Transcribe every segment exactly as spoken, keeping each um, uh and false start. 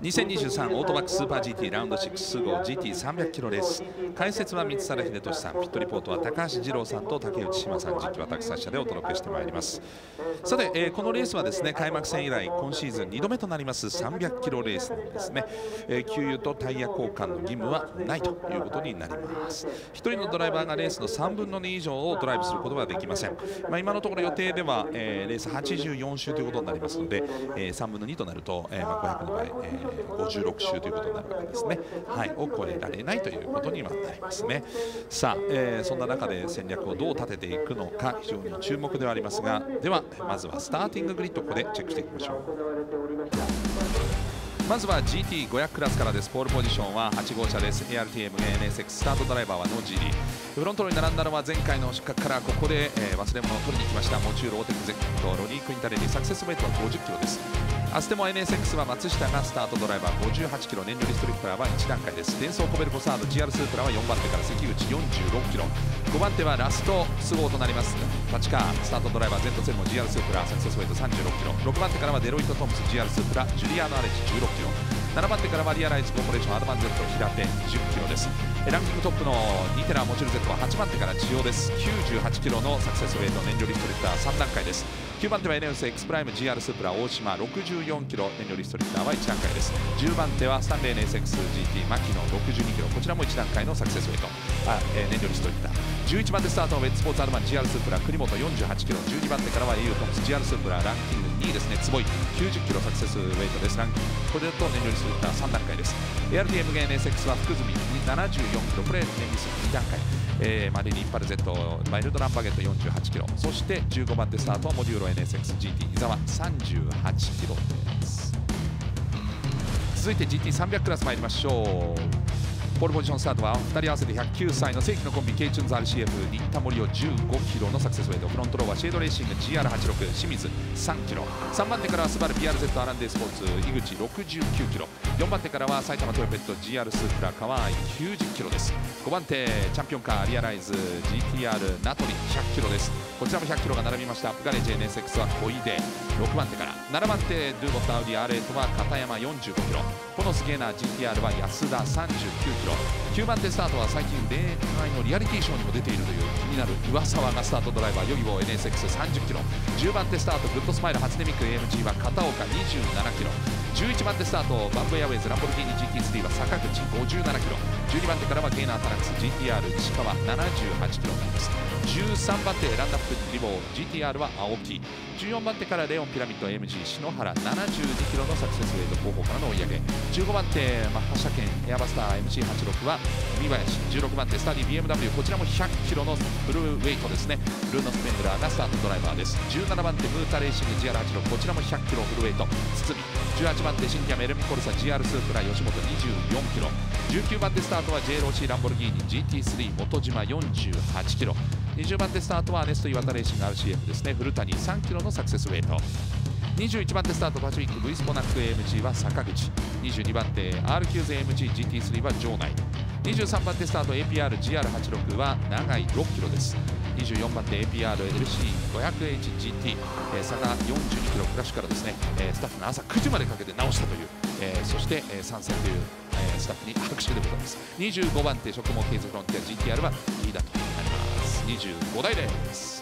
にせんにじゅうさんオートバックスーパー ジーティー ラウンドろく号 ジーティーさんびゃく キロレース。解説は光貞秀俊さん、ピットリポートは高橋二郎さんと竹内志麻さん、実況はたくさん車でお届けしてまいります。さて、えー、このレースはですね、開幕戦以来今シーズンにどめとなりますさんびゃくキロレースなんですね。えー、給油とタイヤ交換の義務はないということになります。ひとりのドライバーがレースのさんぶんのに以上をドライブすることはできません。まあ、今のところ予定では、えー、レースはちじゅうよん周ということになりますので、えー、さんぶんのにとなると、えー、まあごひゃくの場合、えーごじゅうろく周ということになるわけですね。はい、を超えられないということにはなりますね。さあ、えー、そんな中で戦略をどう立てていくのか非常に注目ではありますが、ではまずはスターティンググリッド、ここでチェックしていきましょう。まずは ジーティーごひゃく クラスからです。ポールポジションははち号車です。 エーアールティーエムエヌエスエックス スタートドライバーはノージーリー。フロントローに並んだのは前回の失格からここで、えー、忘れ物を取りに来ましたモチュールオーテクゼックとロニー・クインタレリー。サクセスウェイトはごじゅうキロです。アステモ エヌエスエックス は松下がスタートドライバーごじゅうはちキロ。燃料リストリクターはいち段階です。デンソー・コベルコサード ジーアール スープラはよん番手から関口よんじゅうろくキロ。ごばん手はラストスゴーとなります立川。スタートドライバーゼントセルモ ジーアール スープラ。サクセスウェイトさんじゅうろくキロ。ろく番手からはデロイト・トムス ジーアール スープラ。ジュリアーノ・アレジじゅうろくキロ。なな番手からはリアライズコーポレーションアドバンゼット平手にじゅうキロです。ランキングトップのニテラモチュルゼットははち番手から千代です。きゅうじゅうはちキロのサクセスウェイト燃料リストリクターさん段階です。きゅうばん手は エヌエスエックス プライム ジーアール スープラ大島ろくじゅうよんキロ。燃料リストリクターは一段階です。じゅうばん手はスタンレー エヌエスエックスジーティー 牧野ろくじゅうにキロ。こちらも一段階のサクセスウェイト、あ、えー、燃料リストリクター。じゅういちばん手スタートのウェッツポーツアルマン ジーアール スープラ栗本よんじゅうはちキロ。じゅうにばん手からは エーユー トムス ジーアール スープラランキングにいですね。坪井きゅうじゅうキロサクセスウェイトです。ランキングこれだと燃料リストリクターさん段階です。 エーアールティーエムエヌエスエックス は福住ななじゅうよんキロ。これ燃料リストに段階。えー、マリリンパルゼットマイルドランバゲットよんじゅうはちキロ。そしてじゅうごばん手スタートはモデューロ エヌエスエックスジーティー 伊沢さんじゅうはちキロです。続いて ジーティーさんびゃく クラス参りましょう。ポールポジションスタートはふたり合わせてひゃくきゅう歳の世紀のコンビ ケイチューンズ アールシーエフ 新田森をじゅうごキロのサクセスウェイト。フロントローはシェードレーシング ジーアールはちじゅうろく 清水さんキロ。さんばん手からはスバル ピーアールゼット アランデースポーツ井口ろくじゅうきゅうキロ。よんばん手からは埼玉トヨペット ジーアール スープラ川合きゅうじゅうキロです。ごばん手チャンピオンカーリアライズ ジーティーアール 名取ひゃくキロです。こちらもひゃくキロが並びました。アップガレージ エヌエスエックス は小出ろくばん手から。ななばん手ドゥーボットアウディ アールエイト は片山よんじゅうごキロ。このスゲーナー ジーティーアール は安田さんじゅうきゅうキロ。きゅうばん手スタートは最近恋愛のリアリティショーにも出ているという気になる上沢がスタートドライバーヨギボー エヌエスエックスさんじゅう キロ。じゅうばん手スタートグッドスマイル初音ミク エーエムジー は片岡にじゅうななキロ。じゅういちばん手スタートバンブエアウェイズランボルギーニ ジーティースリー は坂口ごじゅうななキロ。じゅうにばん手からはゲイナータラックス ジーティーアール 石川ななじゅうはちキロになります。じゅうさんばん手ランダップリボー ジーティーアール は青木。じゅうよんばん手からレオンピラミッド エーエムジー 篠原ななじゅうにキロのサクセスウェイト後方からの追い上げ。じゅうごばん手マッハ車検エアバスター エムシーはちじゅうろく は海林。じゅうろくばん手スタディ ビーエムダブリュー こちらもひゃくキロのフルウェイトですね。ブルーノ・スペンドラーがスタートドライバーです。じゅうななばん手ムータレーシング ジーアールはちじゅうろく こちらもひゃくキロフルウェイト堤。じゅうはちばん手シンキャメルミコルサ ジーアール スープラ吉本にじゅうよんキロ。じゅうきゅうばん手スタートは ジェイローシー ランボルギーニ ジーティースリー 元島よんじゅうはちキロ。にじゅうばん手スタートはアネスト岩田レーシング アールシーエフ ですね。古谷さんキロのサクセスウェイト。にじゅういちばん手スタートパシフィック V スポナック エーエムジー は坂口。にじゅうにばん手 アールきゅうゼットエムジージーティースリー は場内。にじゅうさんばん手スタート エーピーアールジーアールはちじゅうろく は長井ろくキロです。にじゅうよんばん手 エーピーアールエルシーごひゃくエイチジーティー 差がよんじゅうにキロ。クラッシュからですねスタッフの朝くじまでかけて直したという、そして参戦というスタッフに拍手でございます。にじゅうごばん手職務ケイズフロンティア ジーティーアール は飯田となります。にじゅうご台です。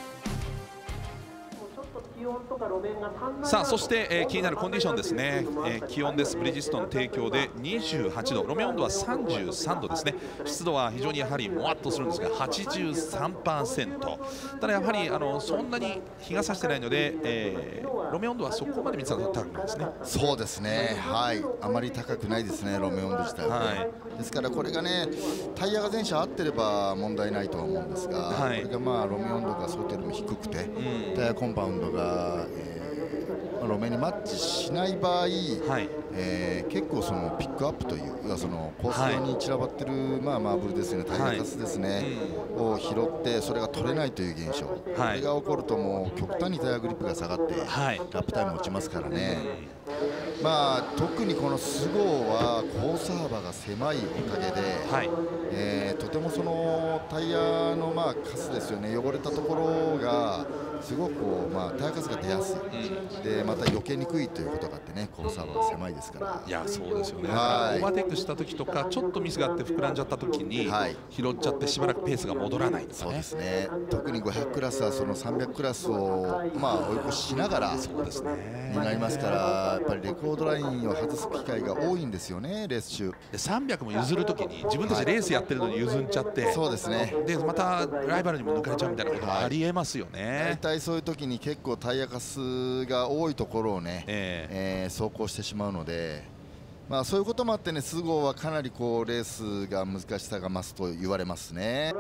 さあそして、えー、気になるコンディションですね。えー、気温です。ブリヂストン提供でにじゅうはち度、路面温度はさんじゅうさん度ですね。湿度は非常にやはりもわっとするんですが はちじゅうさんパーセント。 ただやはりあのそんなに日が差してないので、えー、路面温度はそこまで見てたら高くないですね。そうですね、はい、あまり高くないですね、路面温度自体は、はい、ですからこれがねタイヤが全車合ってれば問題ないとは思うんですが、はい、これがまあ路面温度が想定よりも低くて、うん、タイヤコンパウンドがえー、路面にマッチしない場合、はいえー、結構そのピックアップというそのコース上に散らばってる、はい、まあマーブルですね、タイヤカスですね、はいうん、を拾ってそれが取れないという現象、はい、これが起こるともう極端にタイヤグリップが下がってラップタイム落ちますからね、はい、まあ特にこのスゴーはコース幅が狭いおかげで、はいえー、とてもそのタイヤのまあカスですよね、汚れたところがすごくこう、まあ、タイヤ数が出やすい、うん、でまた避けにくいということがあってね、コース幅が狭いですから。いやそうですよね、オーバーテイクした時とかちょっとミスがあって膨らんじゃった時に、はい、拾っちゃってしばらくペースが戻らないとか、ね、そうですね、特にごひゃくクラスはそのさんびゃくクラスを、まあ、追い越ししながらになりますから、やっぱりレコードラインを外す機会が多いんですよね、レース中。でさんびゃくも譲る時に自分たちレースやってるのに譲っちゃって、はい、そうですね、でまたライバルにも抜かれちゃうみたいなこともありえますよね。大体そういう時に結構タイヤカスが多いところをね、えーえー、走行してしまうので、まあ、そういうこともあってね、スゴーはかなりこうレースが難しさが増すと言われますね。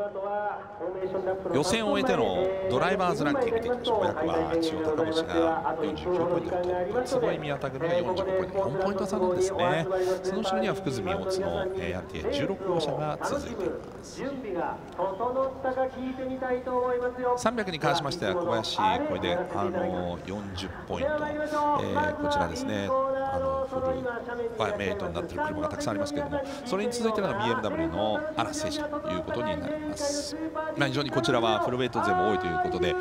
予選を終えてのドライバーズランキングでいきましょう。ごひゃくは千代高星がよんじゅうきゅうポイントトップ、坪井宮田組がよんじゅうごポイント、よんポイント差なんですね。その後ろには福住大津のやってじゅうろくごうしゃが続いています。さんびゃくに関しましては小林、これであのよんじゅうポイント、えー、こちらですね、あのフルはメイトになっている車がたくさんありますけれども、それに続いての ビーエムダブリュー の荒瀬選手ということになります。まあ、非常にこちらはフルウェイト勢も多いということで、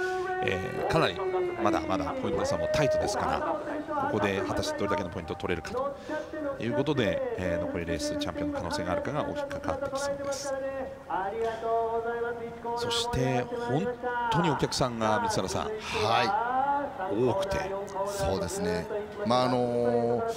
えー、かなりまだまだポイント差もタイトですから、ここで果たしてどれだけのポイントを取れるかということで、えー、残りレースチャンピオンの可能性があるかが大きく関わってきそうです。そして本当にお客さんが三原さん、はい、多くて、そうですね。まああのー、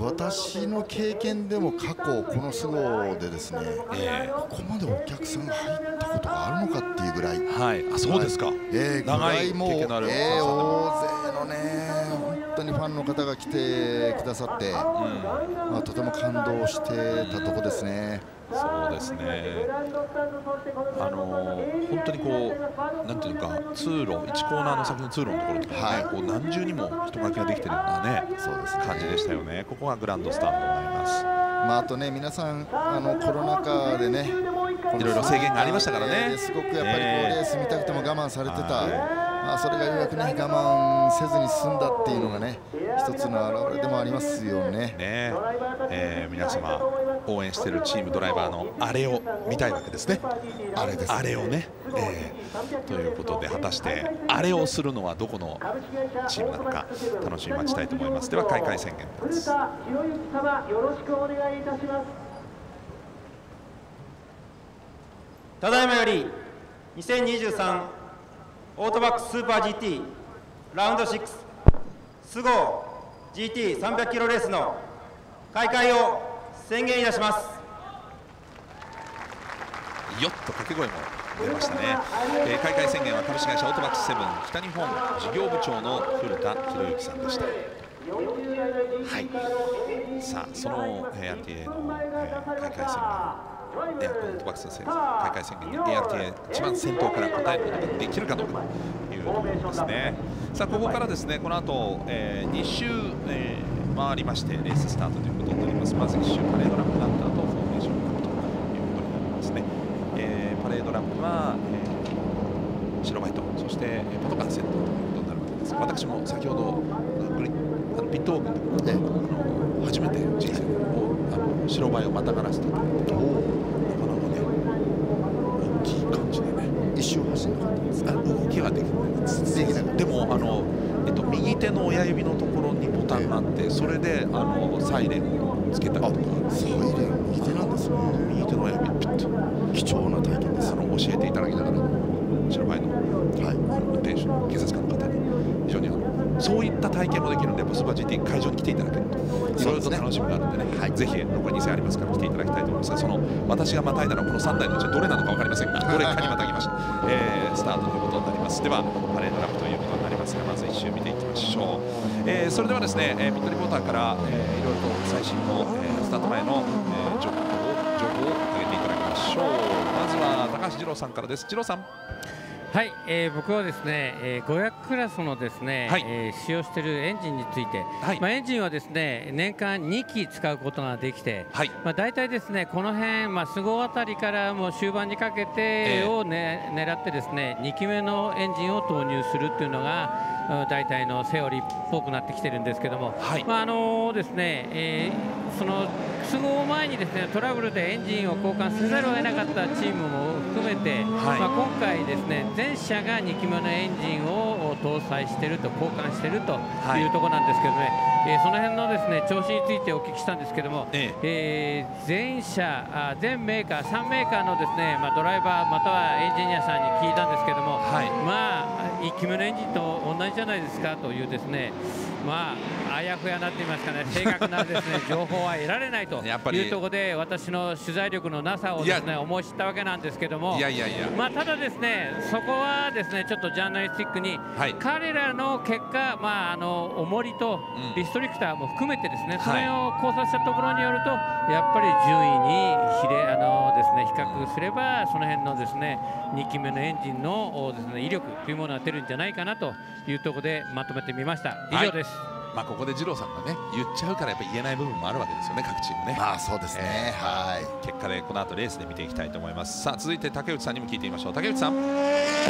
私の経験でも過去このスゴーでですね、えー、ここまでお客さんが入ったことがあるのかっていうぐらい、はい、あそうですか。えー、長いもう、えー、大勢のね。本当にファンの方が来てくださって、うん、まあ、とても感動してたとこですね。そうですね、あのー、本当にこうなんていうか通路、いちコーナーの先の通路のところとか、ね、はい、こう何重にも人がきができているような、ね、そうですね、感じでしたよね。ここがグランドスタンドになります。まあ、あとね、皆さんあのコロナ禍でね、いろいろ制限がありましたからね。すごくやっぱりこうレース見たくても我慢されてた。まあそれがようやくね我慢せずに済んだっていうのがね一つの表れでもありますよね。ねえー、皆様応援しているチームドライバーのあれを見たいわけですね。あれです。あれをね、えー、ということで果たしてあれをするのはどこのチームなのか楽しみ待ちたいと思います。では開会宣言です。ただいまよりにせんにじゅうさんオートバックスーパー ジーティー ラウンドろくスゴー ジーティーさんびゃく キロレースの開会を宣言いたします。よっと掛け声も出ましたね。えー、開会宣言は株式会社オートバックスセブン北日本事業部長の古田博之さんでした。はい、さあその アールティーエー の、えー、開会宣言でこのトバックスの開会宣言で エーアールティーエー 一番先頭から答えることができるかどうかというところですね。さあここからですね、この後、えー、に周、えー、回りましてレーススタートということになります。まずいっ周パレードラップランターとフォーメーションカットということになりますね。えー、パレードラップは、えー、白バイとそしてパトカーセットということになるわけです。私も先ほどあのピットウォークで、ね、あの初めて人生をあの白バイをまたがらせていただいて、一周走んなかったんですか。動きはできない。でもあの、えっと、右手の親指のところにボタンがあって、それであのサイレンをつけたりとか。サイレン右手なんですね。右手の親指ピッと。貴重な体験です。あの教えていただきながら白バイの、はい、運転手の警察官の方に非常にあのそういった体験もできるので、やっぱスーパー ジーティー 会場に来ていただけるといろいろと楽しみがあるのでね。はい、ぜひ残りにせんありますから来ていただきたいと思いますが、その私がまたいだのはこのさんだいのうちどれなのかわかりませんが、どれかにまたぎました。えー、スタートということになります。ではパレードラップということになりますが、まず一周見ていきましょう。えー、それではですね、えー、ピットリポーターから、えー、いろいろと最新の、えー、スタート前の、えー、情報を上げていただきましょう。まずは高橋二郎さんからです。二郎さん。はい、えー、僕はですね、えー、ごひゃくクラスのですね、はい、えー、使用しているエンジンについて、はい、まあエンジンはですね年間にき使うことができて、はい、まあ大体ですねこの辺まあスゴーあたりからもう終盤にかけてをね、えー、狙ってですねにきめのエンジンを投入するっていうのが大体のセオリーっぽくなってきてるんですけども、はい、まああのですね、えーその数号前にですねトラブルでエンジンを交換せざるを得なかったチームも含めて、はい、まあ今回、ですね全社がにきまのエンジンを搭載していると交換しているというところなんですけどね、はいえー、その辺のですね調子についてお聞きしたんですけども、えええー、全社、全メーカー、さんメーカーのですね、まあ、ドライバーまたはエンジニアさんに聞いたんですけども、はい、まあいっきまのエンジンと同じじゃないですかというですね、まあ、あやふやなって言いますかね、正確なですね情報は得られないというところで、私の取材力のなさをですね思い知ったわけなんですけども、まあただ、ですねそこはですねちょっとジャーナリスティックに、はい、彼らの結果、まああの重りとリストリクターも含めて、ですね、うん、それを考察したところによると、やっぱり順位に比例あのですね比較すれば、その辺のですねにきめのエンジンのですね威力というものは出るんじゃないかなというところでまとめてみました。以上です。はいまあここで二郎さんがね言っちゃうからやっぱ言えない部分もあるわけですよね、各チームね。まあそうですね、えー、はい結果でこの後レースで見ていきたいと思います。さあ続いて竹内さんにも聞いてみましょう。竹内さん。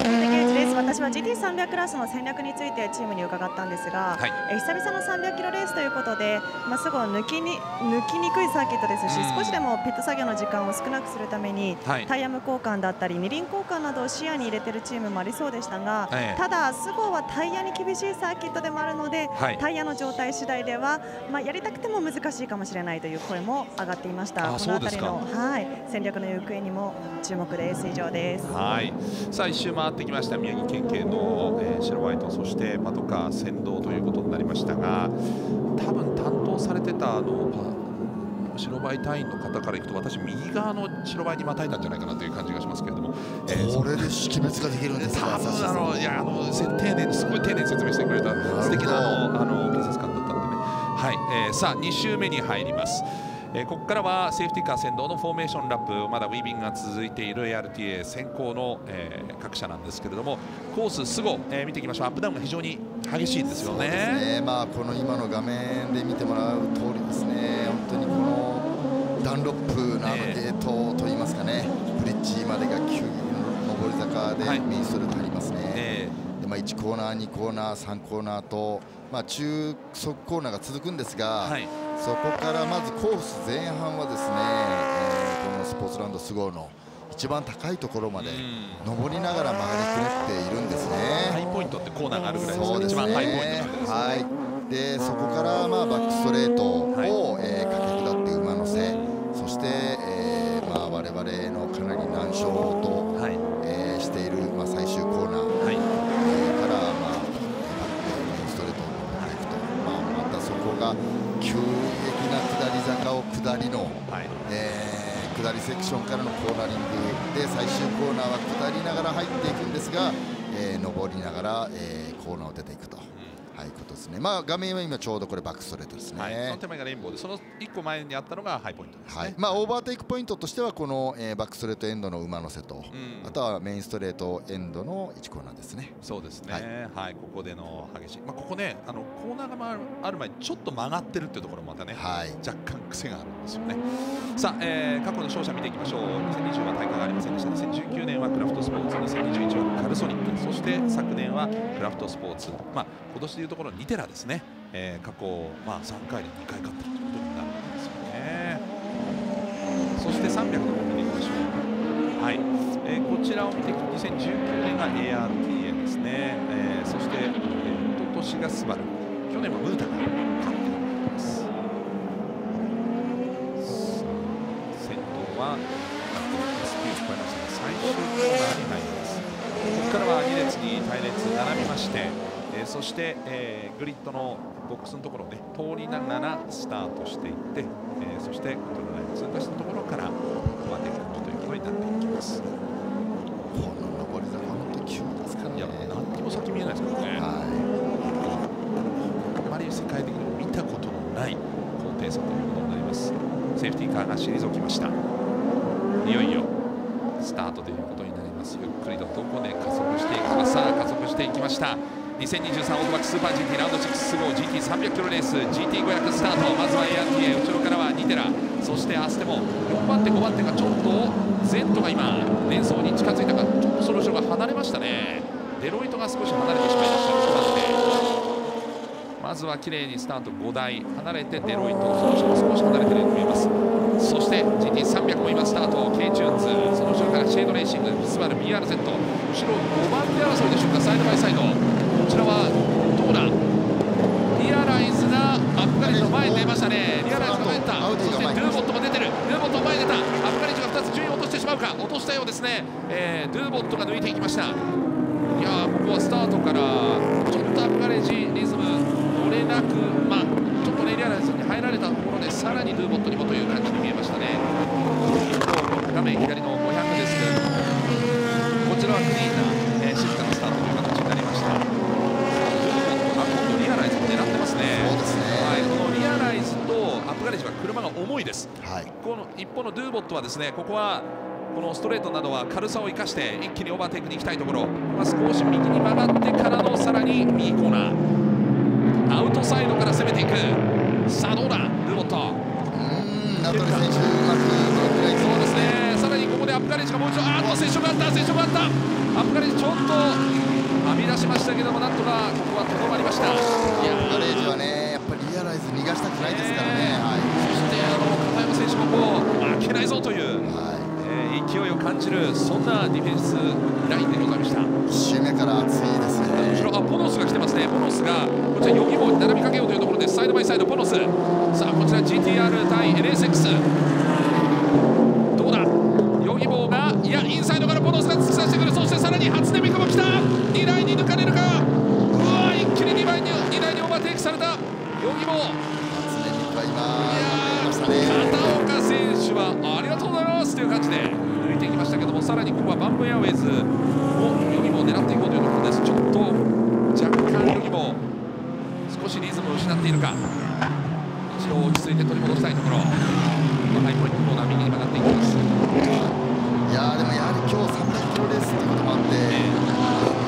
竹内です。私は ジーティーさんびゃく クラスの戦略についてチームに伺ったんですが、はい、え久々のさんびゃくキロレースということで、まあ、すぐ抜きに抜きにくいサーキットですし、うん、少しでもピット作業の時間を少なくするために、はい、タイヤ無交換だったり二輪交換などを視野に入れているチームもありそうでしたが、えー、ただ、スゴーはタイヤに厳しいサーキットでもあるので、はい、タイヤの状態次第では、まあ、やりたくても難しいかもしれないという声も上がっていました。このあたりの、はい、戦略の行方にも注目です。以上です。はい。さあ一周回ってきました宮城県警の、えー、白ホワイトそしてパトカー先導ということになりましたが、多分担当されてたあの。白バイ隊員の方からいくと私、右側の白バイにまたいだんじゃないかなという感じがしますけれども、えー、これで識別ができるんですか。あのいやあの丁寧にすごい丁寧に説明してくれた素敵なあの警察官だったんでね。はい、えー、さあに周目に入ります。えー、ここからはセーフティーカー先導のフォーメーションラップ、まだウィービングが続いている エーアールティーエー 先行の、えー、各社なんですけれども、コースすご、えー、見ていきましょう。アップダウンが非常に激しいんですよね。そうですね、まあ、この今の画面で見てもらう通りですね、本当にこのダンロップのあのゲートといいますかね、ブリッジまでが急に上り坂で右ストレート入りますね。はいえーまあいちコーナー、にコーナー、さんコーナーと、まあ、中速コーナーが続くんですが、はい、そこからまずコース前半はですね、えー、このスポーツランドスゴーの一番高いところまで上りながら曲がりくねっているんですね。ハイポイントってコーナーがあるぐらいですね。一番ハイポイントなんですね。はい、でそこからまあバックストレートを、はいえー、駆け下って馬乗せ、そして、えーまあ、我々のかなり難所と、はいえー、している、まあ、最終コーナー。はい急激な下り坂を下りの、はいえー、下りセクションからのコーナリングで最終コーナーは下りながら入っていくんですが、えー、上りながら、えー、コーナーを出ていくと。はい、ことですね。まあ画面は今ちょうどこれバックストレートですね。はい、その手前がレインボーで、その一個前にあったのがハイポイントですね。はい、まあオーバーテイクポイントとしてはこの、えー、バックストレートエンドの馬乗せと、うん、あとはメインストレートエンドのいちコーナーですね。そうですね。はい、はい、ここでの激しい、まあここね、あのコーナーがある前にちょっと曲がってるっていうところもまたね、はい、若干癖があるんですよね。さあ、えー、過去の勝者見ていきましょう。にせんにじゅうは大会がありませんでした。にせんじゅうきゅうねんはクラフトスポーツ、にせんにじゅういちはカルソニック、そして昨年はクラフトスポーツ、まあ今年というところにテラですね、えー、過去、まあ、さんかいでにかい勝っているということになるんですよね。そしてさんびゃくの方を見ていきましょう。はいえー、こちらを見ていくとにせんじゅうきゅうねんが エーアールティーエー ですね、えー、そして、えー、一昨年がスバル、去年はムータが勝っています。先頭はスピードを超えましたが最終コーナーに入ります。ここからはに列に隊列並びまして、えー、そして、えー、グリッドのボックスのところを、ね、通りながらスタートしていって、えー、そしてコントロールライン通過したところから上手くということになっていきます。この上り坂本当に急ですからね。いや何にも先見えないですからね。はい、あまり世界的にも見たことのない高低差ということになります。セーフティーカーが退きました。いよいよスタートということになります。ゆっくりとどこで加速していくか。さあ加速していきました。にせんにじゅうさんオートバックスーパー ジーティー ラウンドシックススゴー ジーティーさんびゃく キロレース ジーティーごひゃく スタート。まずは エーアールティーエー、 後ろからはニテラ、そしてアステもよんばん手ごばん手がちょっとゼントが今連走に近づいたか、ちょっとその後ろが離れましたね。デロイトが少し離れてしまいました。まずは綺麗にスタートごだい離れてデロイト、その後ろも少し離れているように見えます。そして ジーティーさんびゃく も今スタート、ケイチューンズ、その後ろからシェードレーシング、フィスバル、 ピーアールゼット、 後ろごばん手争いでしょうか、サイドバイサイド、こちらはどうだ、リアライズがアフガニジの前に出ましたね。リアライズが前に出た、そしてドゥーボットも出てる、ドゥーボットも前に出た、アフガニジがふたつ順位を落としてしまうか、落としたようですね、えー、ドゥーボットが抜いていきました。いやー、ここはスタートからちょっとアフガニジリズム乗れなく、まあ、ちょっとねリアライズに入られたところでさらにドゥーボットにもという感じに見えましたね。画面左のごひゃくですけれども、こちらはクリーンな、えー、静かなスタートという形になりました。ドゥーボットが今度リアライズを狙ってますね。そうですね、はい、このリアライズとアフガニジは車が重いです、はい、この一方のドゥーボットはですね、ここはこのストレートなどは軽さを生かして一気にオーバーテイクに行きたいところ、まあ、少し右に曲がってからのさらに右コーナー、アウトサイドから攻めていく。さあどうだ、ドゥーボット、うまく、そうですね、さらにここでアフガニジがもう一度、あー、接触あった、接触あった、アフガニジちょっとはみ出しましたけども、なんとかここはとどまりました。アフガニジはね、やっぱりリアライズ逃がしたくないですからね、はい、そして片山選手もこう、負けないぞという、はい、えー、勢いを感じる、そんなディフェンスラインでございました。いちしゅうめから熱いですね。後ろ、あ、ポノスが来てますね、ポノスが、こちら、よん号に並びかけようというところです、サイドバイサイド、ポノス。さあこちら ジーティーアール 対 エルエスエックス、 どうだ、ヨギボーが、いやインサイドからボノスが突き刺してくる、そしてさらに初音ミクも来た、にだいに抜かれるか、うわ一気に 2, 倍ににだいにオーバーテイクされたヨギボー、初音ミクが今片岡選手はありがとうございますという感じで抜いていきましたけども、さらにここはバンブーエアウェイズをヨギボーを狙っていこうというところです。ちょっと若干ヨギボー少しリズムを失っているか、落ち着いて取り戻したいところ、ハイポイントコーナー右に曲がっていきます。いやー、でもやはり今日さんじゅっキロレースということもあって、えー、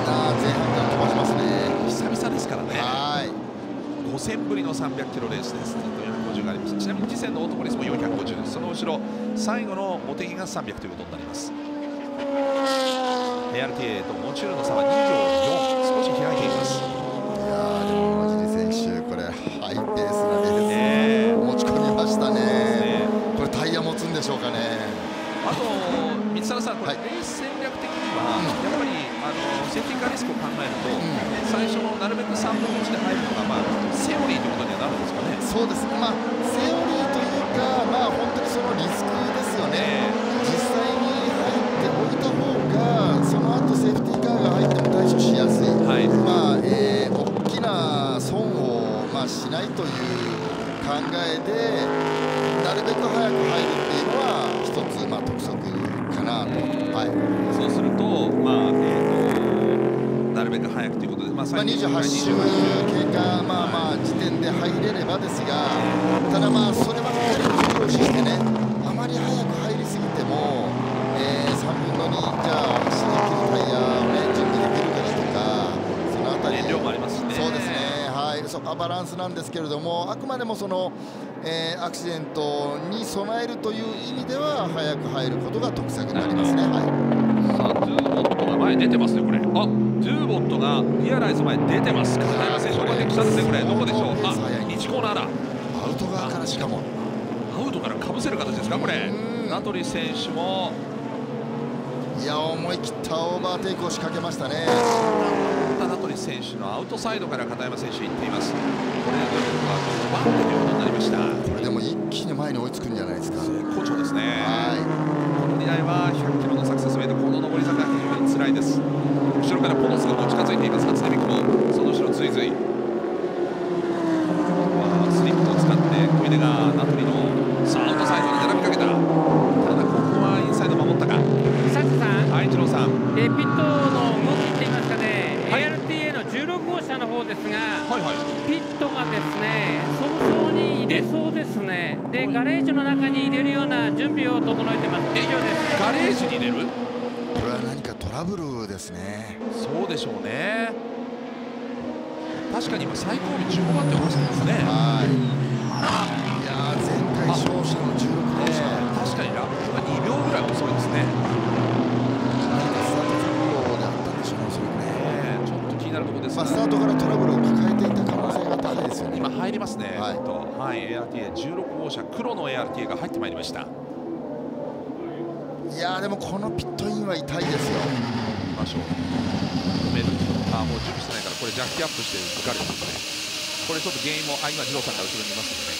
な前半から飛ばしますね、久々ですからね、ごせんぶりのさんびゃっキロレースです。よんひゃくごじゅうがありました。ちなみに次戦のオートポリスもよんひゃくごじゅうです。その後ろ最後の茂木がさんびゃくということになります。 エーアールティーエー とモチュールの差はにびょうよん、少し開いています。いやー、でもマジで選手これハイペースなレースね、これタイヤ持つんでしょうかね。あと三沢さん、これレース戦略的にはやっぱりあのセーフティーカーリスクを考えると、うん、最初のなるべくさんぶんのいちで入るのが、まあ、セオリーということにはなるんですかね。そうです、まあ、セオリーというか、まあ、本当にそのリスクですよね、実際に入っておいた方がその後セーフティーカーが入っても対処しやすい、はい、まあえー、大きな損を、まあ、しないという。考えでなるべく早く入るっていうのは一つ、まあ、特色かなと、はい、そうすると、まあえー、となるべく早くということで、まあ、にじゅうはっしゅう経過、まあまあ時点で入れればですが、ただ、まあそればっかり重要視してね、あまり早く入りすぎても、えー、さんぶんのにじゃあ走り切るタイヤを、ね、準備できるからとか、そのあたり燃料もありますしね。そうですね、バランスなんですけれども、あくまでもその、えー、アクシデントに備えるという意味では早く入ることが特策になりますね。はい、さあドゥーボットが前に出てますね、これ、あ、ドゥーボットがリアライズ前に出てます。片山選手が来たんですね、これどこでしょう、あ、いちコーナーだ、アウト側から、しかもアウトからかぶせる形ですか、これ、名取選手もいや思い切ったオーバーテイクを仕掛けましたね。名取選手のアウトサイドから片山選手行っています。これはごばんということになりました。これでも一気に前に追いつくんじゃないですか。好調ですね。このにだいはひゃっキロのサクセスウェイで、この上り坂が非常につらいです。後ろからポノスがもう近づいています。初音ミクもその後ろずいずい、スリップを使って小出が名取のさあアウトサイドに並びかけた。ただここはインサイド守ったか。佐久さん、愛知郎さん、えピットの動きって言いますかね、じゅうろくごうしゃの方ですが、はい、はい、ピットがですね、早々に入れそうですね。で、ガレージの中に入れるような準備を整えてます。以上です。ガレージに入れる？これは何かトラブルですね。そうでしょうね。確かに今最高尾じゅうごばんっておかしいですね。はい。いやー、前回勝者のじゅうろくごうしゃ、えー、確かにラップがにびょうぐらい遅いですね。まあスタートからトラブルを抱えていた可能性が高いですね。エーアールティーエー、じゅうろく号車黒の エーアールティーエー が入ってまいりました。いやーでもこのピットインは痛いですよ。見ましょう。止める。あーもう準備してないからこれジャッキアップして抜かれてますね。これちょっと原因もあ今二郎さんが後ろにいますので、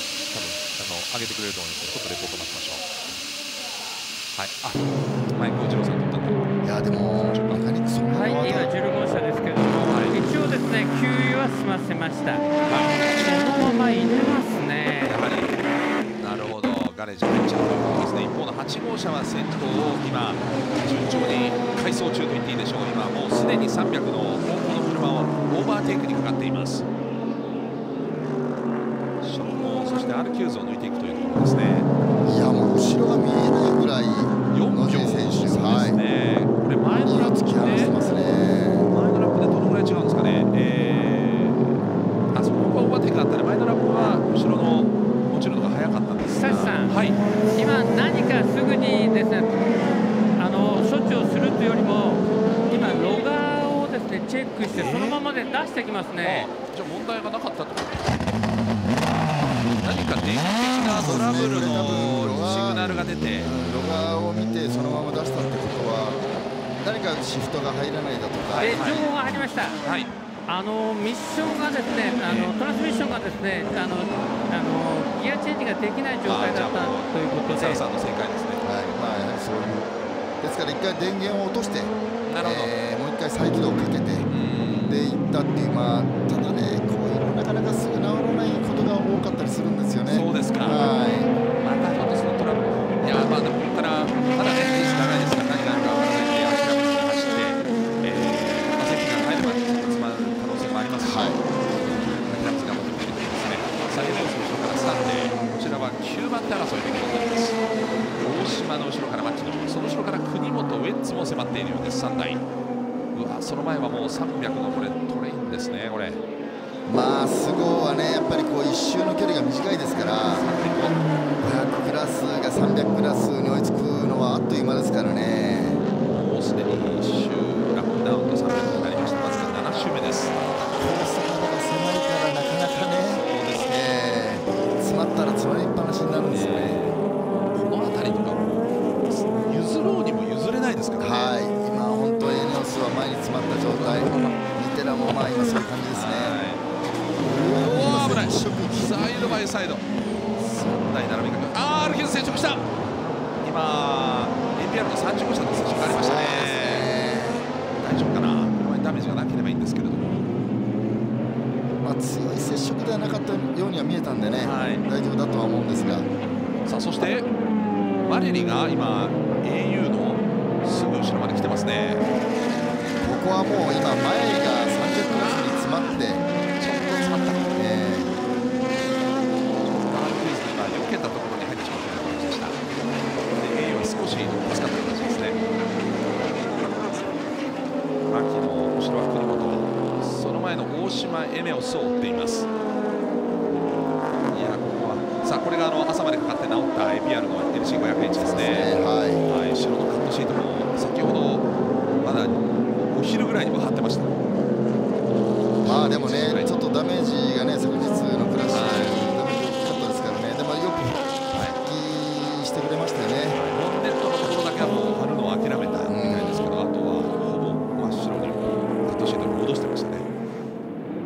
多分あの上げてくれると思うんですけど、ちょっとレポート待ちましょう。はい。あ、マイクを二郎さん取ったんだ。いやーでもメカニックスもはい今じゅうろく号車ですけども、はい、一応ですね給油は済ませました。はい。このまま入れますね。やはりなるほど。ガレージ入っちゃうですね。一方のはち号車は先頭を今順調に回送中と言っていいでしょう。今もうすでにさんびゃくの後方の車をオーバーテイクにかかっています。ショーンそして アールきゅう を抜いていくというところですね。いやもう後ろが見えないぐらいよん秒選手ですね。これ前のラップで前のラップでどのぐらい違うんですかね。えー、あそこがオーバーテイクだったね。前のラップは後ろの落ちるのが早かったんですが、はい、今、何かすぐにですねあの処置をするというよりも今、ロガーをですねチェックして、えー、そのままで出してきますね。じゃあ問題がなかったと。何か電気的なトラブルのシグナルが出てロガーを見てそのまま出したってことは何かシフトが入らないだとか、はい、情報が入りました。はい、あのミッションがですね、あのトランスミッションがですね、あのあのギアチェンジができない状態だったということで、さんの正解ですね。はい、まあやはりそういう。ですから一回電源を落として、なるほど、えー、もう一回再起動をかけてで行ったっていう、まあただね、こういうのなかなかすぐ治らないことが多かったりするんですよね。そうですか。はい。またひょっとするとトラブル。いやまあでもただただ電気しかないですから何があるか。はい、諦めず頑張ってくれていますね。最後の後ろからスタートでこちらはきゅうばん手争いということになります。大島の後ろから牧野、その後ろから国本、ウェッツも迫っているようです。さんだい。うわその前はもうさんびゃくのこれトレインですね。これまあスゴーはねやっぱりこういっ周の距離が短いですから、ごひゃくクラスがさんびゃくクラスに追いつくのはあっという間ですからね。もうすでにいっ周ラップダウンとさんびゃくになりました。わずかなな周目です。コース幅が狭いからなかなかね、詰まったら詰まりっぱなしになるんですよね。この辺りとかも譲ろうにも譲れないですからね。はい、今、本当にエネオスは前に詰まった状態、ニテラも前にそういう感じですね。おお、危ない、サイドバイサイド、さんだい並びかけ、あー、アールきゅう 接触した、今、エーピーアール のさんじゅう号車の接触がありましたね。大丈夫かな、これダメージがなければいいんですけれども。まあ強い接触ではなかったようには見えたんでね、はい、大丈夫だとは思うんですが、さあそしてマレリが今 エーユー のすぐ後ろまで来てますね。ここはもう今マレリがさんじゅうクラスに詰まってちょっと詰まった、えー、今避けたところに入ってしまった感じでした。で エーユー は少し助かった形ですね。牧野の後ろは国本、前の大島エメオスを追っています。いやここはさあこれがあの朝までかかって直った エーピーアール の エルシーごひゃくエイチ ですね。はい、はい、後ろのカットシートも先ほどまだお昼ぐらいにも張ってました。まあでもねちょっとダメージがね昨日のクラッシュダメージ大きかったですからね。でもよく復帰してくれましたよね。ボンネットのところだけはもう張るのを諦めたみたいですけど、あとはほぼ真っ白にカットシートに戻してましたね。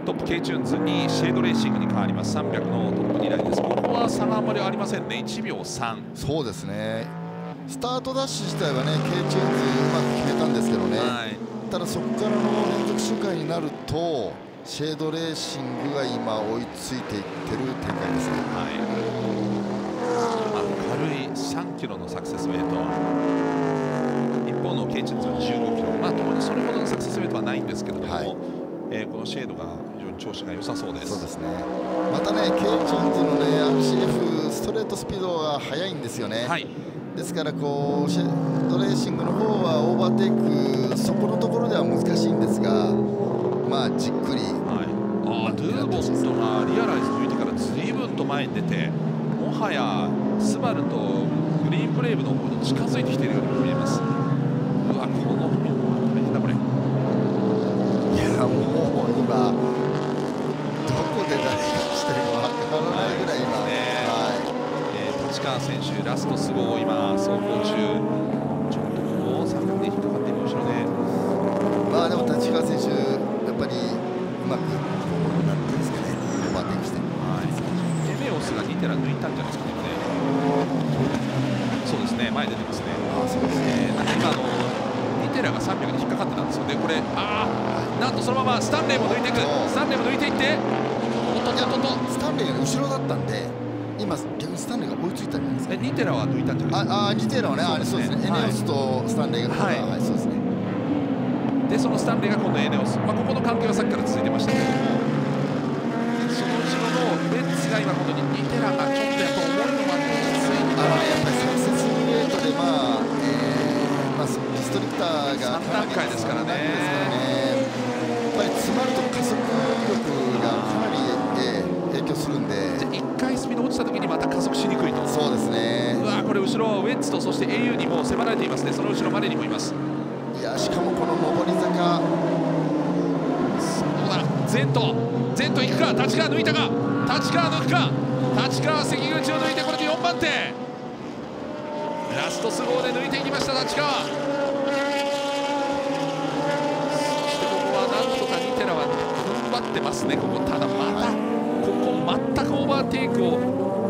トップケイチューンズにシェードレーシングに変わります。さんびゃくのトップにだいです。ここは差があまりありませんね。いちびょうさん。そうですね、スタートダッシュ自体はねケイチューンズうまく決めたんですけどね、はい、ただそこからの連続周回になるとシェードレーシングが今追いついていってる展開ですね。はい、軽いさんキロのサクセスウェイト、一方のケイチューンズはじゅうごキロ、まあともにそれほどのサクセスウェイトはないんですけれども、はい、えー、このシェードが非常に調子が良さそうです。そうですね、またね、ケイチューンズの、ね、アールシーエフ ストレートスピードが速いんですよね、はい、ですからこうシェードレーシングの方はオーバーテイク、そこのところでは難しいんですが、まあ、じっくり、はい、あドゥーボットがリアライズ抜いてからずいぶんと前に出て、もはやスバルとグリーンブレイブの方に近づいてきているように見えます。うわこの大変だこれ。もう今どこで誰が来してるか分からないぐらい今、立川選手、ラストスローを今、走行中、ちょっとこう、さんびゃくで引っかかっている後ろで、まあでも立川選手、やっぱりうまく、なんていうんですかね、オーバーテイクしてる、エメオスがニテラ抜いたんじゃないですかね、そうですね、前出てますね、今、ニテラがさんびゃくで引っかかってたんですよね、これ、あー、なんとそのままスタンレーも抜いていく、スタンレーも抜いていって、おっとっとっと、スタンレーが後ろだったんで。今、逆にスタンレーが追いついたんじゃないですか。ニテラは抜いたんじゃないですか。ああ、ニテラはね、あれそうですね。エネオスとスタンレーが、はい、そうですね。で、そのスタンレーが今度エネオス、まあここの関係はさっきから続いてましたけども、その後ろのレッツが今本当にニテラがちょっとやっぱ重いのがきつい。あのやっぱりサクセスレートでまあ、まあディストリクターが三段階ですからね。やっぱり詰まると加速力がかなり。影響するんで、いっかいスピード落ちたときにまた加速しにくいと、そうですね、うわこれ、後ろ、ウェッツとそして エーユー にも迫られていますね、その後ろ、マネにもいます、いやしかもこの上り坂、前頭、前頭いくか、立川抜いたか、立川抜くか、立川、関口を抜いて、これでよんばん手、ラストスローで抜いていきました、立川、そしてここはなんとかニテラは踏ん張ってますね、ここ、ただまた。ここ全くオーバーテイクを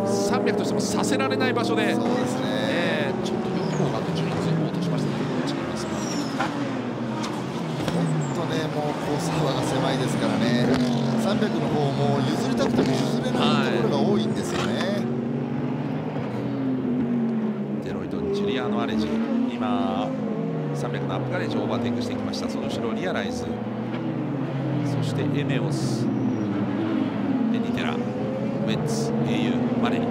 さんびゃくとしてもさせられない場所で、そうですね、えー、ちょっとよんほんあと順位を落としましたね、本当ね、もうコース幅が狭いですからね、さんびゃくの方も譲りたくても譲れないところが多いんですよね、はい、デロイト、ジュリアーノ・アレジ、今、さんびゃくのアップガレージをオーバーテイクしていきました、その後ろ、リアライズ、そしてエメオス。ウェッツ、エーユー、マレニ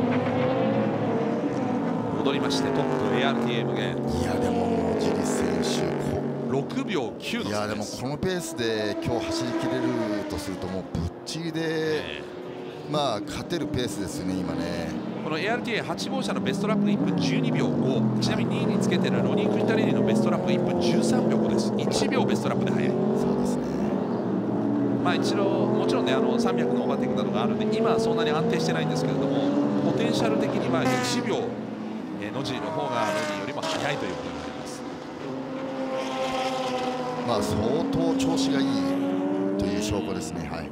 戻りましてトップ エーアールティーエム ゲー、いやでもジリ選手ろくびょうきゅうの、いやでもこのペースで今日走り切れるとするともうぶっちぎで、まあ勝てるペースですよね今ね。この エーアールティーエーはち 号車のベストラップいっぷんじゅうにびょうご、ちなみににいにつけてるロニー・クリタレリのベストラップいっぷんじゅうさんびょうごです。いちびょうベストラップで速い。そうですね。まあ一度もちろんね、あのさんびゃくのオーバーテイクなどがあるので今はそんなに安定してないんですけれども、ポテンシャル的にはいちびょうノジーの方がロニーよりも速いということになります。まあ相当調子がいいという証拠ですね。はい、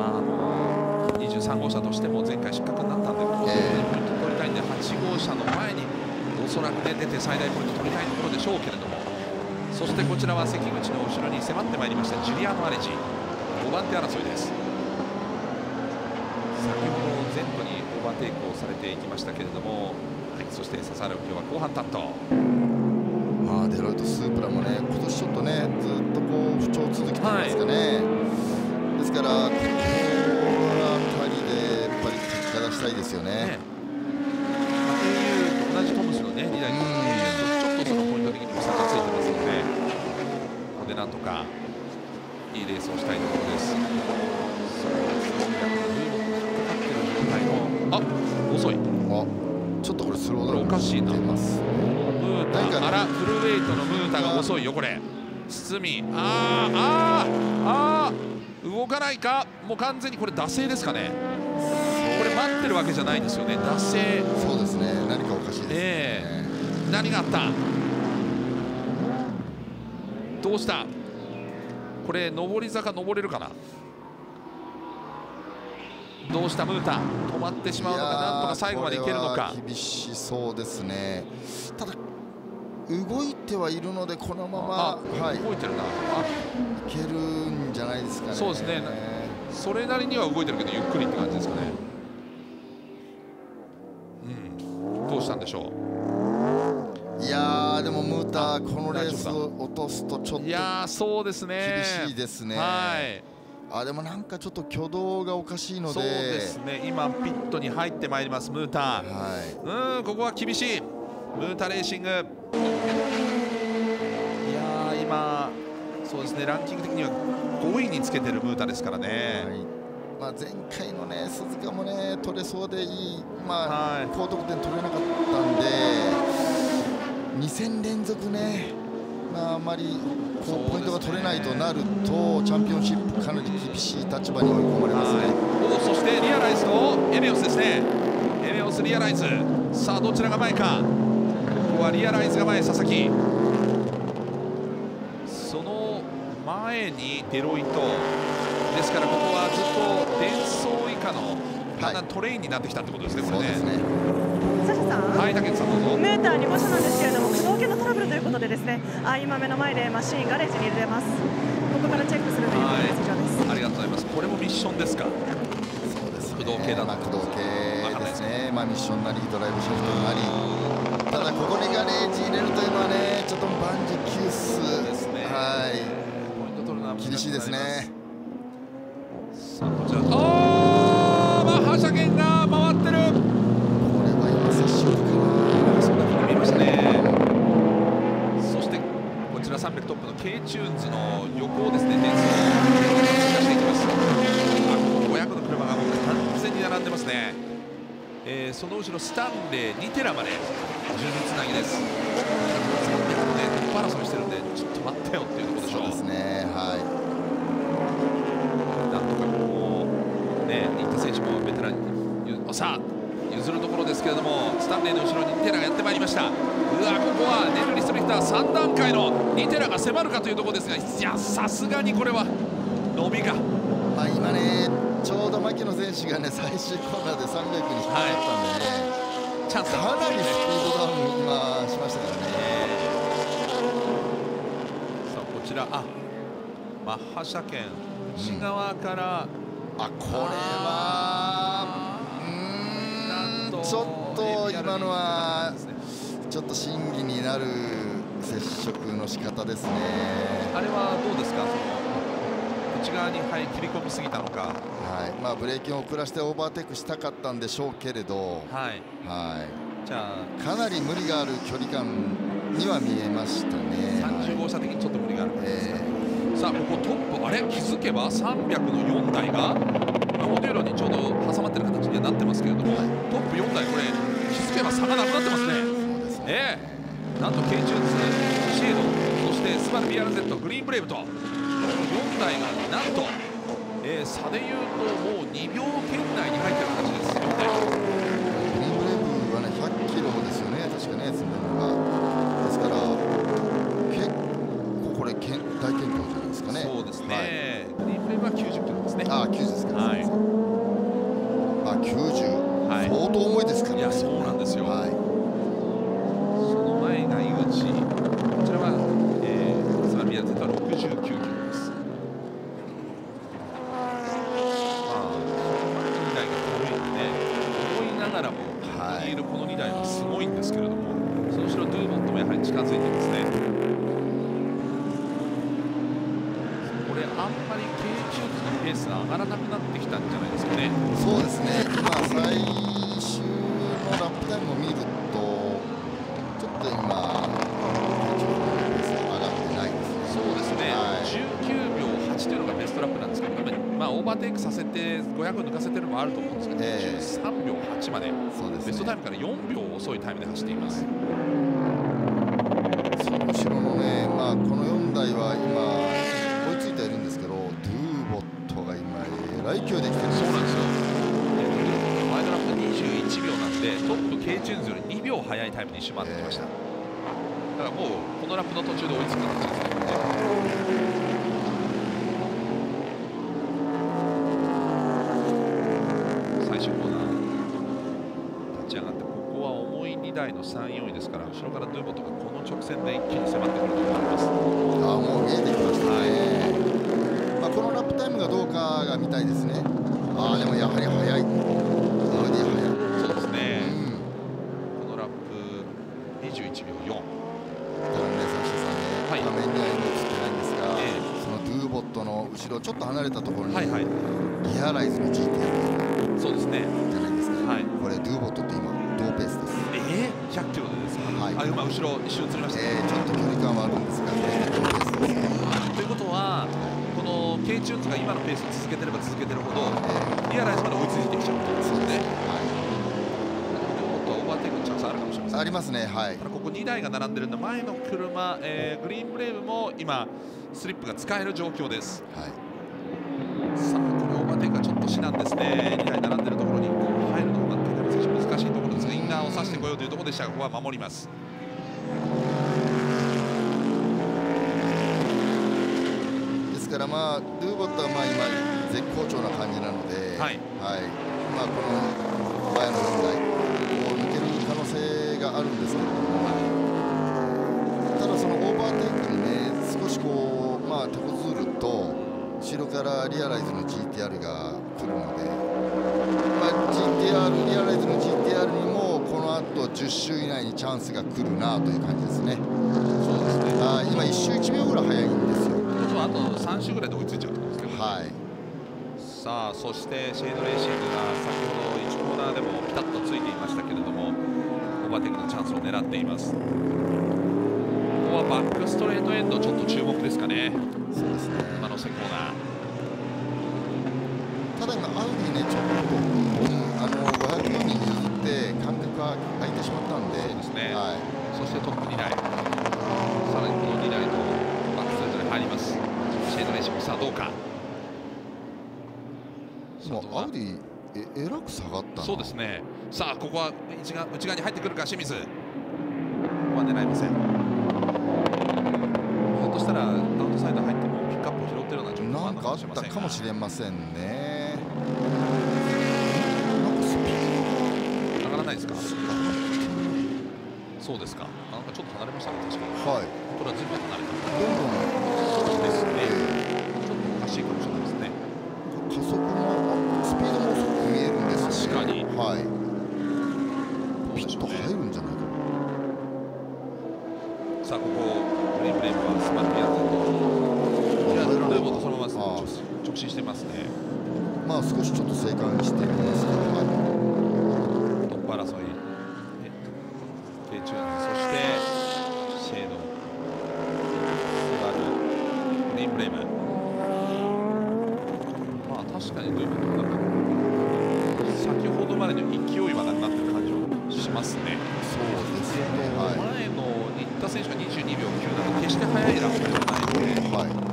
まあにじゅうさんごうしゃとしても前回失格になったんで、ここでポイント取りたいんではちごうしゃの前におそらく、ね、出て最大ポイント取りたいところでしょうけれども、そしてこちらは関口の後ろに迫ってまいりましたジュリアーノ・アレジ、ごばんて争いです。先ほど前後にオーバーテイクをされていきましたけれども、はい、そして笹原今日は後半担当、まあデロイトスープラもね今年ちょっとねずっとこう不調続きたんですかね、はい、ですからこの辺りでやっぱり結果出したいですよね。ね、まあ、と同じトムスのねリライトちょっとそのポイント的にも差がついてますので、ここでなんとかいいレースをしたいところです。あ、遅い。あ、ちょっとこれスローダウン。おかしいな。ムータ、あら、フルウェイトのムータが遅いよこれ。堤、ああ、ああ、動かないか。もう完全にこれ惰性ですかね。これ待ってるわけじゃないんですよね。惰性。そうですね。何かおかしいですね。えー、何があった。どうした。これ上り坂登れるかな。どうしたムータ、止まってしまうのか、なんとか最後までいけるのか。厳しそうですね。ただ動いてはいるのでこのまま動いてるな、はいけるんじゃないですかね。そうですね。それなりには動いてるけどゆっくりって感じですかね。うん、どうしたんでしょう。いやー。でもムータこのレースを落とすとちょっと厳しいですね。あでもなんかちょっと挙動がおかしいので、そうですね、今ピットに入ってまいりますムータ、はい、うんここは厳しいムータレーシング。いやー今そうですね、ランキング的にはごいにつけてるムータですからね、はい、まあ前回のね鈴鹿もね取れそうでいい、まあ、高得点取れなかったんで。にせん連続ね、があまりこうポイントが取れないとなると、チャンピオンシップかなり厳しい立場に追い込まれますね。そしてリアライズとエネオスですね。エネオス、リアライズ、さあどちらが前か。ここはリアライズが前、佐々木、その前にデロイトですから、ここはずっと伝送以下のだんだんトレインになってきたってことですね。これね、はい、竹内さんどうぞ。メーターにご車なんですけれども、駆動系のトラブルということでですね、あ、今目の前でマシーンガレージに入れてます。ここからチェックするということです。以上です。ありがとうございます。これもミッションですか。そうですね、駆動系だな、駆動系ですね。まあミッションなりドライブシフトなり、ただここにガレージ入れるというのはね、ちょっと万事休すですね。はい、ポイント取るのは厳しいですね。さあこちら、ああ、マッハ車検が回ってる。トップのケイチューンズの横をですね、電装を出していきます。ごひゃくの車がもう完全に並んでますね。えー、その後ろスタンレーにテラまで十分つなぎです。さんびゃくもね、トップ争いしてるんで、ちょっと待ってよっていうところでしょう。そうですね、はい。なんとかこうね、新田選手もベテランにさあ譲るところですけれども、スタンレーの後ろににテラがやってまいりました。うわ、ここはネルリストリクターさんだんかいのにテラが迫るかというところですが、いや、さすがにこれは伸びが、まあ今ね、ちょうど牧野選手がね、最終コーナーでさんびゃくに引っかかったんで、はい、チャンスだったんですね。かなりスピードダウン今しましたからね。さあこちら、あ、マッハ車検内側から、うん、あ、これはうん、なんとちょっと今のはちょっと審議になる接触の仕方ですね。あれはどうですか、その内側に、はい、切り込みすぎたのか、はい、まあ、ブレーキを遅らせてオーバーテイクしたかったんでしょうけれど、はいはい、じゃあかなり無理がある距離感には見えましたね。さんじゅうごうしゃ的にちょっと無理があるんですね。えー、さあここトップ、あれ気づけばさんびゃくのよんだいが表裏にちょうど挟まってる形にはなってますけれども、はい、トップよんだい、これ気づけば差がなくなってますね。えー、なんとケイチューンズ、シード、そしてスバル ピーアールゼット、グリーンブレイブとよんだいがなんと、えー、差でいうともうにびょう圏内に入っている形です。よんだい、グリーンブレイブはね、ひゃっキロですよね、確かね、積んでるのが。ですから結構これけん大健康じゃないですかね。そうですね、はい、グリーンブレイブはきゅうじゅっキロですね。ああ、きゅうじゅうですか、はい、あきゅうじゅう、はい、相当重いですからね。いや、そうなんですよ、はい、内口、こちらは、えー、スバルピーアールゼットはろくじゅうきゅうキロです。まあ、にだいが軽いんで、ね、思いながらも、ここにいるこのにだいはすごいんですけれども、その後ろ、ドゥーモットもやはり近づいていますね。これ、あんまりケイチューンズのペースが上がらなくなってきたんじゃないですかね。そうですね、今、最終のラップタイムを見ると、今、上がってないですね。じゅうきゅうびょうはちというのがベストラップなんですけど、まあ、オーバーテイクさせてごひゃく抜かせてるのもあると思うんですけど、えー、じゅうさんびょうはちまで、そうですね、ベストタイムからよんびょう遅いタイムで走っています。はい、その後ろのね、まあ、このよんだいは今、追いついているんですけど、ドゥーボットが今、えらい勢いできてるんですよ。そうなんですよ、にじゅういちびょうなんで、トップケイチューンズよりにびょう早いタイムに一瞬回ってきました。えー、だからもうこのラップの途中で追いつく形ですね。最終コーナー立ち上がって、ここは重いにだいのさん、よんいですから、後ろからドゥーボとかこの直線で一気に迫ってくると思います。あ、もう見えてきましたね。はい、まあ、このラップタイムがどうかが見たいですね。ああ、でもやはり早い。後ろちょっと離れたところにリアライズの ジーティーアール そうですね、じゃないですか、はい、これドゥーボットって今同ペースです。えー、ひゃっキロでですか、はい、あ、今後ろ一瞬映りました、えー、ちょっと距離感はあるんですが、同ペースですということは、このケイチューンズが今のペースを続けてれば続けてるほど、えー、リアライズまで追いついてきちゃうということですね。はい、ドゥーボットはオーバーテイクのチャンスあるるかもしれません。ありますね、はい。ここにだいが並んでるんで、前の車、えー、グリーンブレイブも今スリップが使える状況です。はい、さあこれオーバーテイクがちょっと至難ですね。にだい並んでるところに入るのが片山選手難しいところですが、インナーを刺してこようというところでしたが、ここは守ります。ですからまあドゥーボットはまあ今絶好調な感じなので、はい、はい、まあこの前のよんだいを抜ける可能性があるんですけれども、ただそのオーバーテイクにね、少しこうまあ手こずると後ろからリアライズの ジーティーアール が来るので、まあ ジーティーアール リアライズの ジーティーアール にもこのあとじゅっ周以内にチャンスが来るなという感じですね。そうですね。あ、今いっ周いち秒ぐらい早いんですよ。あとさん周ぐらいで追いついちゃうと思うんですけど、はい。さあそしてシェードレーシングが先ほどいちコーナーでもピタッとついていましたけれども、オーバーテイクのチャンスを狙っています。ここはバックストレートエンドちょっと注目ですかね。そうですね、今のせコーナー。ただ今アウディね、ちょっとあのごひゃくよんに譲って間隔が空いてしまったんで、そうですね、はい。そしてトップにだい、さらにこのにだいとあります。シェードレーシング、さあどうか。アウディえらく下がったな。そうですね。さあここは内側、内側に入ってくるか清水。ここは狙いません。ひょっとしたらアウトサイド入ってもピックアップを拾ってるような状況なんかあったかもしれませんね。なんかスピードが上がらないですか。そうですか。なんかちょっと離れましたね、確かに。はい。これは全部離れた。どんどんですね、ちょっとおかしいかもしれないですね。加速もスピードも遅く見えるんですよね。確かに、はい。ピッと入るんじゃないかな。さあここグリーンブレイブはスマッピアンズとルーボとそのまま直進してますね。まあ少しちょっと静観していますけど、はい、トップ争い、ケイチューンズ、そしてシェード、グリーンブレイブ、まあ確かにどういうことなんだろう、先ほどまでの勢いはなくなってる感じをしますね。そうですね、はい。前の新田選手がにじゅうにびょうきゅうなので決して速いラップではないので、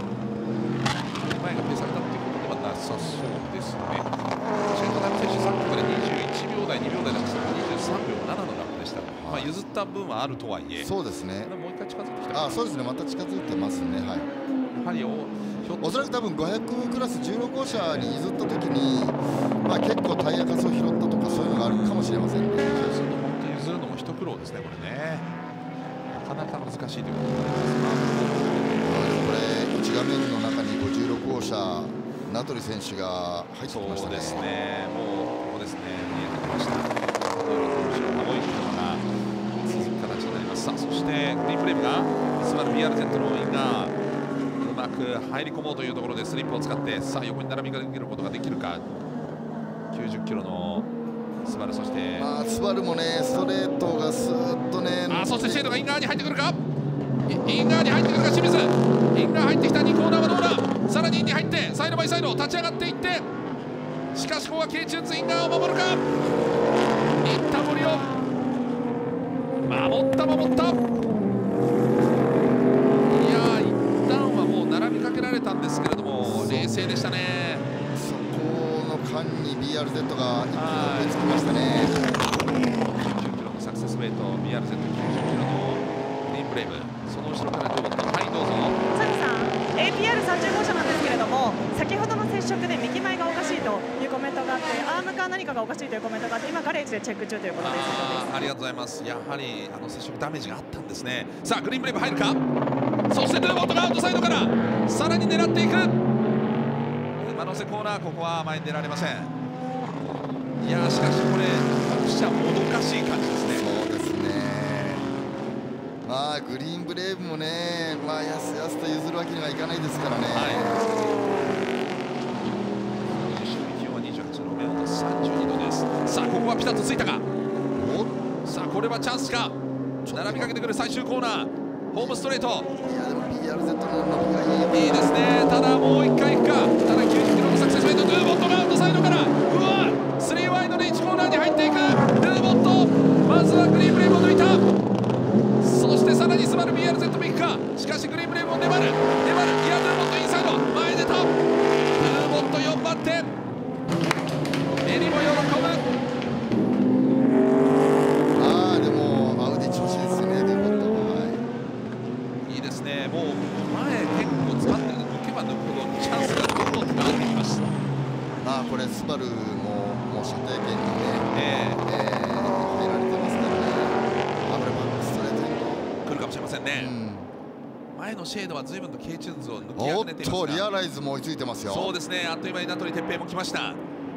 はい、前がペース上げたっていうことではなさそうですね。確かに田中選手、さん区でにじゅういちびょうだい、にびょうだいで走ったにじゅうさんびょうななのラップでした。まあ譲った分はあるとはいえ、そうですね。もう一回近づいてきた。あ、そうですね、また近づいてますね、はい。やはりおそらく多分ごひゃくクラスじゅうろく号車に譲ったときに、まあ、結構タイヤかすを拾ったとかそういうのがあるかもしれませんね。そうすると本当に譲るのも一苦労ですね、これね。なかなか難しいということになりますが、これ、内画面の中にごじゅうろく号車、名取選手が入ってきましたね。そうですね、もうここですね、見えてきました。青い車が続く形になります。さあそしてグリーンフレームがスバル ピーアールゼット のインナー、うまく入り込もうというところでスリップを使って、さあ横に並びかけることができるか。きゅうじゅっキロのスバル、そしてまあスバルもね、ストレートがスーッとね、あ、そしてシェードがイン側に入ってくるか、イン側に入ってくるか清水、イン側入ってきた。にコーナーはどうだ、さらにに入ってサイドバイサイド立ち上がっていって、しかしここはケイチューンズイン側を守るか、いった森を守った守った。たんですけれども、冷静でしたね。そこの間に ビーアールゼット が一気に追いつきましたね。きゅうじゅっキロのサクセスウェイと ビーアールゼットきゅうじゅっキロ のグリーンブレイブ、その後ろからどうだった。はい、どうぞ。佐藤さん、エーピーアールさんじゅう 号車なんですけれども、先ほどの接触で右前がおかしいというコメントがあって、アームか何かがおかしいというコメントがあって、今ガレージでチェック中ということです。ありがとうございます。やはりあの接触ダメージがあったんですね。さあグリーンブレイブ入るか。そしてドゥーボットがアウトサイドからさらに狙っていく。馬乗せコーナー、ここは前に出られません。いやー、しかしこれ各社もどかしい感じですね。そうですね。まあグリーンブレイブもね、まあやすやすと譲るわけにはいかないですからね。はい。周囲気温はにじゅうはちど、目温さんじゅうにどです。さあここはピタッとついたか。お、さあこれはチャンスか。並びかけてくる最終コーナー。ホームストレート。いやでも ピーアールゼット の伸びがいい。いいですね。ただもう一回行くか。ただきゅうじゅっキロのサクセスウェイト、ドゥーボットがアウトサイドから、うわ、スリーワイドでいちコーナーに入っていく。ドゥーボット、まずはグリーンブレイブをピーアールゼット ビッグカー、しかしグリーンブレイブも粘る、粘る、ギアトゥーボットインサイド、前出た、トゥーボットよんばん手、目にも喜ぶ。ああ、でも、アウディ調子ですね、トゥーボットは。はい、いいですね、もう前、結構使ってるの、抜けば抜くほど、チャンスがどんどん変わってきました。ああ、これ、スバルも、もう射程圏にね、えー、えー、入られてますからね、アブレマンのストレートに来るかもしれませんね。うん、前のシェードはずいぶんとケイチューンズを抜き上げていますが、おっと、リアライズも追いついてますよ。そうですね、あっという間に名取哲平も来ました。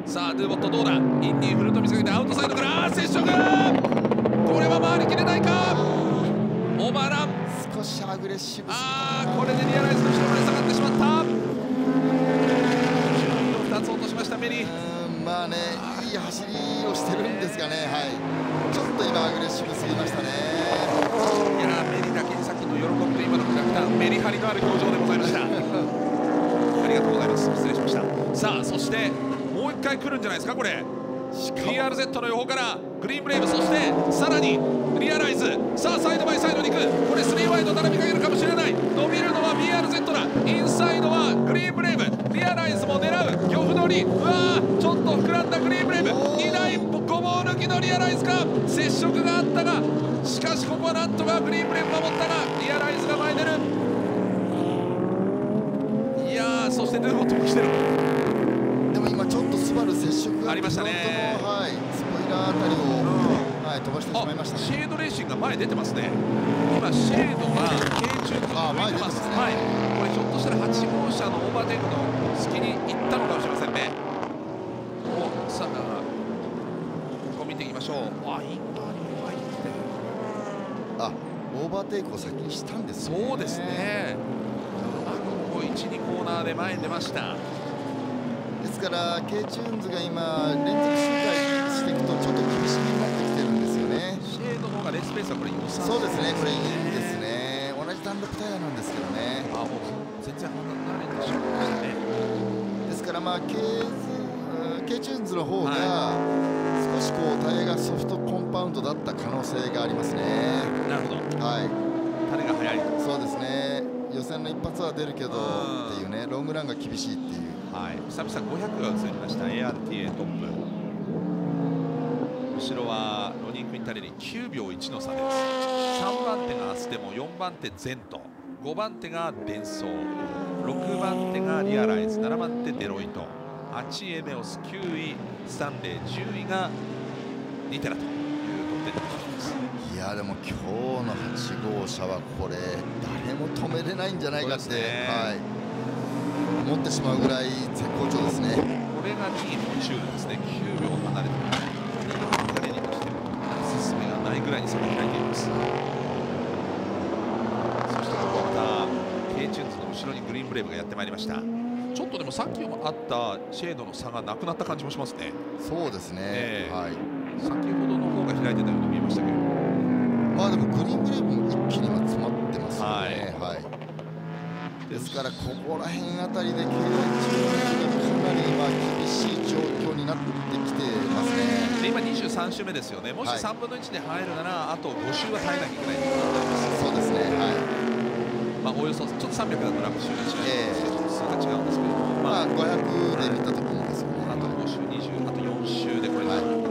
さあ、ドゥーボットどうだ、インディーフルと見せかけて、アウトサイドから、あー、接触、これは回りきれないか、オーバーラン、少しアグレッシブ、あー、これでリアライズの人まで下がってしまった。ふたつ落としましたメリー。まあね、いい走りをしてるんですがね、はい、ちょっと今アグレッシブすぎましたね。いやー、メリーだけにさっきの喜びと今のキャラクター、メリハリのある表情でございました。ありがとうございます。失礼しました。さあ、そしてもう一回来るんじゃないですかこれ。ピーアールゼット の予報からグリーンブレイブ、そしてさらにリアライズ、さあサイドバイサイドに行く、これスリーワイド並びかけるかもしれない、伸びるのは ピーアールゼット だ、インサイドはグリーンブレイブ、リアライズも狙う、漁夫乗り、うわー、ちょっと膨らんだグリーンブレイブ、にだいごぼう抜きのリアライズか、接触があったが、しかしここはなんとかグリーンブレイブ守ったが、リアライズが前に出る、いやー、そしてルーボットも来てる。接触がありましたね。はい、スポイラーあたりを、うん、はい、飛ばしてしまいましたね。シェードレーシングが前出てますね。今シェードが軽中とか向いてます。はい、これひょっとしたらはち号車のオーバーテイクの隙に行ったのかもしれませんね。お、さあ、ここ見ていきましょう。あ、インターに入って。あ、オーバーテイクを先にしたんですね。そうですね。あ、ここいち、にコーナーで前に出ました。ですからケイチューンズが今連続周回していくとちょっと厳しくなってきてるんですよね。シェードの方がレースペースはこれ良さそうですね。これいいですね。同じ単独タイヤなんですけどね。あ、もう全然判断ないでしょうね。ですからまあケイチューンズの方が少しこうタイヤがソフトコンパウンドだった可能性がありますね。なるほど。はい。タレが速い。そうですね。予選の一発は出るけどっていうね、ロングランが厳しいっていう。はい、久々ごひゃくが映りました エーアールティーエー トップ、後ろはロニー・クインタレリきゅうびょういちの差です。さんばん手がアステモ、よんばん手ゼント、ごばん手がデンソー、ろくばん手がリアライズ、ななばん手デロイト、はちいエメオス、きゅういスタンレー、じゅういがニテラという得点となっています。いやー、でも今日のはち号車はこれ誰も止めれないんじゃないかって、はい持ってしまうぐらい絶好調ですね。これがにいの中ですね。きゅうびょう離れて誰にとしても進めがないぐらいに差が開いています。そしてここはまた ケイチューンズ の後ろにグリーンブレイブがやってまいりました。ちょっとでもさっきもあったシェードの差がなくなった感じもしますね。そうですね、えーはい、先ほどの方が開いてたように見えましたけど、まあでもグリーンブレイブも一気に今詰まってますよね。はい、はいですからここら辺あたりでケイチューンズがかなり今厳しい状況になってきてますね。で今にじゅうさん周目ですよね。もしさんぶんのいちで入るならあとご周は入らなきゃいけないということになります。そうですね、はい、まあおよそちょっとさんびゃくだとラップ周が違います、えー、数が違うんですけど、まあごひゃくで見たときにですよね、あとご周にじゅう、あとよん周でこれが、はい、ト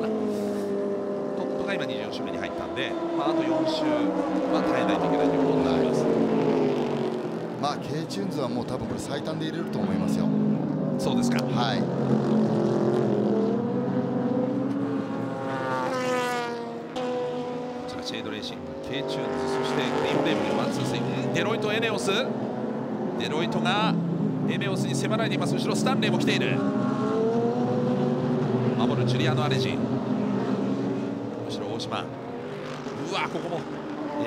ップが今にじゅうよん周目に入ったんで、まあ、あとよん周は耐えないといけないということになります。まあ、ケイチューンズ はもう多分これ最短で入れると思いますよ。そうですか。はい。こちらシェードレーシング、ケイチューンズ そしてグリーンブレイブにワンツースリー、デロイトエネオス、デロイトがエネオスに迫られています。後ろスタンレーも来ている。守るジュリアノ・アレジ、後ろ大島。うわ、ここも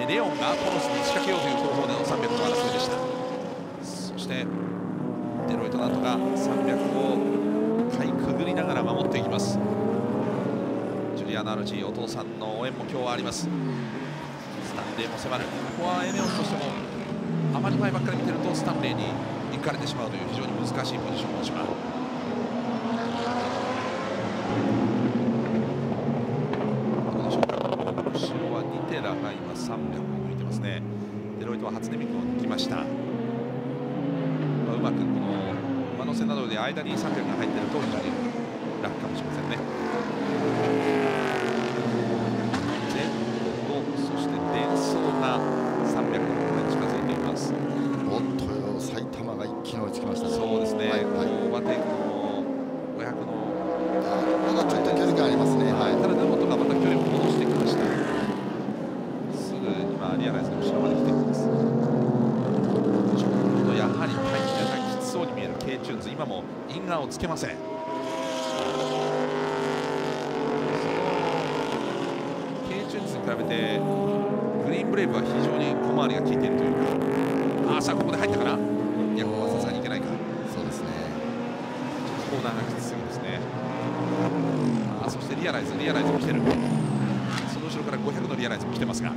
レオンがコロスに仕掛けようという方法でのさんびゃくの争いでした。デロイトなんとかさんびゃくをかいくぐりながら守っていきます。ジュリアナ・アルジー、お父さんの応援も今日はあります。スタンレーも迫る。ここはエネオスとしてもあまり前ばっかり見てるとスタンレーに行かれてしまうという非常に難しいポジションをしまう。どうでしょうか。後ろはニテラが今さんびゃくを向いてますね。ロイトは初音ミクを抜きました。まあ、うまくこの馬乗せなどで間にさんびゃくが入っていると非常に楽かもしれませんね。前後そしてデンソーがさんびゃくのところに近づいています。おっと埼玉が一気に追いつきましたね。そうですね、はいはい、オーバーテイクのごひゃくのまだちょっと距離がありますね。はい、ただダボットがまた距離を戻してきました。すぐ今リアライズの後ろまで来ています。ちょっとやはりタイムがきつそうに見えるケイチューンズ、今もインナーをつけません。比べてグリーンブレイブは非常に小回りが効いているというか、あーさあここで入ったかな、いやここはさすがにいけないか。そうですね、ちょっとコーナーがきつすぎですね。あーそしてリアライズリアライズも来てる。その後ろからごひゃくのリアライズも来てますが、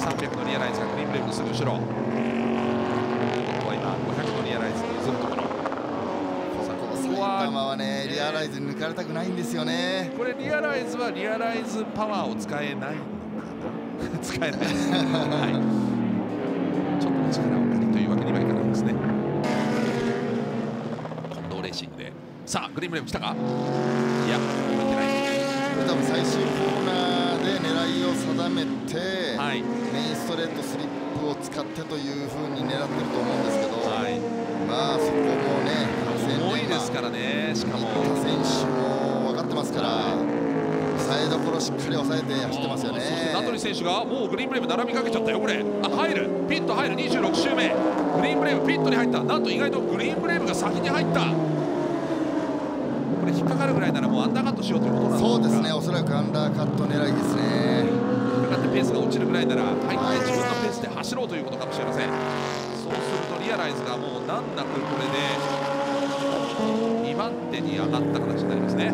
さんびゃくのリアライズがグリーンブレイブのすぐ後ろ。ここは今ごひゃくのリアライズに譲るところ。埼玉はね、リアライズに抜かれたくないんですよね。これリアライズはリアライズパワーを使えないのかな。使えないです、はい、ちょっと力を借りというわけにはいかないですね。近藤レーシングでさあグリーンブレイブ来たか、いや入ってない。これ多分最終コーナーで狙いを定めて、はい、メインストレートスリップを使ってというふうに狙ってると思うんですけど、はい、まあそこもね重いですからね。しかも選手も分かってますから、抑えどころしっかり抑えて走ってますよね。名取選手がもうグリーンブレイブ並びかけちゃったよ、これ。あ、入る、ピット入る、にじゅうろく周目、グリーンブレイブ、ピットに入った、なんと意外とグリーンブレイブが先に入った、これ、引っかかるぐらいならもうアンダーカットしようということなんですか。そうですね、おそらくアンダーカット狙いですね。引っかかってペースが落ちるぐらいなら、はい、自分のペースで走ろうということかもしれません。そうするとリアライズがもう難なくこれでにばん手に上がった形になりますね。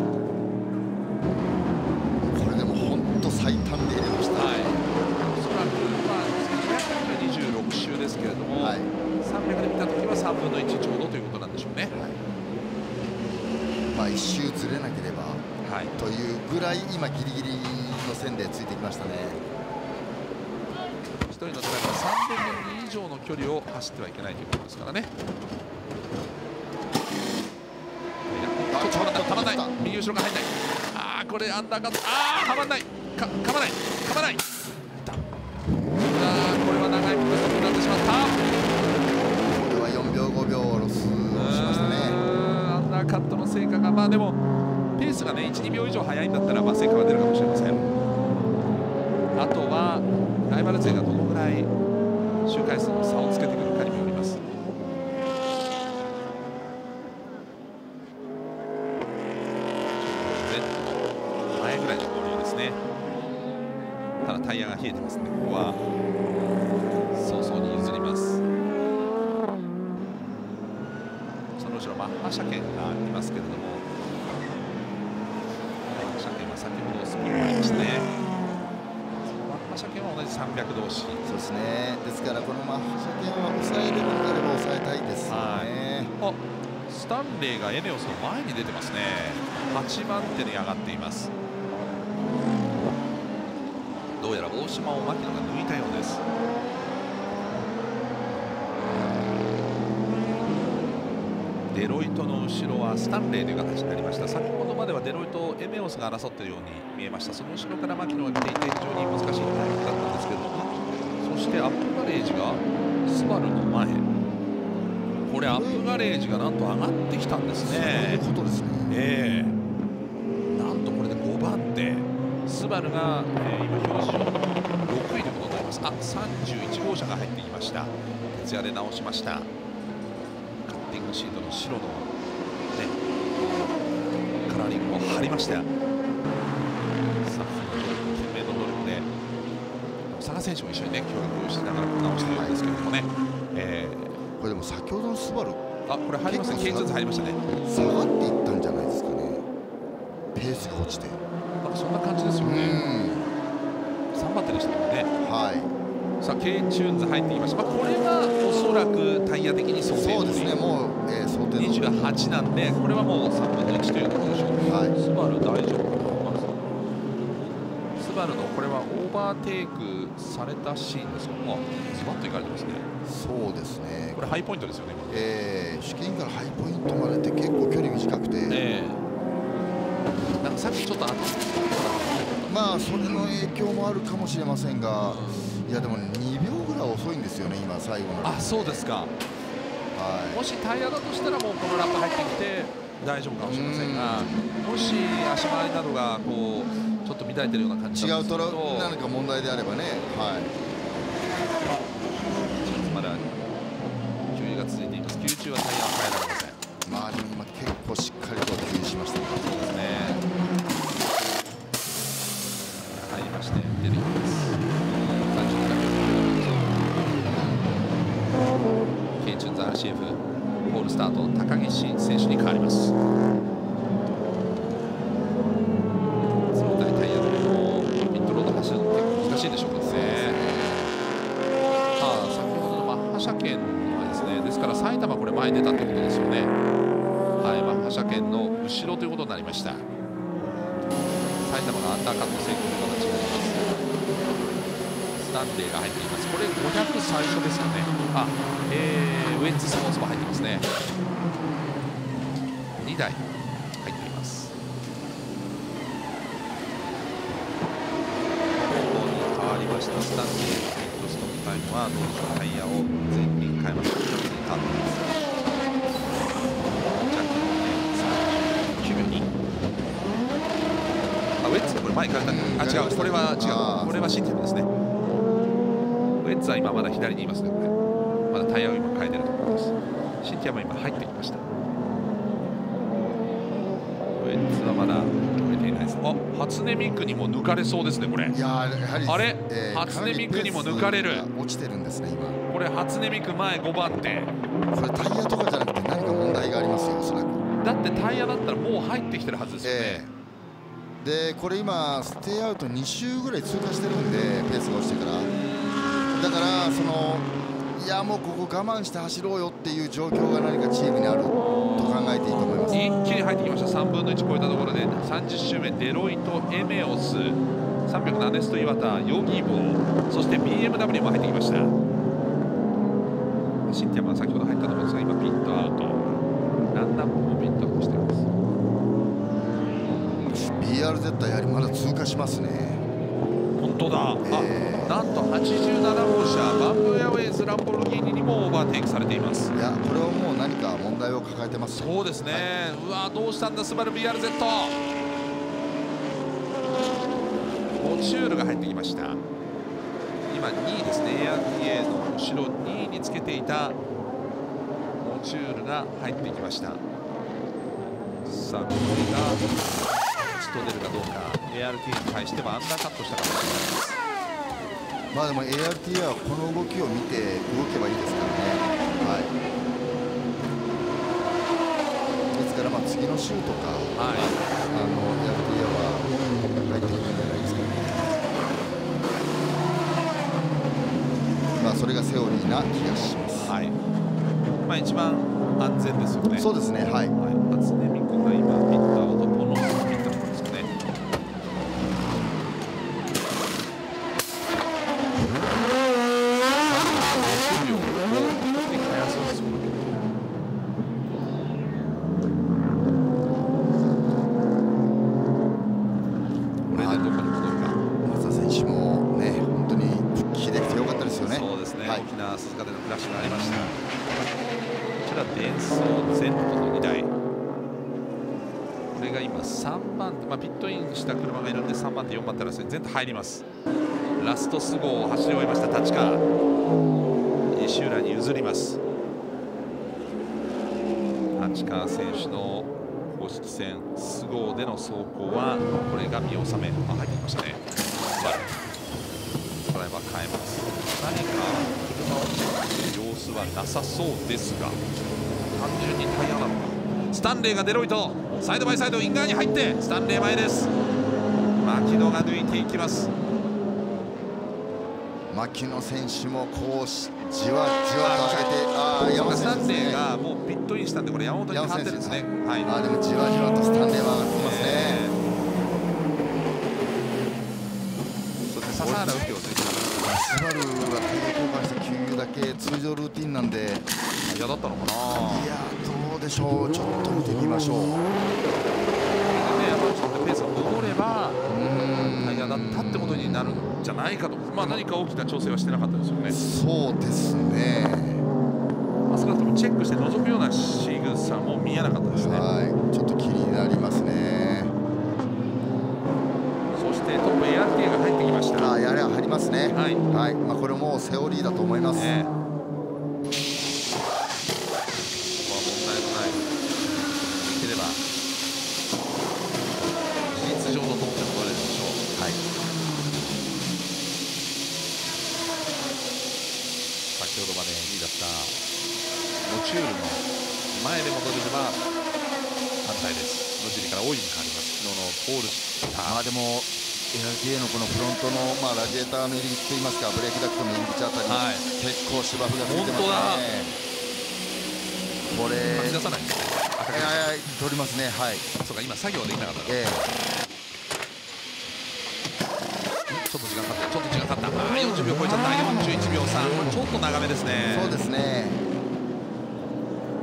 これでも本当最短で入れました、ね。はい、おそらくにひゃくにじゅうろく周ですけれども、はい、さんびゃくで見たときはさんぶんのいちちょうどということなんでしょうね。はい、まあいち周ずれなければ、はい、というぐらい今ギリギリの線でついてきましたね。ひとりのドライバーさんぶんのに以上の距離を走ってはいけないということですからね。はまらない、右後ろが入らない、あーこれアンダーカット、あーはまらない、かまない、かまない、あーこれは長いピットストップになってしまった。これはよんびょうごびょうロスをしましたね。アンダーカットの成果が、まあでもペースがね いちにびょう以上速いんだったら、まあ成果が出るかもしれません。あとはライバル勢がどのぐらい周回数の差をつけてくるかにもよります。タイヤが冷えてますね。ここは早々に譲ります。その後ろマッハ車検がいますけれども、マッハ車検は先ほどスピードがありましたね。マッハ車検は同じさんびゃく同士、そうですね。ですからこのマッハ車検は抑えれるのであれば抑えたいですよね。あ、スタンレーがエネオスの前に出てますね。はちばん手に上がっています。どうやら大島を牧野が抜いたようです。デロイトの後ろはスタンレーという形になりました。先ほどまではデロイトエメオスが争っているように見えました。その後ろから牧野が来ていて非常に難しいタイムだったんですけど、そしてアップガレージがスバルの前、これアップガレージがなんと上がってきたんですね。そういうことですね、えー、なんとこれでごばん手、スバルが、えー、今表示上ろくいということになります。あ、さんじゅういち号車が入ってきました。徹夜で直しました。カッティングシートの白の、ね、カラーリングを貼りました。スタッフの懸命の努力で佐賀選手も一緒にね協力をしながら直しているんですけれどもね、えー、これでも先ほどのスバル、あ、これ入りましたね。ケイチューンズ入りましたね。下がっていったんじゃないですかね。ペースが落ちてそんな感じですよね。さんばん手でしたもんね。はい。さあケイチューンズ入ってきました。まあ、これがおそらくタイヤ的に想定通り。そうですね。もう、えー、想定のにじゅうはちなんで、これはもうさんぶんのいちというところでしょう。はい。スバル大丈夫かな。スバガルのこれはオーバーテイクされたシーンですけども、ズバッといかれてますね。そうですね、これハイポイントですよね。えー、主金からハイポイントまでって結構距離短くて、えー、なんかさっきちょっと当たってまあそれの影響もあるかもしれませんが、うん、いやでもにびょうぐらい遅いんですよね、今、最後の。あ、そうですか、はい、もしタイヤだとしたらもうこのラップ入ってきて大丈夫かもしれませんが、もし足回りなどがこうちょっと乱れてるような感じだと違うトラブル何か問題であればね、はい、まだ給油が続いています。給油中はタイヤは変えられません。まあでも今結構しっかりと給油しましたね。そうですね、入りまして出てきます。ケイチューンズ アールシーエフボールスタート、高岸選手に変わります。その辺りタイヤでもミッドロード走るのって難しいでしょうかね。ああ、先ほどのマッハ車検はですね、ですから埼玉これ前出たってことですよね。はい、マッハ車検の後ろということになりました。埼玉がアンダーカット成功という形になります。スタンデーが入っています。これごひゃく最初ですよね。あ、えーウェッジスポーツも入ってますね。にだい入っています。後方に変わりました。スタンディングヘッドストップタイムはどうでしょう。タイヤを前輪変えました。後ろに変わっています。ジャッキーの、ね、さんじゅうきゅうびょうに。あ、ウェッジこれ前からだけど、あ、違う、これは違う、これはシンティブですね。ウェッジは今まだ左にいますね。これまだタイヤを今変えているところです。シンティアも今入ってきました。ウェッツはまだ止めていないです。あ、初音ミクにも抜かれそうですね、これ。いや、やはりあれ、えー、初音ミクにも抜かれる。落ちてるんですね、今。これ初音ミク前ごばんて。これタイヤとかじゃなくて、何か問題がありますよ、おそらく。だってタイヤだったら、もう入ってきてるはずですよね。えー、で、これ今ステイアウトにしゅうぐらい通過してるんで、ペースが落ちてから。だから、その。いや、もうここ我慢して走ろうよっていう状況が何かチームにあると考えていいと思います。一気に入ってきました。さんぶんのいち超えたところでさんじゅっしゅうめ、デロイト、エメオス、さんびゃく、ナネスト、岩田、ヨギボー、そして ビーエムダブリュー も入ってきました。シンティアも先ほど入ったところですが、今ピットアウト、ランナーもピットアウトしています。 ピーアールゼット やはりまだ通過しますね。本当だ、えー、あ、なんとはちじゅうななごうしゃバンブーエアウェイズランボルギーニにもオーバーテイクされています。いや、これはもう何か問題を抱えてます、ね、そうですね、はい、うわ、どうしたんだスバル ビーアールゼット。 オチュールが入ってきました。今にいですね。 エーアールティーエー の後ろにいにつけていたオチュールが入ってきました。さあ、これが出るかどうか。 エーアールティー に対してはアンダーカットしたかもしれないです。まあでも エーアールティー はこの動きを見て動けばいいですからね、はい、ですからまあ次の週とか、はい、あの エーアールティー は入ってくるんじゃないですかね。まあそれがセオリーな気がします、はい。まあ一番安全ですよね。そうですね、はい、はい、初音ミクが今ピットアウト、この入ります。ラストス号を走り終えましたタッチカー、西浦に譲ります。タッチカー選手の公式戦ス号での走行はこれが見納め。あ、入ってきましたね。ドライバー変えます。何か車を走る様子はなさそうですが、単純にタイヤなのか。スタンレーがデロイトサイドバイサイドイン側に入って、スタンレー前です。牧野が抜いていきます。牧野選手もこうしじわじわと上げて、ああ、山本選手、ね、スタンレーがもうピットインしたんで、これ山本に変わってるんですね。はい、ああ、でもじわじわとスタンレーは上がってますね。笹原打ってことですね。スバルが交換した給油だけ通常ルーティンなんで嫌だったのかな。いやどうでしょう、ちょっと見てみましょう。ちょっとペースが戻ればタイヤだったってことになるんじゃないかと。まあ何か大きな調整はしてなかったですよね。そうですね、まあ、少なくともチェックして覗くような仕草も見えなかったですね。はい、ちょっと気になりますね。そしてトップ エーアールティー が入ってきました。ああ、やれは入りますね。はい、はい、まあ、これもセオリーだと思います、ね。先ほどまでにいだったノチュールの前で戻れれば反対です。野尻から大いに変わります。昨日のポールシッター、まあでも エーアールティーエー のこのフロントの、まあ、ラジエーターの入り口といいますか、ブレーキダクトの入り口あたり、はい、結構芝生がついてますね。これ走らさないんですね。はい、取りますね。はい、そうか、今作業できなかった、えー、ちょっと時間かかった、ちょっと時間かかった。よんじゅうびょう超えちゃった。よんじゅういちびょうさん、ちょっと長めですね。そうですね。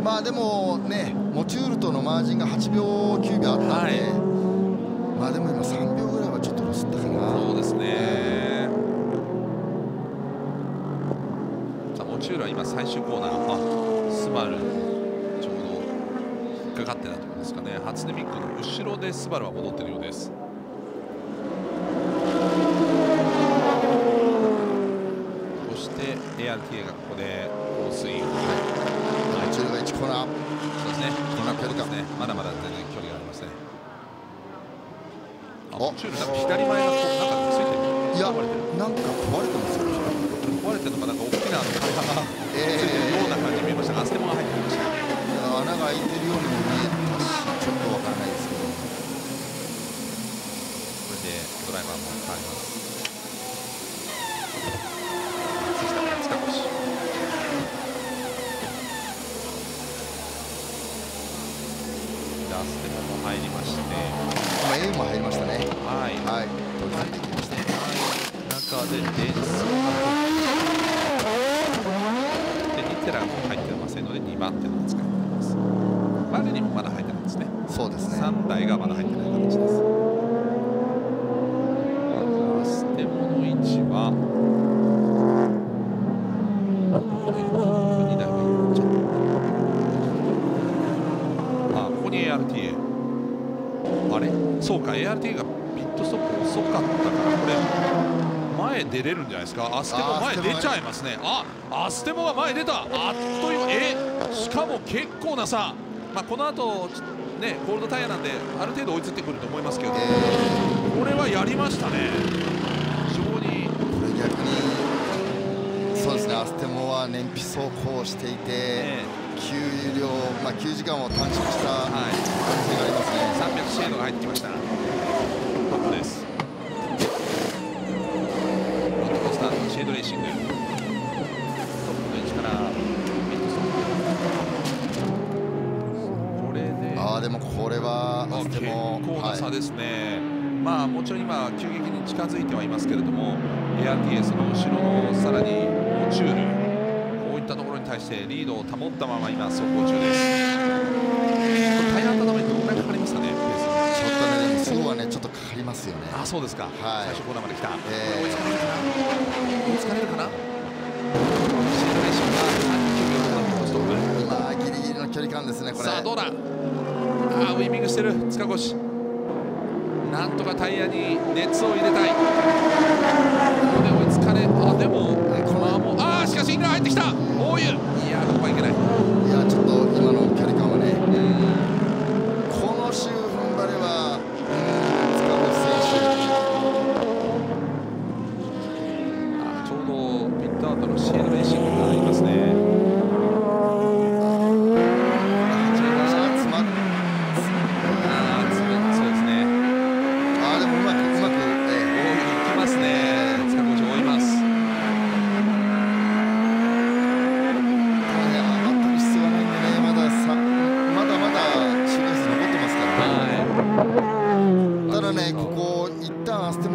まあでもね、モチュールとのマージンがはちびょうきゅうびょうあったんで、はい、まあでも今さんびょうぐらいはちょっとロスったかな。そうですね。さあモチュールは今最終コーナー、あ、スバルちょうど引っかかってたところですかね。初音ミクの後ろでスバルは戻ってるようです。エーアールティーエー がここで放水、はい、はい、中央がいちコーナー、そうですね、コーナー距離ですね、まだまだ全然距離がありますね。あ、中央なんか左前がこうなんかついてる、いや、なんか壊れてますよ、壊れてるのか、なんか大きなタイヤがついてるような感じに見えましたが、アステモが入ってきました。穴が開いてるようにも見えたし、ちょっとわからないですけど、これでドライバーも変わります。アステモも入りまして、まあ A も入りましたね。はいはい、入ってきました。中で電子でニッテラも入ってませんのでにばん手の扱いになります。バルニもまだ入ってないですね。そうですね。さんだいがまだ入ってない形です。まずアステモの位置は。そうか、 エーアールティー がピットストップ遅かったからこれ前出れるんじゃないですか。アステモ前出ちゃいますね。あ、アステモが前出た、あっという間、え、しかも結構な差、まあ、この後ねゴールドタイヤなんである程度追いついてくると思いますけど、えー、これはやりましたね。非常にこれ逆にそうですね、アステモは燃費走行していて、えー給油量、まあ、給油時間を短縮した可能性がありますね。はい、さんびゃくシェードが入ってきました。トップです。ロッドコースターのシェードレーシング、トップの位置からミッドストップ、これで、ああでもこれはアステモ結構な差ですね、はい、まあもちろん今急激に近づいてはいますけれども、 エーアールティーエー の後ろのさらにモチュールところに対してリードを保ったまま今走行中です。タイヤ温めどのくらいかかりますかね。ちょっとね、そうはねちょっとかかりますよね。あ、そうですか。はい、最初コーナーまで来た。えー、追いつかれるかな。追いつかれるかな。シートレーションがさんじゅうきゅうびょうのストップ。今ギリギリの距離感ですね。これ。さあどうだ。あー、ウィービングしてる塚越。なんとかタイヤに熱を入れたい。ここで追いつかれ。あ、でもこのもあー、しかしインナー入ってきた。いやここはいけない。いやちょっと今の距離感はね、この周踏ん張れは塚越選手、ちょうどピットアウトのシェードレーシングがありますね。ああ、そうですね。ああでもうまくうまく、えー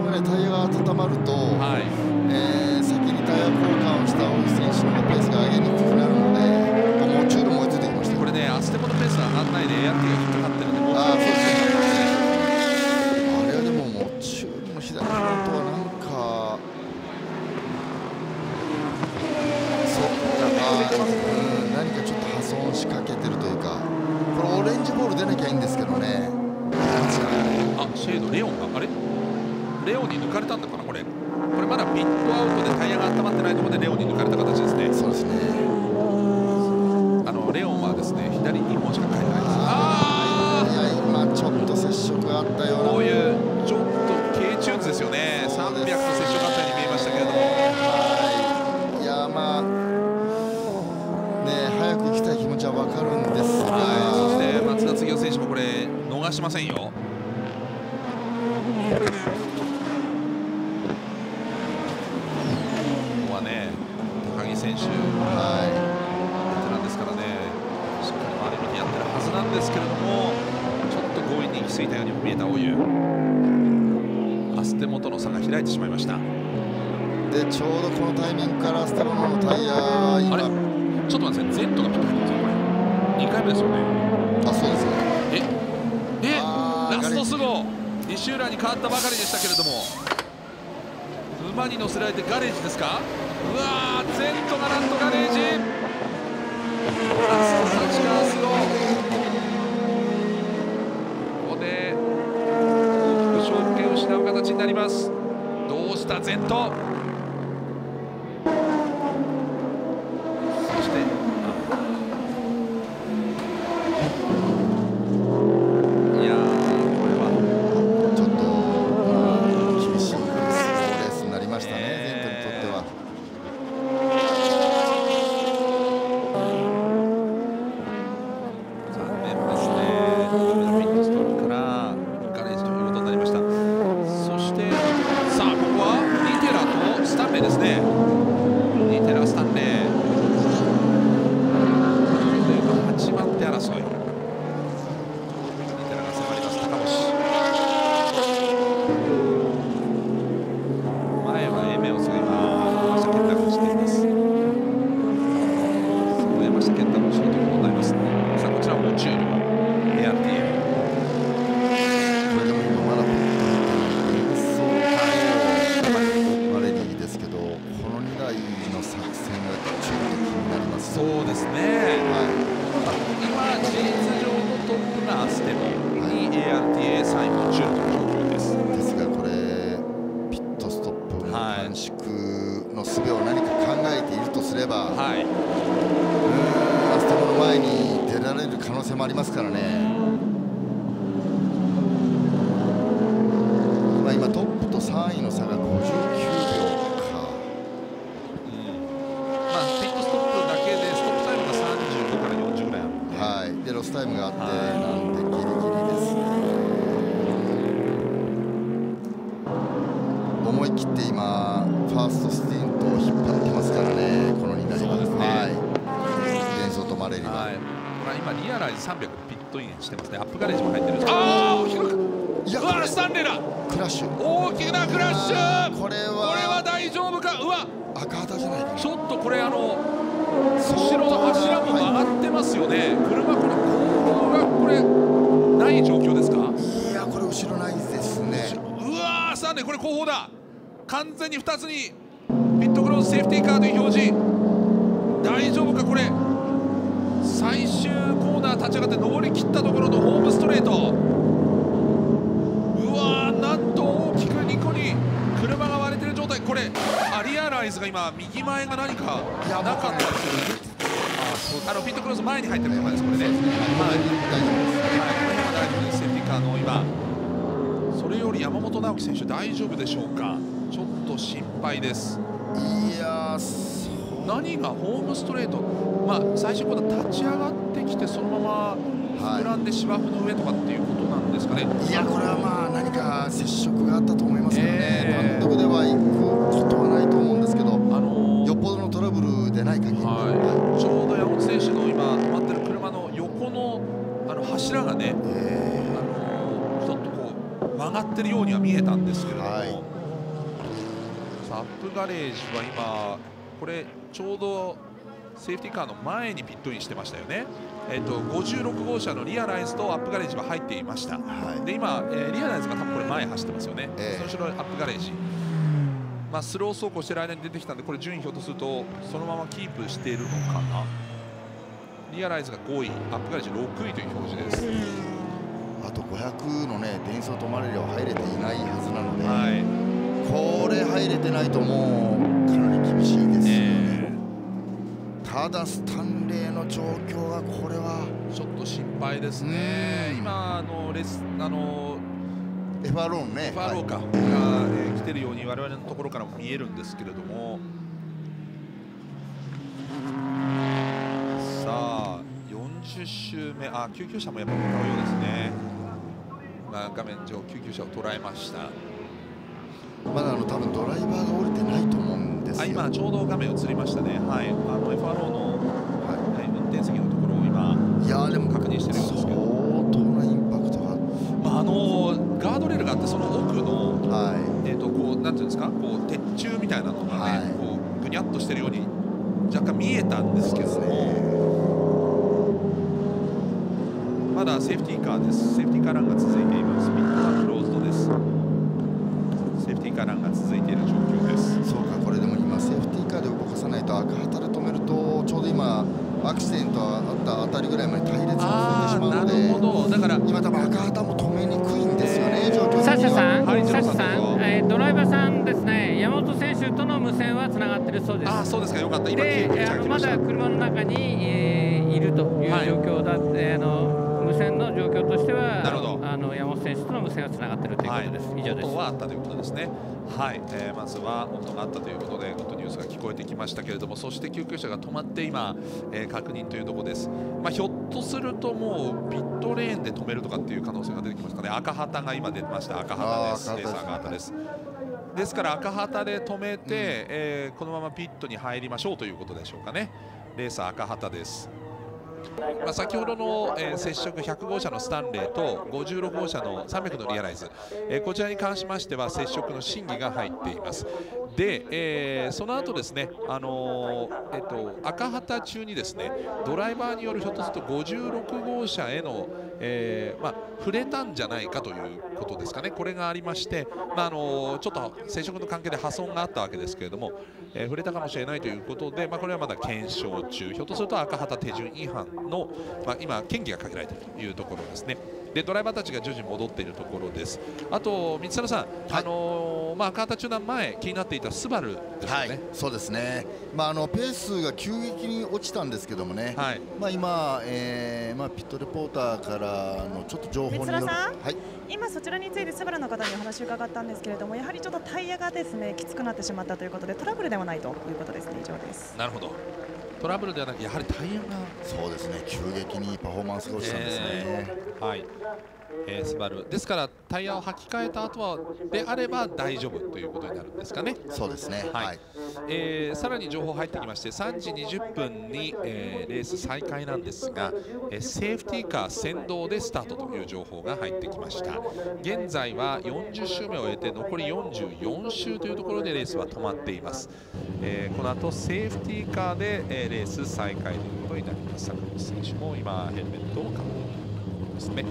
ぐらいタイヤが温まると、はい、えー、先にタイヤ交換をした選手のペースが上げにくくなるので、もうちょい追いついてきました。これね、アステモのペースは上がんないでエアティが引っかかってるんで、もうあれはでももう中の左の音はなんかそっか、うん、何かちょっと破損しかけてるというか、これオレンジボール出なきゃいいんですけどね。あ、シェードレオンがあれレオンに抜かれたんだかな、これこれまだピットアウトでタイヤが温まってないところでレオンに抜かれた形ですね。そうですね、あのレオンはですね左にいっぽんしか変えないです。あー、いや今ちょっと接触があったような、こういうちょっとケイチューンズですよね、さんびゃくと接触あったように見えましたけれども、はい、いやまあね早く行きたい気持ちは分かるんですが、はい、そして松田継夫選手もこれ逃しませんよ。しまいました。でちょうどこのタイミングからアステモのタイヤが今、あれちょっと待ってください、 Z がピット入ってますよ、これにかいめですよね。あ、そうですね。ええ、ラストスロー西浦に変わったばかりでしたけれども、馬に乗せられてガレージですか。うわー、 Z がなんとガレージ、ラストサチカースロー、ここで大きく勝負権を失う形になります。どうした Z、 そしてあいやこれはちょっと、まあ、厳しいレースになりましたね、えー、Z にとっては。残念ですね、ピットストップからガレージということになりました。そしてスタンレーですね。ニテラスタンレー。はちばん手争い。ニテラが迫ります高星。前は A 名をすぐ今山下健太が走っています。その山下健太の後ろということになります、ね。さあこちらはモチュールは エーアールティーエフ。これでも今まだ。そうですね、はい、今、事実上のトップがアステモに エーアールティーエースリー も中という状況です。ですが、これピットストップの短縮の術を何か考えているとすれば、はい、アステモの前に出られる可能性もありますからね、まあ、今、トップとさんいの差がごじゅうきゅうびょう。ロスタイムがあって、なんでギリギリですね。思い切って今ファーストスティントを引っ張ってますからね、このに台は。はい。連想とマレリは。これ今リアライズさんびゃくピットインしてますね。アップガレージも入ってる。ああ、広く。いや、うわ、スタンレーだ。クラッシュ。大きなクラッシュ。これは。これは大丈夫か。うわ。赤旗じゃないかな。ちょっとこれあの後ろの柱も曲がってますよね。車これ。これない状況ですか。いやこれ後ろないですね。うわー、スタンレーこれ後方だ。完全にふたつにピットクローズセーフティーカーという表示。大丈夫かこれ。最終コーナー立ち上がって上り切ったところのホームストレート。うわー、なんと大きくにこに車が割れてる状態。これアリアライズが今右前が何かなかったですよね。あのピットクロス前に入ってるところですこれね。まあ大丈夫です。セーフティーカーの今それより山本直樹選手大丈夫でしょうか。ちょっと心配です。いや何がホームストレート、まあ最初この立ち上がってきてそのまま膨らんで芝生の上とかっていうことなんですかね。いやこれはまあ何か接触があったと思いますけどね。単独では行くことはないと思うんですけど、あのよっぽどのトラブルでない限り。ちょうど山本選手の今止まってる車の横のあの柱がね、あのちょっとこう曲がってるようには見えたんですけれども、はい、アップガレージは今これちょうどセーフティーカーの前にピットインしてましたよね。えっとごじゅうろく号車のリアライズとアップガレージは入っていました、はい、で今、えー、リアライズが多分これ前走ってますよね、えー、その後ろアップガレージ、まあ、スロー走行してる間に出てきたんでこれ順位ひょっとするとそのままキープしているのかな。リアライズがごい、アップガレージろくいという表示です。あとごひゃくのね、電装止まれりは入れていないはずなので、はい、これ入れてないともうかなり厳しいですよね。えー、ただスタンレーの状況がこれはちょっと心配ですね。今あのレスあのエファローンね、エファローか、はい、が来てるように我々のところからも見えるんですけれども。さあよんじゅう周目、あ救急車もやっぱ向かうようですね。まあ、画面上、救急車を捉えました。まだあの多分ドライバーが降りてないと思うんですよ。あ今、ちょうど画面映りましたね、はい、あの エフアールオー の、はいはい、運転席のところを今、いやでも確認してるんですけど、相当なインパクトが、まあ、あのガードレールがあって、その奥の、はい、えとこうなんていうんですか、こう鉄柱みたいなのがね、はい、こうぐにゃっとしてるように若干見えたんですけども。まだセーフティーカーです。セーフティーカーランが続いています。ピットはクローズドです。セーフティーカーランが続いている状況です。そうか、これでも今セーフティーカーで動かさないと、赤旗で止めると、ちょうど今。アクシデントあったあたりぐらいまで隊列を踏んでしまうので。なるほど、だから、今多分赤旗も止めにくいんですよね。状況サッシャさん、はい、サッシャさん、えー、ドライバーさんですね。山本選手との無線はつながってるそうです。あ、そうですか、よかった。今で、あのまだ車の中に、えー、いるという状況だって、はい、あの。無線の状況としては、あの山本選手との無線がつながっているということです。はい、以上です。音はあったということですね。はい、えー、まずは音があったということで、ゴッドニュースが聞こえてきましたけれども、そして救急車が止まって今、えー、確認というところです。まあひょっとするともうピットレーンで止めるとかっていう可能性が出てきましたね。赤旗が今出ました。赤旗です。レーサー赤旗です。ですから赤旗で止めて、うん、えー、このままピットに入りましょうということでしょうかね。レーサー赤旗です。まあ先ほどの、えー、接触ひゃく号車のスタンレーとごじゅうろく号車のさんびゃくのリアライズ、えー、こちらに関しましては接触の審議が入っています。で、えー、その後ですね、あのーえっと、赤旗中にですねドライバーによるひょっとするとごじゅうろく号車への、えーまあ、触れたんじゃないかということですかね。これがありまして、まああのー、ちょっと接触の関係で破損があったわけですけれども、えー、触れたかもしれないということで、まあ、これはまだ検証中、ひょっとすると赤旗手順違反の、まあ、今、嫌疑がかけられているというところですね。でドライバーたちが徐々に戻っているところです。あと三沢さん、はい、あのー、まあ赤旗中断前気になっていたスバルですよね、はい。そうですね。まああのペースが急激に落ちたんですけどもね。はい、まあ今、えー、まあピットレポーターからのちょっと情報による。はい。今そちらについてスバルの方にお話を伺ったんですけれども、やはりちょっとタイヤがですねきつくなってしまったということでトラブルではないということですね。以上です。なるほど。トラブルではなくやはりタイヤがそうですね急激にパフォーマンスが落ちたんですね、えー、はい、えー、スバルですからタイヤを履き替えた後はであれば大丈夫ということになるんですかね。そうですね、はい、はい、えー、さらに情報入ってきましてさんじにじゅっぷんに、えー、レース再開なんですが、えー、セーフティーカー先導でスタートという情報が入ってきました。現在はよんじゅう周目を終えて残りよんじゅうよん周というところでレースは止まっています、えー、この後セーフティーカーで、えーレース再開ということになります。坂本選手も今ヘルメットをかぶってですね。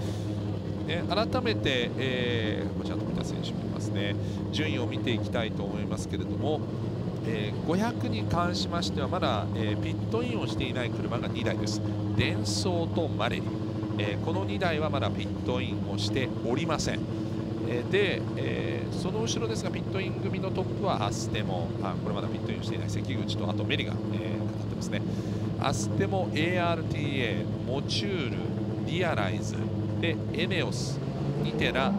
え改めて、えー、こちらの富田選手もいますね。順位を見ていきたいと思いますけれども、えー、ごひゃくに関しましてはまだ、えー、ピットインをしていない車がにだいです。デンソーとマレリ、えー、このにだいはまだピットインをしておりません。で、えー、その後ろですがピットイン組のトップはアステモ、あこれまだピットインしていない関口とあとメリが、えー、語ってますね。アステモ、エーアールティーエー、モチュール、リアライズでエネオス、ニテラ、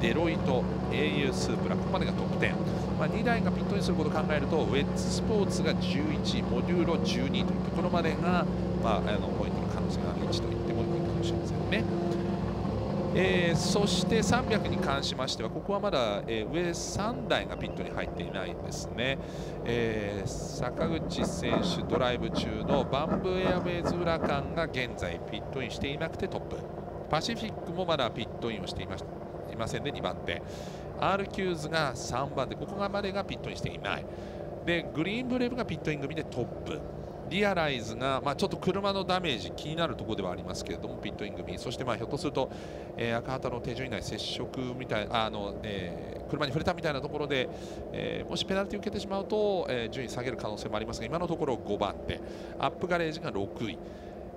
デロイト、エーユー スープラ、ここまでがトップじゅう、まあ、にだいがピットインすることを考えるとウェッツスポーツがじゅういち、モデューロじゅうにというところまでが、まあ、あのポイントの可能性がいちと言ってもいいかもしれませんね。えー、そしてさんびゃくに関しましてはここはまだ、えー、上さんだいがピットに入っていないんですね、えー、坂口選手ドライブ中のバンブーエアウェイズウラカンが現在ピットインしていなくてトップ、パシフィックもまだピットインをしていませんでにばん手、アールきゅうズ がさんばんで、ここまでがピットインしていない。でグリーンブレイブがピットイン組でトップ、リアライズが、まあ、ちょっと車のダメージ気になるところではありますけれどもピットイン組、そしてまあひょっとすると、えー、赤旗の手順以内接触みたいあの、えー、車に触れたみたいなところで、えー、もしペナルティを受けてしまうと、えー、順位下げる可能性もありますが、今のところごばんて、アップガレージがろくい、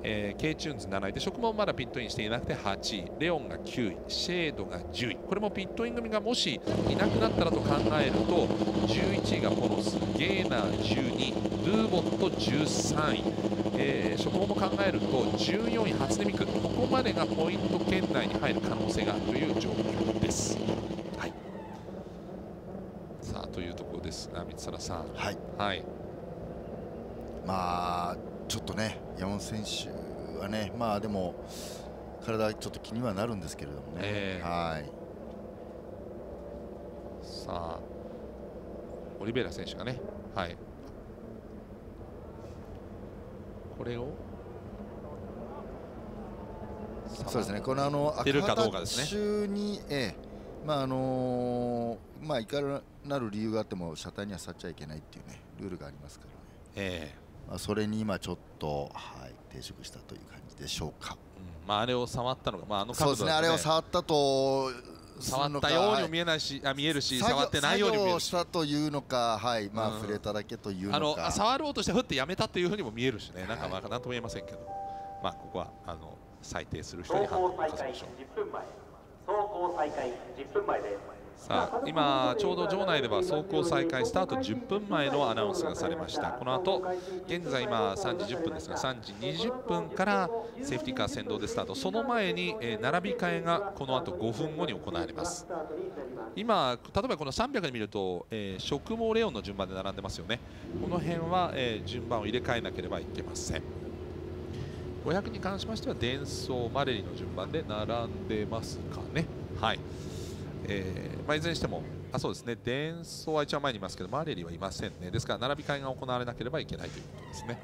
えー、ケイチューンズなないで、ショクモンまだピットインしていなくてはちい、レオンがきゅうい、シェードがじゅうい、これもピットイン組がもしいなくなったらと考えるとじゅういちいがポロス、ゲーナーじゅうにい、ルーボットじゅうさんい、えー、ショクモンも考えるとじゅうよんい、初音ミク、ここまでがポイント圏内に入る可能性があるという状況です。はい、さあというところですが、三沢さん。はい、はい、まあちょっとね山本選手はね、まあでも体ちょっと気にはなるんですけれどもね、えー、はいさあオリベイラ選手がね、はいこれをそうですね、このあの赤旗中に、えー、まああのー、まあいかなる理由があっても車体には触っちゃいけないっていうねルールがありますからね。えーそれに今ちょっと、はい、抵触したという感じでしょうか。うん、まああれを触ったのが、まああの角度だとね、そうですね、あれを触ったと触ったようにも見えないし、あ見えるし、触ってないようにも見えるし、したというのか、はい、まあ、うん、触れただけというのか、あの触ろうとしてふってやめたというふうにも見えるしね、なんかまあなんとも言えませんけど、まあここはあの裁定する人に判断しましょう。さあ今ちょうど場内では走行再開スタートじゅっぷんまえのアナウンスがされました。この後現在今さんじじゅっぷんですがさんじにじゅっぷんからセーフティーカー先導でスタート、その前に並び替えがこの後ごふんごに行われます。今例えばこのさんびゃくで見るとショクモレオンの順番で並んでますよね。この辺は順番を入れ替えなければいけません。ごひゃくに関しましてはデンソーマレリの順番で並んでますかね。はい、えーまあ、いずれにしても、あそうですね、デンソーは一番前にいますけどマレリはいませんね。ですから並び替えが行われなければいけないということですね。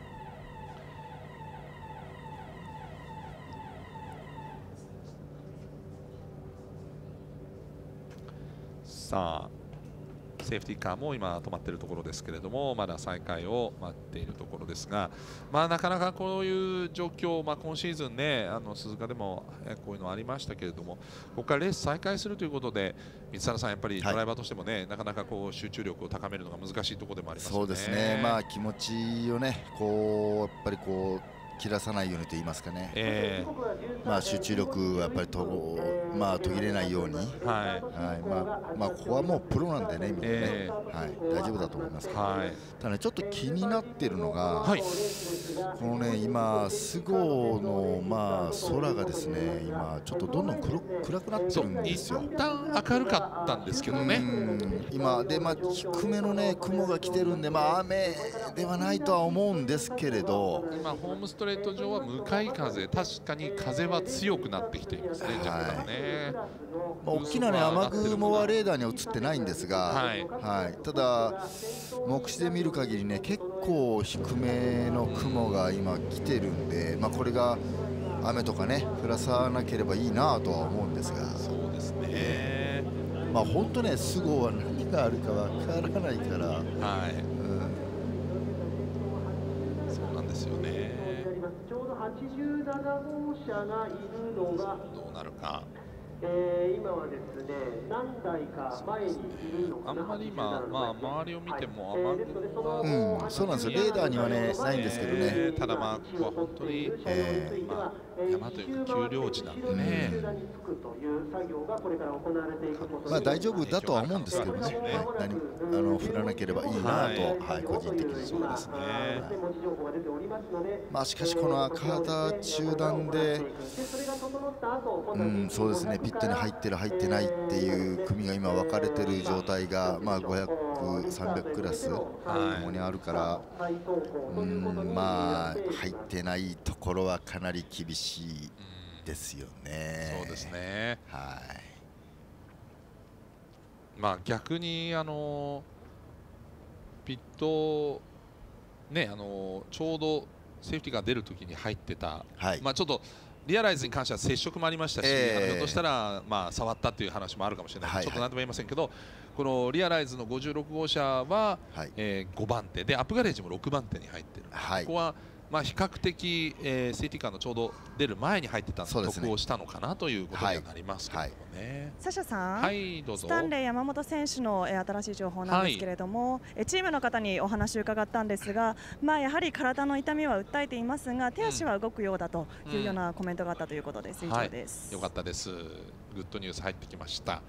さあセーフティーカーも今止まっているところですけれども、まだ再開を待っているところですが、まあ、なかなかこういう状況、まあ、今シーズンねあの鈴鹿でもこういうのありましたけれども、ここからレース再開するということで三原さん、やっぱりドライバーとしてもね、はい、なかなかこう集中力を高めるのが難しいところでもありますよね。そうですね、まあ、気持ちをねこうやっぱりこう切らさないようにと言いますかね、えー、まあ集中力はやっぱりと、まあ、途切れないように、はいはい、まあ、まあ、ここはもうプロなんでね、みんなね、えーはい、大丈夫だと思いますけど、はい、ただ、ね、ちょっと気になっているのが、はい、このね、今、菅生の、まあ、空がですね、今、ちょっとどんどん黒暗くなってるんですよ。一旦明るかったんですけどね、今、で、まあ、低めのね、雲が来てるんで、まあ、雨ではないとは思うんですけれど、今ホームストレートストレート上は向かい風、確かに風は強くなってきていますね、大きな、ね、雨雲はレーダーには映ってないんですが、はいはい、ただ、目視で見る限りね、結構低めの雲が今、来てるんで、まあ、これが雨とかね、降らさなければいいなとは思うんですが、そうですね、まあ、本当ね、菅生は何があるか分からないから。はい、どうなるか。今はですね、何台か前にいるのかな。あんまり今、まあ、周りを見ても雨雲が、うん、そうなんですよ、レーダーにはね、ないんですけどね、ただ、まあ、ここは本当に、えーまあ、山というか、丘陵地なんでね、まあ、大丈夫だとは思うんですけどね、はい、何あの降らなければいいなと、はいはい、個人的にそうですね、はい、まあ、しかし、この赤旗中断で、うん、そうですね。ピットに入ってる入ってないっていう組が今分かれてる状態が、まあ、ごひゃく、さんびゃくクラス共にあるから、はい、うん、まあ入ってないところはかなり厳しいですよね。そうですね、はい、まあ、逆にあのピット、ね、あのちょうどセーフティーが出るときに入ってた、はい、まあちょっとリアライズに関しては接触もありましたし、えー、あのひょっとしたら、まあ、触ったという話もあるかもしれない、はい、ちょっとなんとも言いませんけど、このリアライズのごじゅうろくごうしゃは、はい、えー、ごばんてで、アップガレージもろくばんてに入っている、はい、ここはまあ比較的、えー、セーフティーカーのちょうど出る前に入ってたので、得をしたのかなということにはなりますけどね。サシャさん、はい、どうぞ。スタンレー山本選手の、えー、新しい情報なんですけれども、はい、チームの方にお話を伺ったんですが、まあ、やはり体の痛みは訴えていますが、手足は動くようだというようなコメントがあったということです。うん、以上です、はい。よかったです。グッドニュース入ってきました。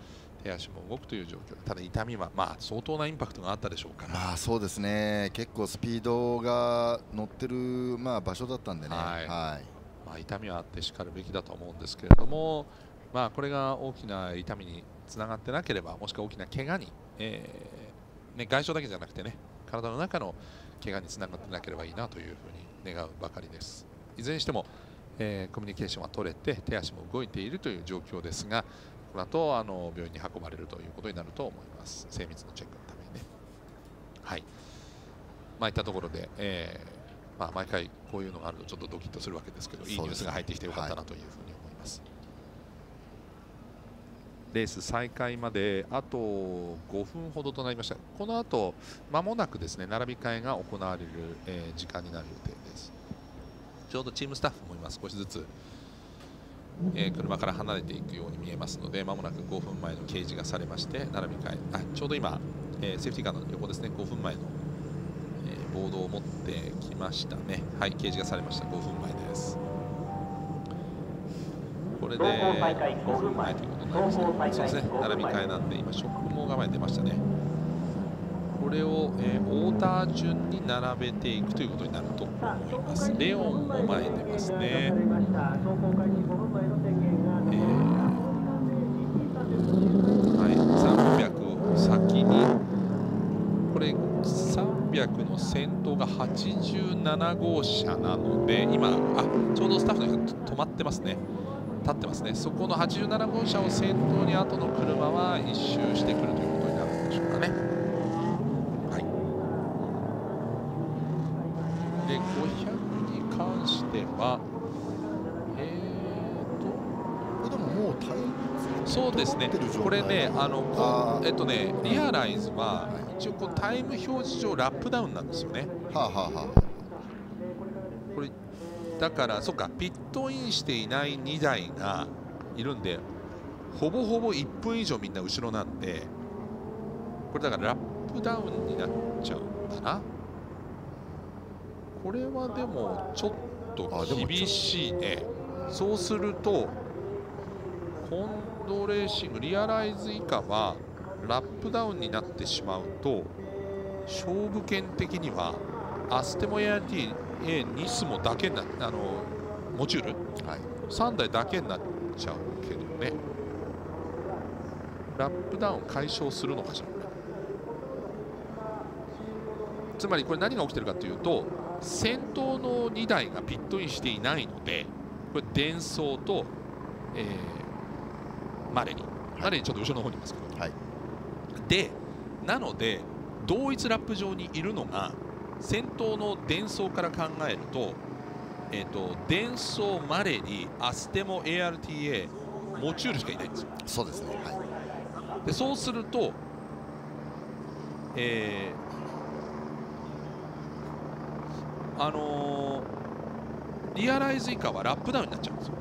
手足も動くという状況、ただ痛みはまあ相当なインパクトがあったでしょうから、まあそうですね、結構スピードが乗ってるまあ場所だったんでね、痛みはあってしかるべきだと思うんですけれども、まあこれが大きな痛みにつながってなければ、もしくは大きな怪我に、えーね、外傷だけじゃなくてね、体の中の怪我につながってなければいいなというふうに願うばかりです。いずれにしても、えー、コミュニケーションは取れて、手足も動いているという状況ですが、この後あの病院に運ばれるということになると思います。精密のチェックのためにね。はい。まあいったところで、えー、まあ毎回こういうのがあるとちょっとドキッとするわけですけど、いいニュースが入ってきてよかったなというふうに思います。はい、レース再開まであとごふんほどとなりました。この後間もなくですね、並び替えが行われる、えー、時間になる予定です。ちょうどチームスタッフも今少しずつ。えー、車から離れていくように見えますので、まもなくごふんまえの掲示がされまして、並び替え、あちょうど今、えー、セーフティーカーの横ですね、ごふんまえの、えー、ボードを持ってきましたね。はい、掲示がされました。ごふんまえです。これでごふんまえということになりましたね。そうですね、並び替えなんで今ショックモーが前に出ましたね。これを、えー、オーダー順に並べていくということになると思います。レオンも前に出ますね。先にこれさんびゃくの先頭がはちじゅうななごうしゃなので、今あちょうどスタッフの人が止まってますね、立ってますね。そこのはちじゅうななごうしゃを先頭に後の車はいっしゅうしてくるということになるんでしょうかね。はい、でごひゃくに関してはそうですね、これね、あのこうえっとね、リアライズは一応こうタイム表示上ラップダウンなんですよね。はあはあはあ、これだからそっか、ピットインしていないにだいがいるんで、ほぼほぼいっぷん以上みんな後ろなんで、これだからラップダウンになっちゃうんだな。これはでもちょっと厳しいね。そうするとコンドレーシングリアライズ以下はラップダウンになってしまうと、勝負権的にはアステモ エーアールティーエー ニスモだけな、あのモチュール、はい、さんだいだけになっちゃうけどね。ラップダウン解消するのかしら。つまりこれ何が起きてるかというと、先頭のにだいがピットインしていないので、これデンソーと、えーマレニ、マレニちょっと後ろの方にいますけど、はい、でなので同一ラップ上にいるのが先頭のデンソーから考えると、えーとデンソー、マレニ、アステモ エーアールティーエー モチュールしかいないんですよ。そうですね、はい、でそうすると、えー、あのー、リアライズ以下はラップダウンになっちゃうんですよ。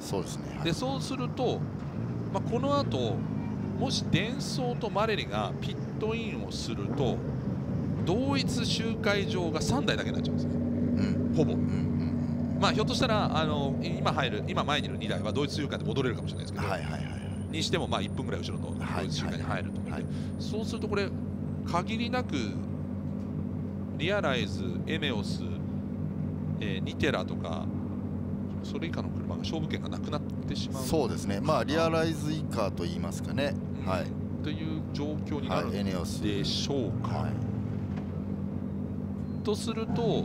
そうですね、はい、でそうするとまあこの後もしデンソーとマレリがピットインをすると、同一周回場がさんだいだけになっちゃうんですね、うん、ほぼ、まあひょっとしたらあの今入る今前にいるにだいは同一周回で戻れるかもしれないですけど、にしてもまあいっぷんぐらい後ろの同一周回に入ると、そうするとこれ限りなくリアライズ、エネオス、えー、ニテラとかそれ以下の車が勝負権がなくなってしまう。そうですね、まあリアライズ以下と言いますかね、うん、はい、という状況になるんでしょうか、はい、とすると、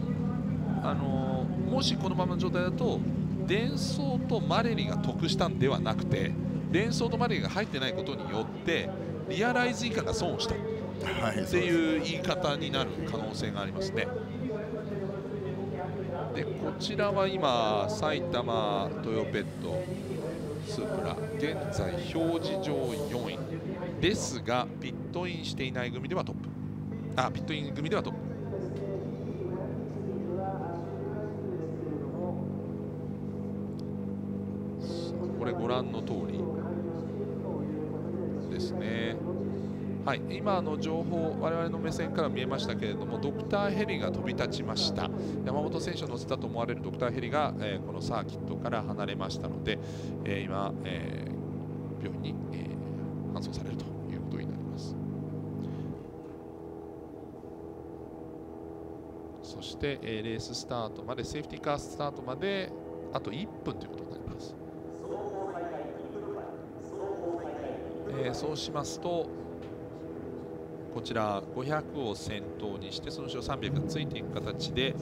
あのー、もしこのままの状態だとデンソーとマレリが得したんではなくて、デンソーとマレリが入ってないことによってリアライズ以下が損をしたっていう言い方になる可能性がありますね。で、こちらは今埼玉トヨペットスープラ、現在表示上よんいですが、ピットインしていない組ではトップ、あピットイン組ではトップ。これご覧の通りですね。はい、今の情報、我々の目線から見えましたけれども、ドクターヘリが飛び立ちました。山本選手を乗せたと思われるドクターヘリが、えー、このサーキットから離れましたので、えー、今、えー、病院に、えー、搬送されるということになります。そして、えー、レーススタートまで、セーフティーカースタートまであといっぷんということになります。えー、そうしますと、こちらごひゃくを先頭にして、その後ろさんびゃくがついていく形で、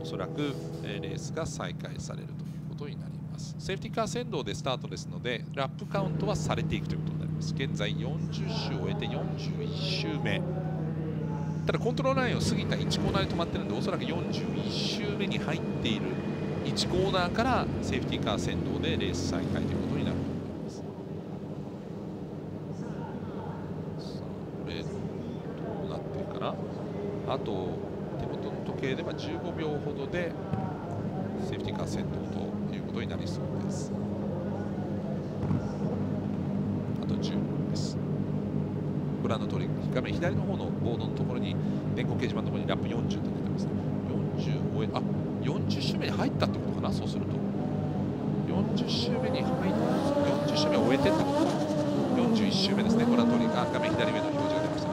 おそらくレースが再開されるということになります。セーフティーカー先導でスタートですので、ラップカウントはされていくということになります。現在よんじゅっしゅうを終えてよんじゅういっしゅうめ、ただコントロールラインを過ぎたいちコーナーで止まっているので、おそらくよんじゅういっしゅうめに入っているいちコーナーからセーフティーカー先導でレース再開ということになります。あと手元の時計ではじゅうごびょうほどでセーフティーカー先導ということになりそうです。あとじゅうびょうです。ご覧の通り、画面左の方のボードのところに電光掲示板のところにラップよんじゅうと出てますね。よんじゅう、あ、よんじゅっしゅうめに入ったってことかな。そうするとよんじゅっしゅうめに入ったよんじゅっしゅうめを終えてったことか、よんじゅういっしゅうめですね。ご覧の通り、画面左上の表示が出ました。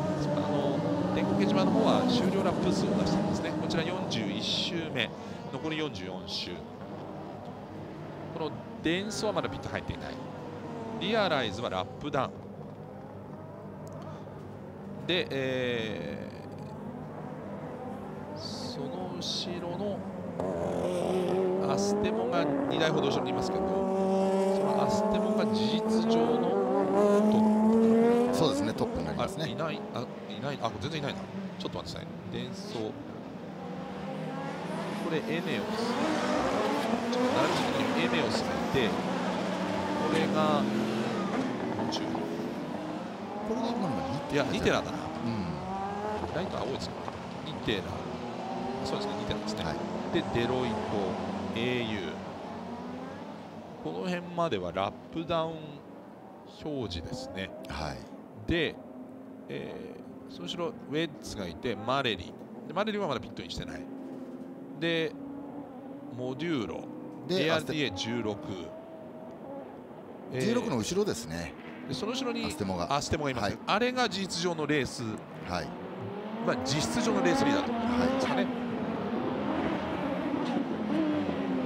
掲示板の方は終了ラップ数を出していますね。こちらよんじゅういっしゅうめ、残りよんじゅうよんしゅう。このデンソはまだピット入っていない。リアライズはラップダウンで、えー、その後ろのアステモがにだいほど後ろにいますけど、そのアステモが事実上のトップ、そうですね、トップになりますね。いないあいないあ全然いないな。ちょっと待ってください。伝送、これエメオス、ちょっと並び的にエメオスがいて、これがよんじゅう、これが今のいやにテラだな、うん、ライト青いですよね。にテラ、そうですね、にテラですね、はい、でデロイト、 エーユー、 この辺まではラップダウン表示ですね。はい、で、えーその後ろウェッツがいて、マレリー、マレリーはまだピットインしてない。で、モデューロ、エーアールディーエーじゅうろく、じゅうろくの後ろですね。でその後ろにアステモがいます、はい、あれが事実上のレース、はい、まあ、実質上のレースリーダーということですかね。は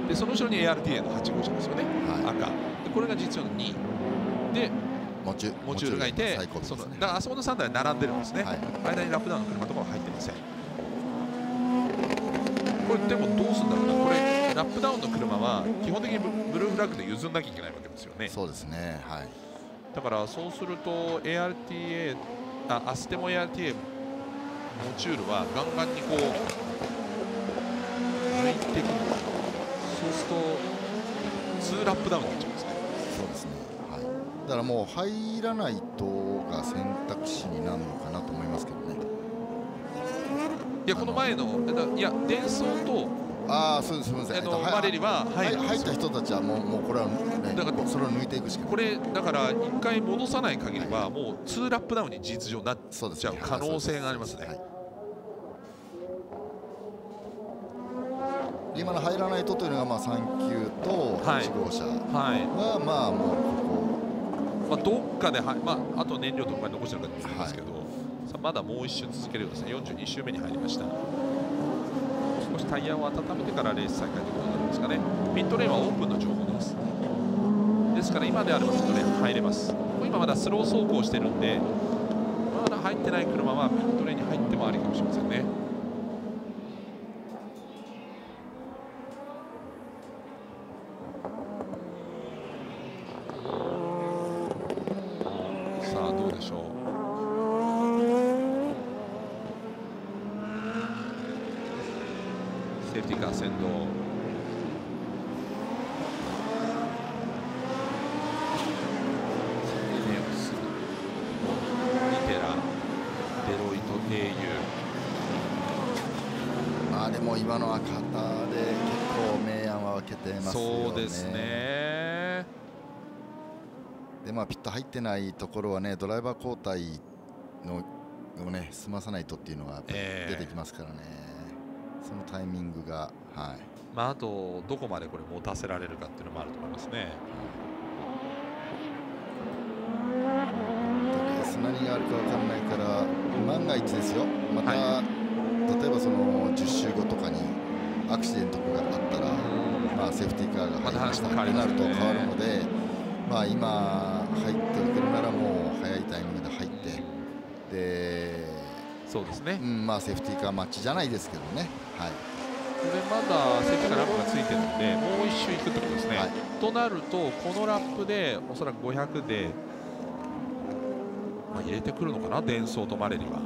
い、でその後ろに エーアールディーエー のはちごう車ですよね、はい、赤で、これが実質上のにいで、モチュールがいて、そのだからあそこのさんだい並んでるんですね、はい、間にラップダウンの車とかは入ってません。これでもどうするんだろうな、これラップダウンの車は基本的にブルーフラッグで譲らなきゃいけないわけですよね。そうですね、はい、だからそうすると エーアールティーエー、 あアステモ エーアールティーエー モチュールはガンガンにこう抜いてくる。そうするとにラップダウンになっちゃうんですね。そうですね、だからもう入らないとが選択肢になるのかなと思いますけどね。いや、この前の、いや、伝送と、ああ、そうです、すみません、マレリは入った人たちは、もう、もうこれは、だから、それを抜いていくしかない。これ、だから、一回戻さない限りは、もうにラップダウンに事実上になっちゃう可能性がありますね。今の入らないとというのが、まあ、さんきゅうとはちごうしゃは、まあ、もう、まあどっかで、まあ、あと燃料とか残してるかと思うんですけど、はい、さあまだもういっしゅう続けるようですね。よんじゅうにしゅうめに入りました。少しタイヤを温めてからレース再開ということになるんですかね。ピットレーンはオープンの情報です。ですから今であればピットレーン入れます。今まだスロー走行してるんで、まだ入ってない車はピットレーンに入ってもありかもしれませんね。セセーフティーカー先導。エネオス、ニテラ、デロイト、エーユー。まあでも今のはカターで結構明暗は分けてますよね。そうですね。でまあピット入ってないところはね、ドライバー交代のをね済まさないとっていうのが出てきますからね。えー、そのタイミングが、はい。まああとどこまでこれ持たせられるかっていうのもあると思いますね。レース何があるかわからないから万が一ですよ。また、はい、例えばそのじゅっしゅうごとかにアクシデントとかがあったら、まあセーフティーカーが入りましたってなると変わるので、まあ今入ってくるならもう早いタイミングで入って。でそうですね、うん、まあセーフティーカーマッチじゃないですけどね、はい、これまだセーフティーカーラップがついてるのでもう一周いくってことですね、はい、となるとこのラップでおそらくごひゃくで、まあ、入れてくるのかな、デンソーとマレリは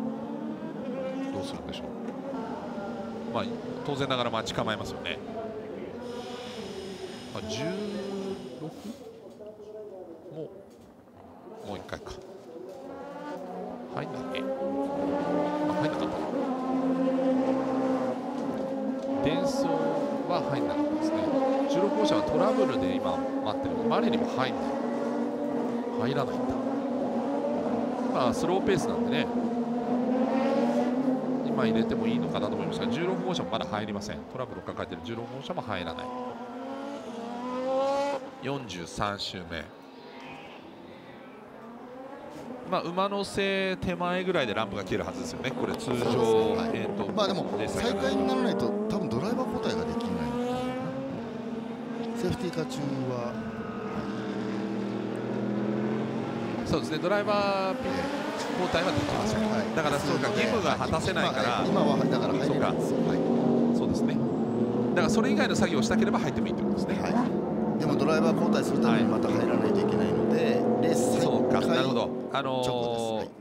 どうするんでしょう、まあ、当然ながら待ち構えますよね、まあ、じゅうろくもうもういっかいか。入んないね。あ、入んなかった。伝送は入んなかったですね。じゅうろく号車はトラブルで今待ってる。マレにも入んない入らないんだ。まあスローペースなんでね、今入れてもいいのかなと思いましたが、じゅうろく号車もまだ入りません。トラブルを抱えているじゅうろく号車も入らない。よんじゅうさん周目、まあ馬の背手前ぐらいでランプが消えるはずですよね。これ通常、えっとまあでも再開にならないと多分ドライバー交代ができないので、セーフティーカー中はそうですね、ドライバー交代はできません、はい、だからそうか、義務が果たせないから、今はだから入れない、そうですね、だからそれ以外の作業をしたければ入ってもいいということですね、はい、でもドライバー交代するためにまた入らないといけないので、レース再開、なるほど、あの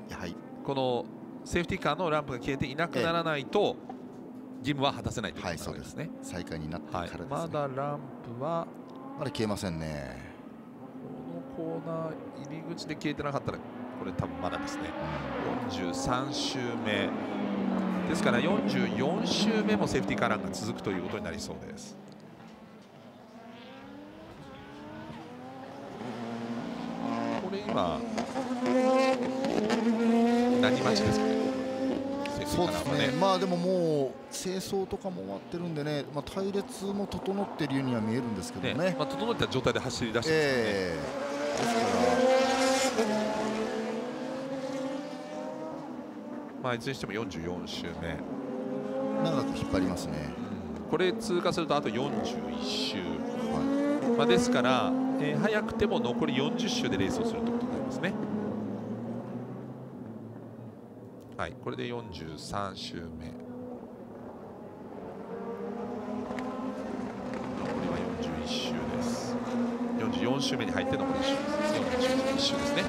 ーはい、このセーフティーカーのランプが消えていなくならないと、ええ、義務は果たせないということですね。再開になってからですね、はい、まだランプはまだ消えませんね。このコーナー入り口で消えてなかったらこれ多分まだですね。よんじゅうさん周目ですからよんじゅうよん周目もセーフティーカーランが続くということになりそうです。今何待ちですかね。そうですね。まあでももう清掃とかも終わってるんでね、まあ隊列も整っているようには見えるんですけどね。ね、まあ整った状態で走り出してますね。えー、ですから、まあいずれにしてもよんじゅうよん周目。長く引っ張りますね。これ通過するとあとよんじゅういち周。はい、まあですから。えー、早くても残りよんじゅう周でレースをするということになりますね。はい、これでよんじゅうさん周目。残りはよんじゅういち周です。よんじゅうよん周目に入って残りいち周です。よんじゅういち周ですね。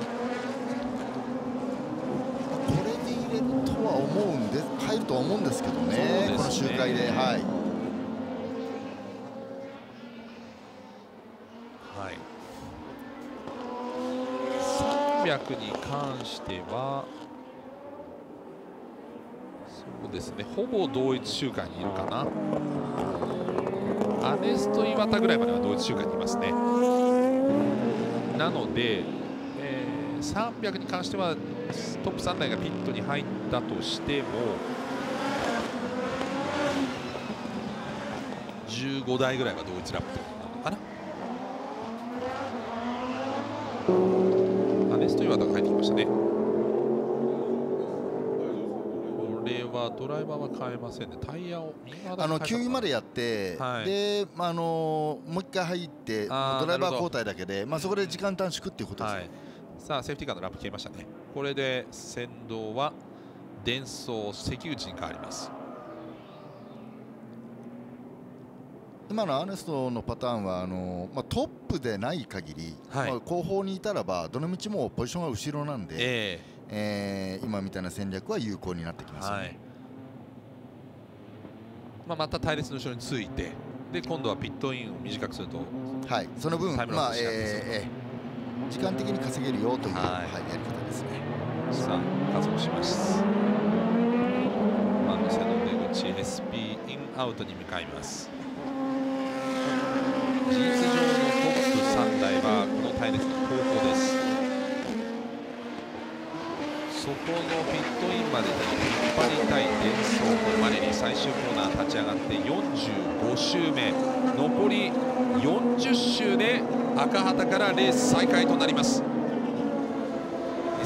これで入れるとは思うんで、入るとは思うんですけどね。そうですね、この周回で、はい。さんびゃくに関してはそうですね、ほぼ同一周回にいるかな。アネスト岩田ぐらいまでは同一周回にいますね。なので、えー、さんびゃくに関してはトップさん台がピットに入ったとしてもじゅうご台ぐらいが同一ラップなのかな。岩田が入ってきましたね。これはドライバーは変えませんね。タイヤをあの給油までやって、はい、で、まあ、あのもう一回入ってドライバー交代だけで、まあそこで時間短縮っていうことですね、はい。さあセーフティーカーのラップ消えましたね。これで先導はデンソー関口に変わります。今のアーネストのパターンはあの、まあ、トップでない限り、はい、まあ後方にいたらばどの道もポジションが後ろなんで、えーえー、今みたいな戦略は有効になってきますよね。はい、まあ、また隊列の後ろについて、で今度はピットインを短くすると、はい、その分、まあえー、時間的に稼げるよという、はい、はい、やり方ですね。さあ、加速します。まあ、店の出口 エスピー インアウトに向かいます。事実上のトップさん台はこの隊列の後方です。そこのピットインまでに引っ張りたい点数、これまでに最終コーナー立ち上がってよんじゅうご周目、残りよんじゅう周で赤旗からレース再開となります。に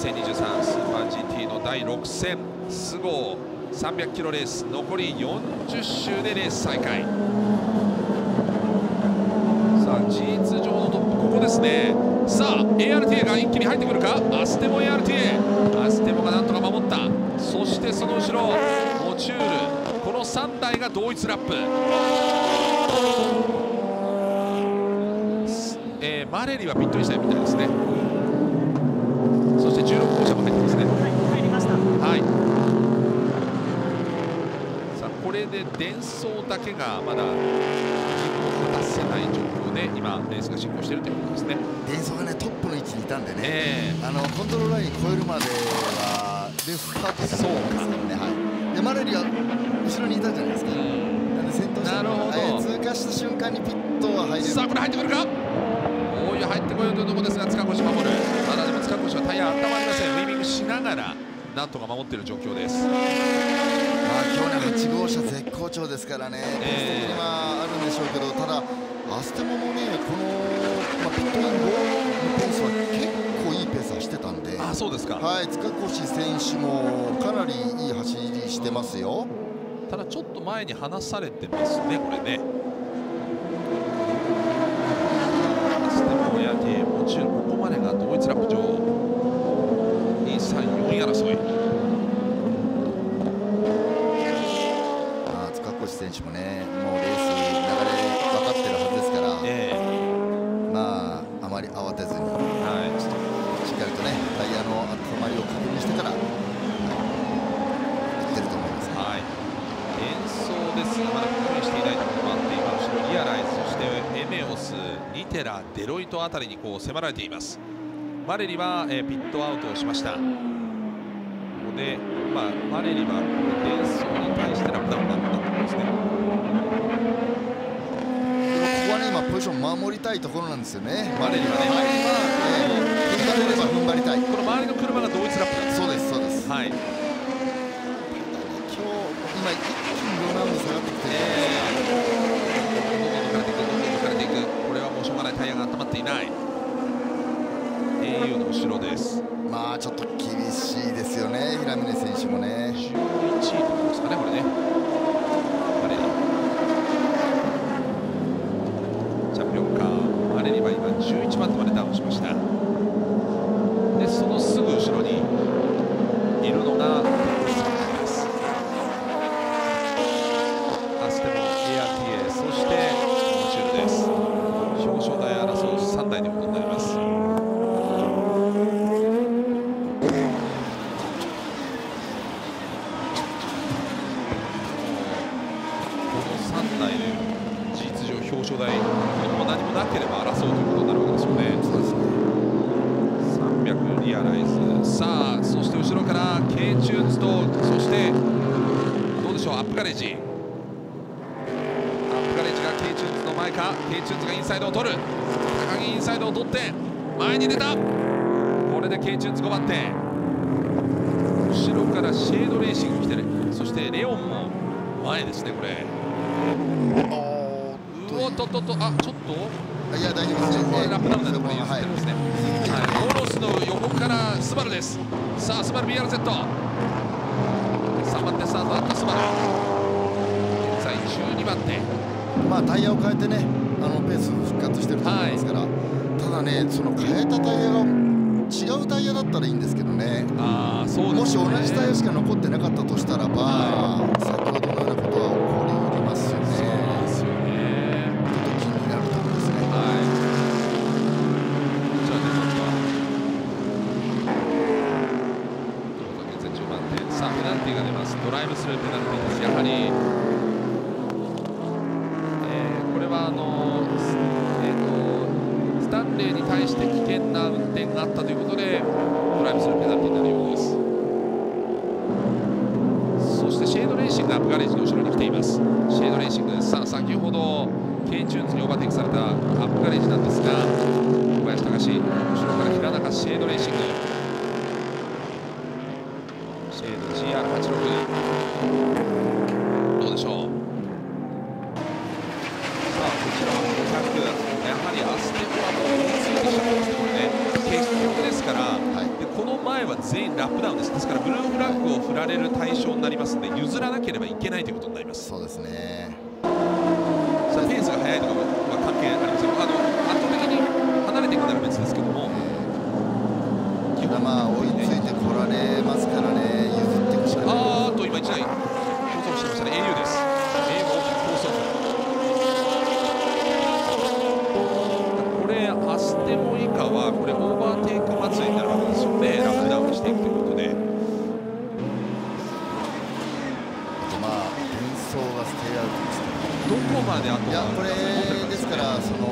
せんにじゅうさんスーパー ジーティー のだいろく戦スゴーさんびゃくキロレース、残りよんじゅう周でレース再開。さあ、事実上のトップここですね。さあ エーアールティーエー が一気に入ってくるか。アステモ エーアールティーエー、 アステモがなんとか守った。そしてその後ろモチュール、このさん台が同一ラップ、えー、マレリはピットインしたいみたいですね。そしてじゅうろく号車も入ってますね。入りました。はい。さあこれでデンソーだけがまだ達せない状況で今レースが進行しているということですね。デンソーがねトップの位置にいたんでね、えー、あのコントロールライン超えるまではレーススタートしたんですね。はい。でマレリが後ろにいたじゃないですか。なんで先頭車が通過した瞬間にピットは入れる。さあこれ入ってくるか。こういう入ってこようというところですが塚越守る。まだでも塚越はタイヤ温まりません。ウィービングしながらなんとか守っている状況です。まあ今日ねはち号車絶好調ですからね。えーでしょうけど、ただアステモもねこの、まあ、ピットイン後のペースは結構いいペース走ってたんで、あ、そうですか。はい、塚越選手もかなりいい走りしてますよ。ただちょっと前に離されてますねこれね。アステモやディエモチュール、ここまでが同一ラップ上に、さん、よん位争い。塚越選手もねもうレース流れ分かってるはずですから、えー、まああまり慌てずに、はい、ちょっとしっかりとねタイヤの温まりを確認してから、はい、行ってると思います、ね。はい、演奏ですがまだ確認していないところもあって、今後ろリアライズ、そしてエメオス、ニテラ、デロイトあたりにこう迫られています。マレリは、えー、ピットアウトをしました。ここで、まあ、マレリは演奏に対してラップダウンだった。ここはね今ポジション守りたいところなんですよね。マレリはね今踏ん張れれば踏ん張りたい。この周りの車が同一ラップだ。そうですそうです。はい。今日今一気にローラウンド下がってきて、どんどん抜かれていくどんどん抜かれていく。これはもうしょうがない、タイヤが温まっていない。エーユー の後ろです。まあちょっと厳しいですよね平峰選手もね。じゅういち位とかですかねこれね。じゅういちばん手までダウンしました。でそのすぐ後ろにいるのがです。アステモ エーアールティーエー、 そしてモチュールです。表彰台争うさん台ということになります。このさん台で事実上表彰台も何もなければ争うということになるわけですよね。さんびゃくリアライズ。さあそして後ろからケイチューンズと、そしてどうでしょう、アップガレージ、アップガレージがケイチューンズの前か。ケイチューンズがインサイドを取る。高木インサイドを取って前に出た。これでケイチューンズごばん手、後ろからシェードレーシング来てる。そしてレオンも前ですねこれ。おっとっとっと、あちょっといや大丈夫ですね。ラップダウンだところに入ってますね。はい。コロスの横からスバルです。さあスバル ビーアールゼット。さんばん手スタートだったスバル。現在じゅうにばん手。まあタイヤを変えてね、あのペース復活してると思いますから。はい、ただねその変えたタイヤが違うタイヤだったらいいんですけどね。ああそうですね。もし同じタイヤしか残ってなかったとしたらば、はい、先ほどのようなことは起こり得ますよね。ドライブスルーペナルティーです。やはりあの、えー、とスタンレーに対して危険な運転があったということでドライブするペナルティになるようです。そしてシェードレーシングがアップガレージの後ろに来ています。シェードレーシングです。さあ先ほどケイチューンズにオーバーテイクされたアップガレージなんですが、小林隆史後ろから平中シェードレーシング、シェード ジーアールはちじゅうろく どうでしょう。やはりアステコはもうついてしまいますね、これね、結局ですから、はい、でこの前は全員ラップダウンです、ですからブルーフラッグを振られる対象になりますので、譲らなければいけないということになります。そうですね、さあペースが速いとかは関係ありません、あの圧倒的に離れていくなら別ですけども、基本まあ追いついてこられますからね、譲っていくしかない。あーっと今いちだい放送してましたね、エーユー です。はこれオーバーテイク祭りになるわけですよね、ラップダウンしていくということで、まあ、演奏がステイアウトですけど、どこまであとは、これですから、その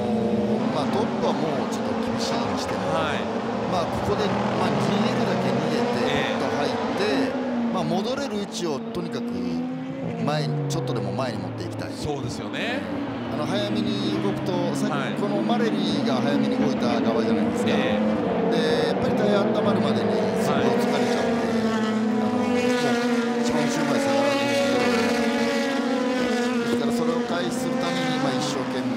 まあ、トップはもうちょっと厳しいにしても、はい、まあここで、まあ、逃げるだけ逃げて、と入って、えーまあ、戻れる位置をとにかく前に、ちょっとでも前に持っていきたい。そうですよね、あの早めに動くと、さっきこのマレリーが早めに動いた側じゃないですか、えー、でやっぱりタイヤ温まるまでにすごい疲れちゃうので、はい、一番後ろまで下がらないですけど、ですからそれを回避するために今、一生懸命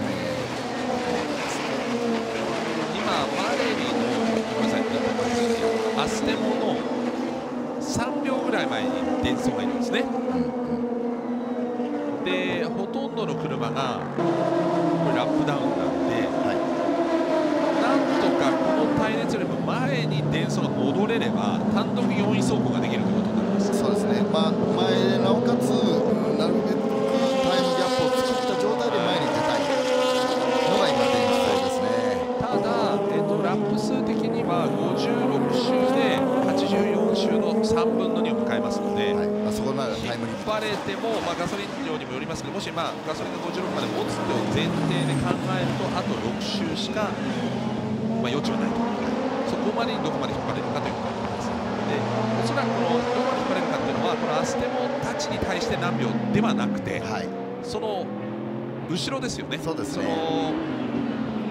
今、マレリーのごめんなさいアステモのさんびょうぐらい前に電装がいるんですね。うんでほとんどの車がこれラップダウンなんで、はい、なんとかこの隊列よりも前に電装が戻れれば単独よんい走行ができるということになります。そうですね、まあ、前なおかつなるべくタイムギャップを作った状態で前に出たいのが今、電装ですね。ただ、えっと、ラップ数的にはごじゅうろくしゅうではちじゅうよんしゅうのさんぶんのにを迎えますので。はい、引っ張れても、まあ、ガソリン量にもよりますけど、もし、まあ、ガソリンがごじゅうろくまで持つという前提で考えるとあとろくしゅうしか、まあ、余地はないと、そこまでにどこまで引っ張れるかということになりますので、おそらくこのどこまで引っ張れるかというのはこのアステモたちに対して何秒ではなくて、はい、その後ろですよね、そうですね、その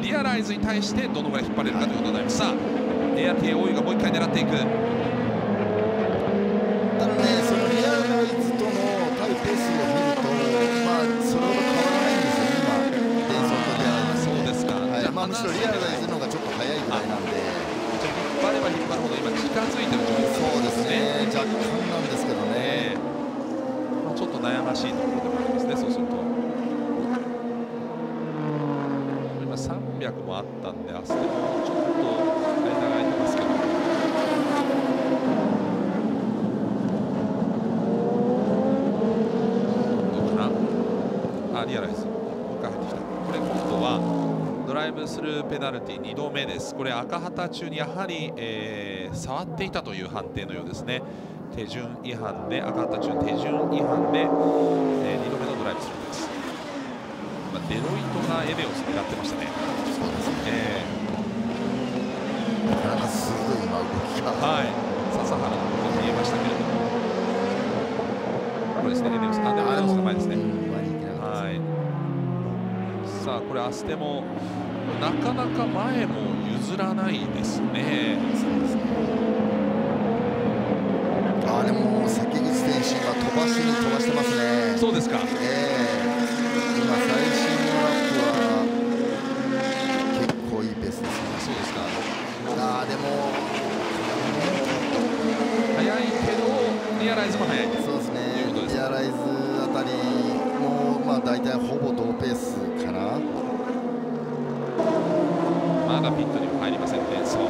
リアライズに対してどのぐらい引っ張れるかということになります。はい、さあエア ティーオーユー がもういっかい狙っていく。ペースを見ると、まあ、それほど変わらないんですよね、今、電装とリアライズ、そうですか、はい、まあ、むしろリアライズの方がちょっと早いぐらいなんで、じゃ引っ張れば引っ張るほど、今、近づいてる状況ですね、そうですね、若干なんですけどね、まあ、ちょっと悩ましいところでもありますね、そうすると、今、さんびゃくもあったんで、あすでもちょっと、間が空いてますけど。リアライズもう一回入ってきた。これ今度はドライブスルーペナルティにどめです。これ赤旗中にやはり、えー、触っていたという判定のようですね。手順違反で、赤旗中手順違反で、えー、にどめのドライブスルーです。まあ、デロイトがエネオス狙ってましたね。そうですね、えー、なかなか鋭い今動きが、はい、笹原の動きが見えましたけれども、これですね、エネオス、あ、でもエネオスの前ですね。はい、さあこれアステもなかなか前も譲らないですね。そうですね、あでも関口選手が飛ばしに飛ばしてますね。そうですか、えー、今最新のラップは結構いいペースですね。そうですか、あでも速いけどリアライズも速い。そうですね、リアライズあたりまあ大体ほぼ同ペースかな。まだピットにも入りませんね。そう、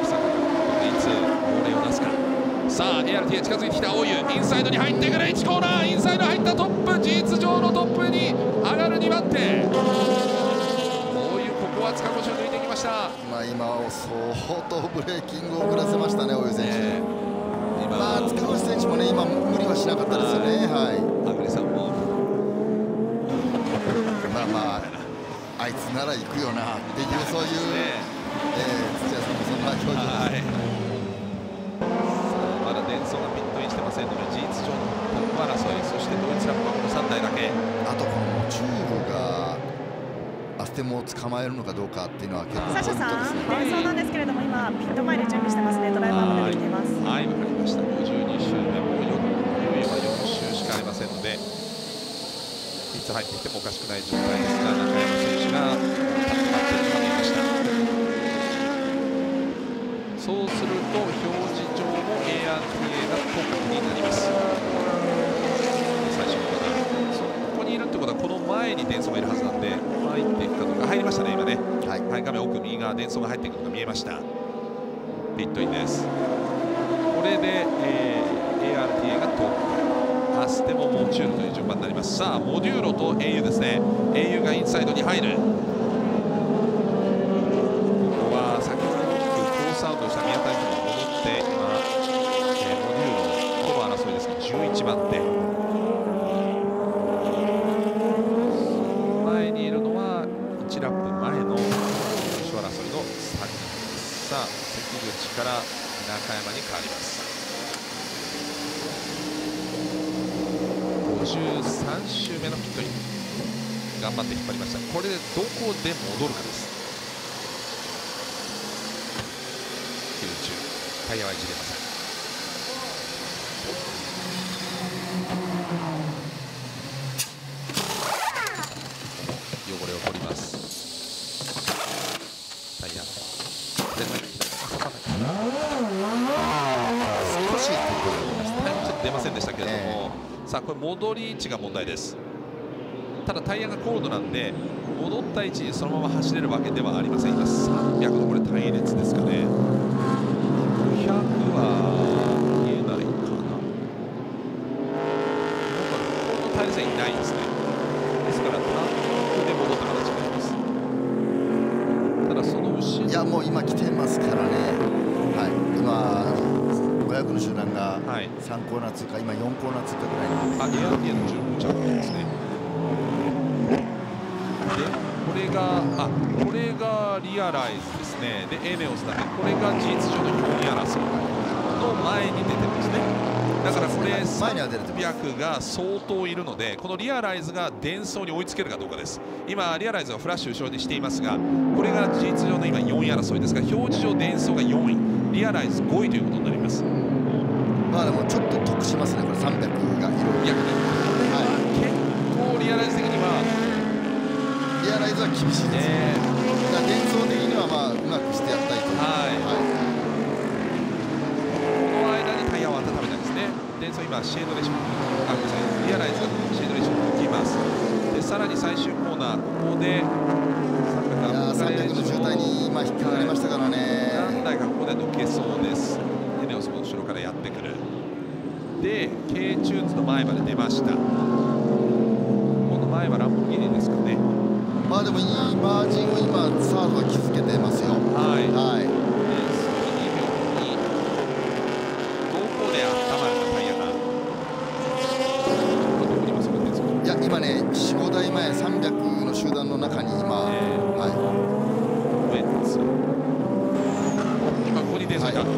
秋坂がいつボレーを出すか。さあ エーアールティー 近づいてきた。大湯インサイドに入ってくる。いちコーナーインサイド入った。トップ、事実上のトップに上がるにばんて。大湯ここは塚越を抜いていきました。まあ今は相当ブレーキングを遅らせましたね、大湯選手、えー、まあ塚越選手もね今無理はしなかったですよね。はい、まあまああいつなら行くよなっていうそういう土屋さんもそんな表情です。まだデンソーがピットインしてませんので、事実上のトップ争い、そしてドイツラップはこのさんだいだけ。あとこの中国がアステモを捕まえるのかどうかっていうのは結構ポイントですね。サシャさん、デンソーなんですけれども、今ピット前で準備してますね。ドライバーも出てきています。はい、わかりました。ごじゅうにしゅうめもうよんしゅうしかありませんので。いつ入ってきてもおかしくない状態ですが、中山選手が立ち回って決めました。そうすると表示上も エーアールティーエー がトップになります。最初のコーナー、ここにいるってことはこの前にデンソーがいるはずなんで、入っていくかどうか。入りましたね今ね、はい、画面奥右側デンソーが入っていくのが見えました。ピットインです。これで、えー、エーアールティーエー がトップ、アステモモチュールという順番になります。さあモデューロと英雄ですね。英雄がインサイドに入る。ここは先ほど大きくコースアウトした宮田君が戻って今、えー、モデューロとの争いです。じゅういちばんて前にいるのはいちラップまえの優勝争いのさんにんです。さあ関口から中山に変わります。ごじゅうさんしゅうめのピットイン、頑張って引っ張りました。これでどこで戻るかです。きゅうじゅうタイヤはいじれません。汚れを取ります。タイヤ少しちょっと出ませんでしたけれども、えーさあこれ戻り位置が問題です。ただタイヤが高度なんで戻った位置にそのまま走れるわけではありません。今さんびゃくのこれ隊列ですかね。ごひゃくは見えないかな。この隊列にないですね。ですから単独で戻った形になります。ただその後ろいやもう今来てますからね、はい、今ごひゃくの集団がさんコーナー通過、今よんコーナー通過ぐらいなんで、あ、エーアールティーエーのじゅうご着点ですね。で、これが、あ、これがリアライズですね。で、エネオスだね。これが事実上の表裏争いの前に出てますね。だからこれさんびゃくが相当いるので、このリアライズがデンソーに追いつけるかどうかです。今、リアライズはフラッシュ後ろにしていますが、これが事実上の今よんい争いですが、表示上デンソーがよんい、リアライズごいということになります。まあでもちょっと得しますね、これさんびゃくがいる。結構リアライズ的にはリアライズは厳しいですね。だから伝送的にはまあうまくしてやったいと思います。この間にタイヤを温めたんですね。伝送今シェードレシピ、あ、ごめんなさい、リアライズがシェードレシピに行きます。でさらに最終コーナーここでさんびゃくの渋滞に今引っかかりましたからね。何台かここで抜けそうです。エネオスも後ろからやってくる。で、ケイチューンズの前まで出ました。この前はランボルギーニですかね。まあでもいいマージンを今サードは気づけてますよ。はい。はい。にびょうにどこで温まるかタイヤが。どこにも滑ってるんですか。いや今ねよん、ごだいまえさんびゃくの集団の中に今、えー、はい。ウェッツ。今ここに出そうだ。で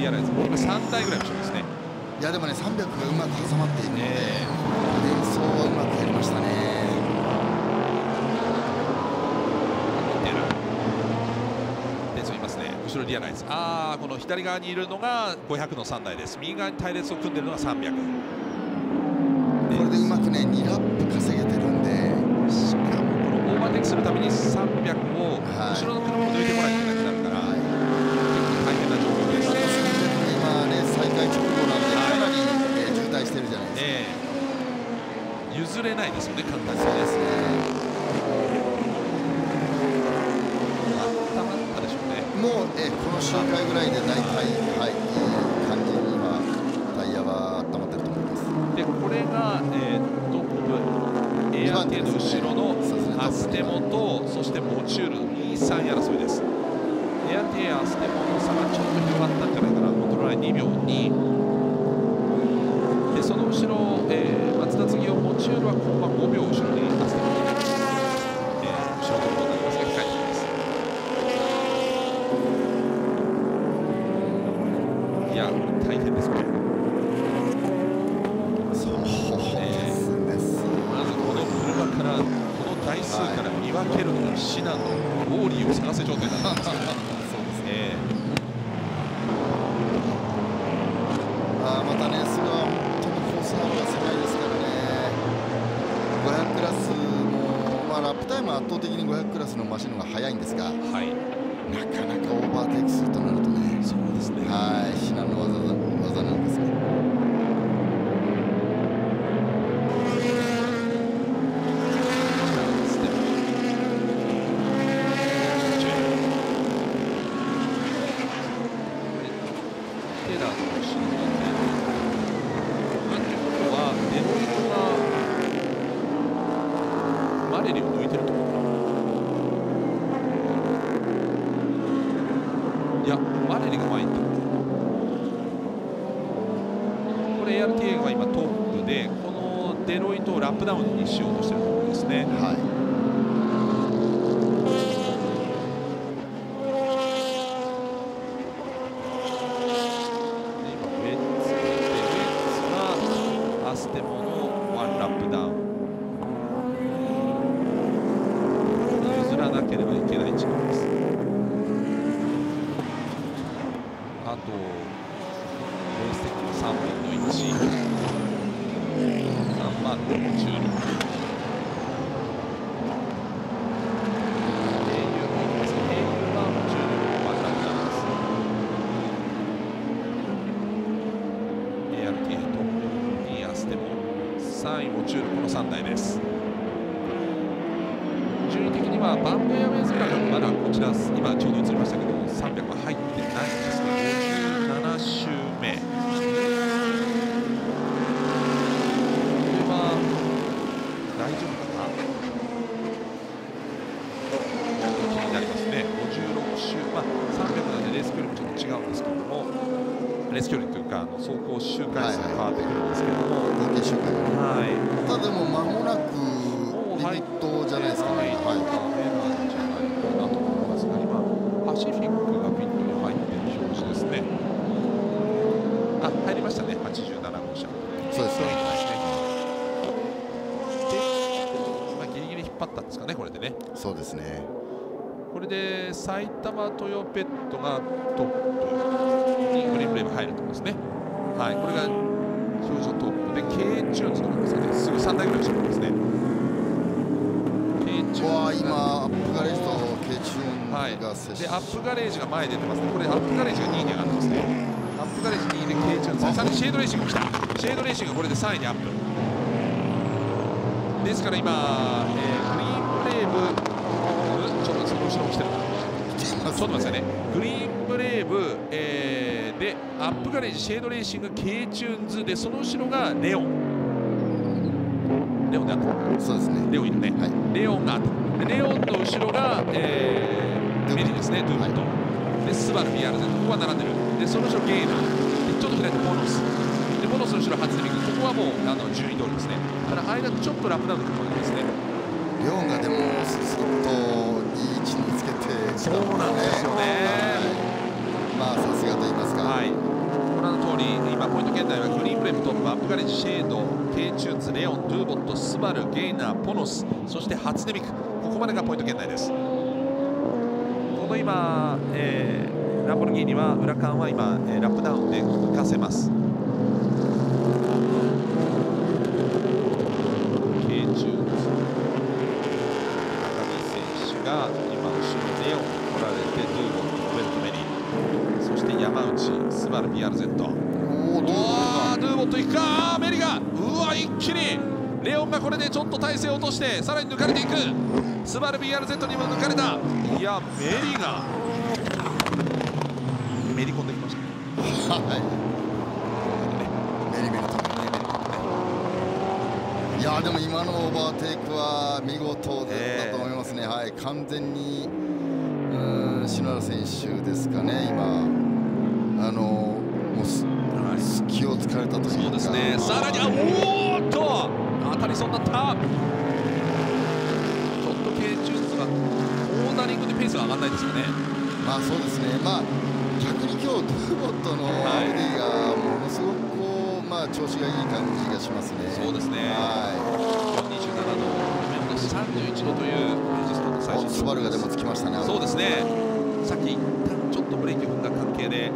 リアライズも今さんだいぐらいの勝負ですね。いやでもねさんびゃくがうまく挟まっているので、えー、連想はうまくやりましたね。連想いますね。後ろリアライズ、ああこの左側にいるのがごひゃくのさんだいです。右側に隊列を組んでいるのがさんびゃく。これでうまくねにラップ稼げてるんで、しかもこのオーバーテイクするためにさんびゃくを後ろの車も抜いてもらいたい。譲れないですよね、簡単にですね。温まったでしょうね。もうえこの周回ぐらいで大体はい、えー、感じにはタイヤは温まってると思います。でこれが、えー、トップエアテの後ろのアステモと、そしてモチュールに、さん争いです。エアテアステモの差がちょっと広がったんじゃないかな。コントローラーにびょうに。その後ろ、えー、松田次をモチュールはここはごびょう後ろに出しています。えー台数から見分けるのはシナのウォーリーを探せ状態だな。あ、またね、それは本当にコースの方が狭いですからね。ごひゃくクラスも、まあ、ラップタイムは圧倒的にごひゃくクラスのマシンの方が速いんですが、はい、なかなかオーバーテイクするとなるとね、そうですね、はい、シナの技技なんですね。そうですね、これで埼玉トヨペットがトップにグリーンブレイブ入るところですね、はい、これが表情トップでケイチューンズの中ですかね、すぐさんだいぐらい後ろですね。わー、今アップガレージとケイチューンズが接して、はい、でアップガレージが前に出てますね。これアップガレージがにいに上がってますね。アップガレージにいでケイチューンズ、さらにシェードレーシングも来た。シェードレーシングがこれでさんいにアップですから今、えーちょっと待ってくださいね。グリーンブレイブ、えー、でアップガレージ、シェードレーシング、ケイチューンズでその後ろがレオン。レオンであった。そうですね。レオンいるね。はい、レオンがあった。レオンの後ろが、えー、メリですね。ドゥンと、はい、でスバル ピーアールゼット ここは並んでる。でその後ろゲーナー。でちょっと左にボノス。でボノスの後ろハツデミング。ここはもうあの順位通りですね。ただ間ちょっとラップダウンのところですね。レオンがでもずっといい位置につけて、そうなんですよね。まあさすがと言いますか。はい。ご覧の通り今ポイント圏内はグリーンブレイブトップ、アップガレージ、シェード、ケイチューンズ、レオン、ドゥーボット、スバル、ゲイナー、ポノス、そしてハツネミク、ここまでがポイント圏内です。この今、えー、ランボルギーニは裏間は今ラップダウンで浮かせます。ピーアールゼット おー、ドゥーボットいくか、メリが、うわ、一気にレオンがこれでちょっと体勢を落としてさらに抜かれていく。スバル ピーアールゼット にも抜かれた。いや、メリがめり込んできましたね。いやー、でも今のオーバーテイクは見事だったと思いますね。はい、完全にうん篠原選手ですかね、今。あのもう隙を突かれたときにさらに、おーっと当たりそうになった。ちょっとケイチューンズがオーダリングでペースが上がらないですよね。まあそうですね、まあ、逆に今日ドゥーボットのアウディがものすごくこう、まあ、調子がいい感じがしますね。そうですね、はい、にじゅうななど、さんじゅういちどというスバルがでもつきましたね。そうですね、さっき一旦ちょっとブレーキ踏んだ関係で、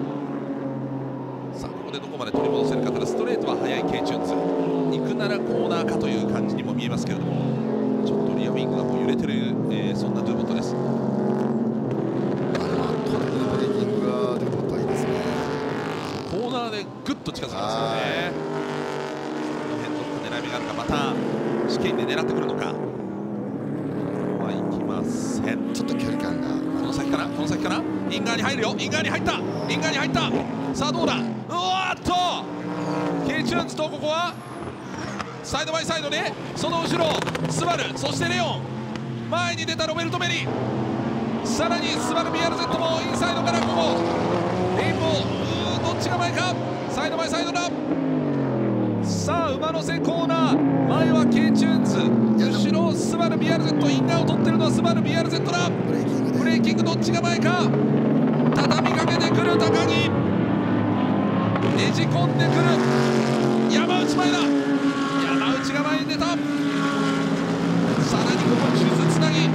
さあここでどこまで取り戻せるか。ただストレートは速いケイチューンズ、行くならコーナーかという感じにも見えますけれども、ちょっとリアウィングがもう揺れてる、えー、そんなドゥーボットです。コーナーでぐっと近づきますよね。この辺どこか狙い目があるか、また試験で狙ってくるのか。ここは行きません。ちょっと距離感がこの先かな、この先かな。インガーに入るよ、インガーに入った、インガーに入った。さあどうだ、うわーっとケイチューンズと、ここはサイドバイサイドで、その後ろスバル、そしてレオン、前に出たロベルト・ベリー、さらにスバル ピーアールゼット もインサイドから、ここレインボー、どっちが前か、サイドバイサイドだ。さあ馬のせコーナー、前はケイチューンズ、後ろスバル ピーアールゼット、インナーを取ってるのはスバル ピーアールゼット だ。ブレーキング、ブレーキングどっちが前か、畳みかけてくる高木、ねじ込んでくる山内、前だ、山内が前に出た。さらにここは手術つなぎ、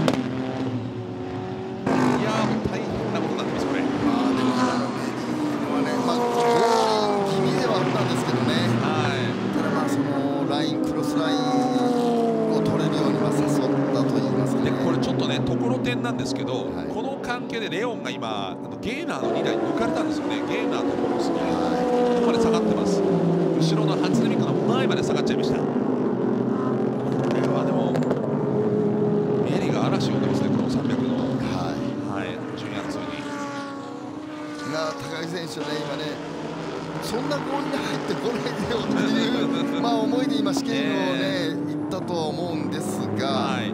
なんですけど、はい、この関係でレオンが今ゲーナーのにだいに抜かれたんですよね。ゲーナーとボルスに、はい、ここまで下がってます。後ろの初音ミクの前まで下がっちゃいました。これはでもメリーが嵐を出ますね、このさんびゃくの、はいはい、順位争いに。高木選手ね、今ねそんな強引に入ってこないでよというまあ思いで今試験をね行ったとは思うんですが、はい、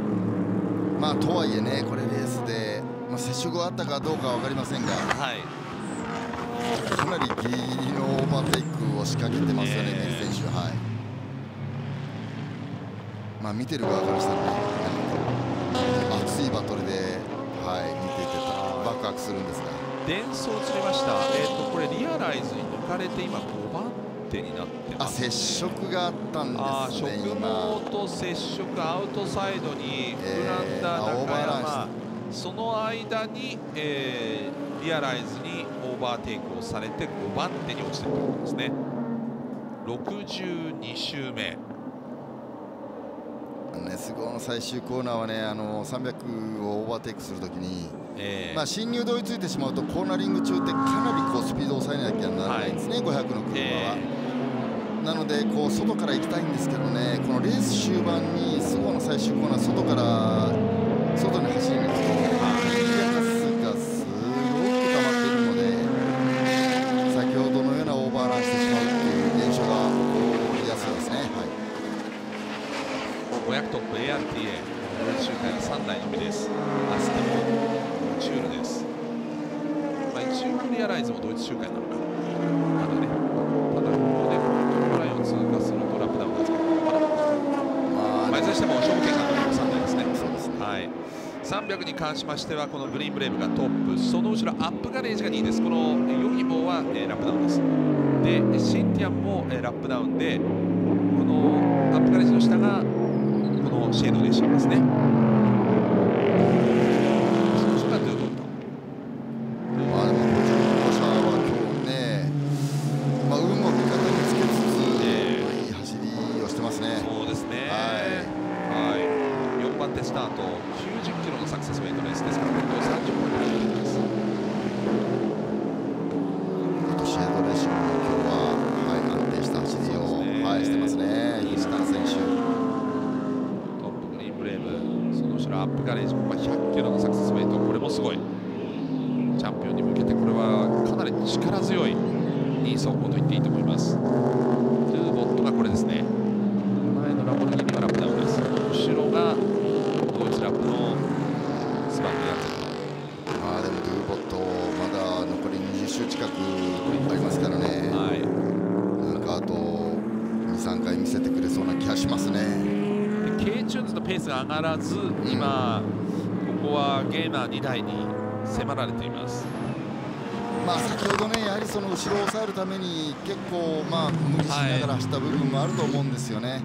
まあとはいえね、これレースで、まあ、接触があったかどうかは分かりませんが、はい、かなりギリギリのオーバーテイクを仕掛けてますよね、メリ選手は。はい、まあ、見てる側からしたらね、熱いバトルで、はい、見ていてた、爆発するんですが、伝送釣れました、えー、とこれ、リアライズに抜かれて、今、ごばんてになってます、ね、あ、接触があったんですね、今。と接触、アウトサイドに膨らんだ中山、その間に、えー、リアライズにオーバーテイクをされてごばんてに落ちているということですね。ろくじゅうにしゅうめ、すごいの最終コーナーはね、あのさんびゃくをオーバーテイクするときに、えー、まあ進入で追いついてしまうとコーナリング中ってかなりこうスピードを抑えなきゃならないんですね、はい、ごひゃくの車は。えーなのでこう外から行きたいんですけどね、このレース終盤にスゴの最終コーナー、外から外に走りに行くと数がすごく溜まっているので、先ほどのようなオーバーランしてしまうという現象が起こりやすいですね。はい、ごひゃくトップ エーアールティーエー 周回はさんだいのみです。アステモチュールです。まあ、一応リアライズもドイツ周回なのか、まだね、ただここで通過するとラップダウンがつける、まあいずれにしても勝負権が残りさんだいですね。そうですね、はい、さんびゃくに関しましてはこのグリーンブレイブがトップ、その後ろアップガレージがにいです。このヨギボーは、えー、ラップダウンです。でシンティアンも、えー、ラップダウンで、このアップガレージの下がこのシェードレーシングですね。上がらず、今ここはゲーマーにだいに迫られています。まあ先ほどね、やはりその後ろを抑えるために結構まあ無理しながら走った部分もあると思うんですよね、は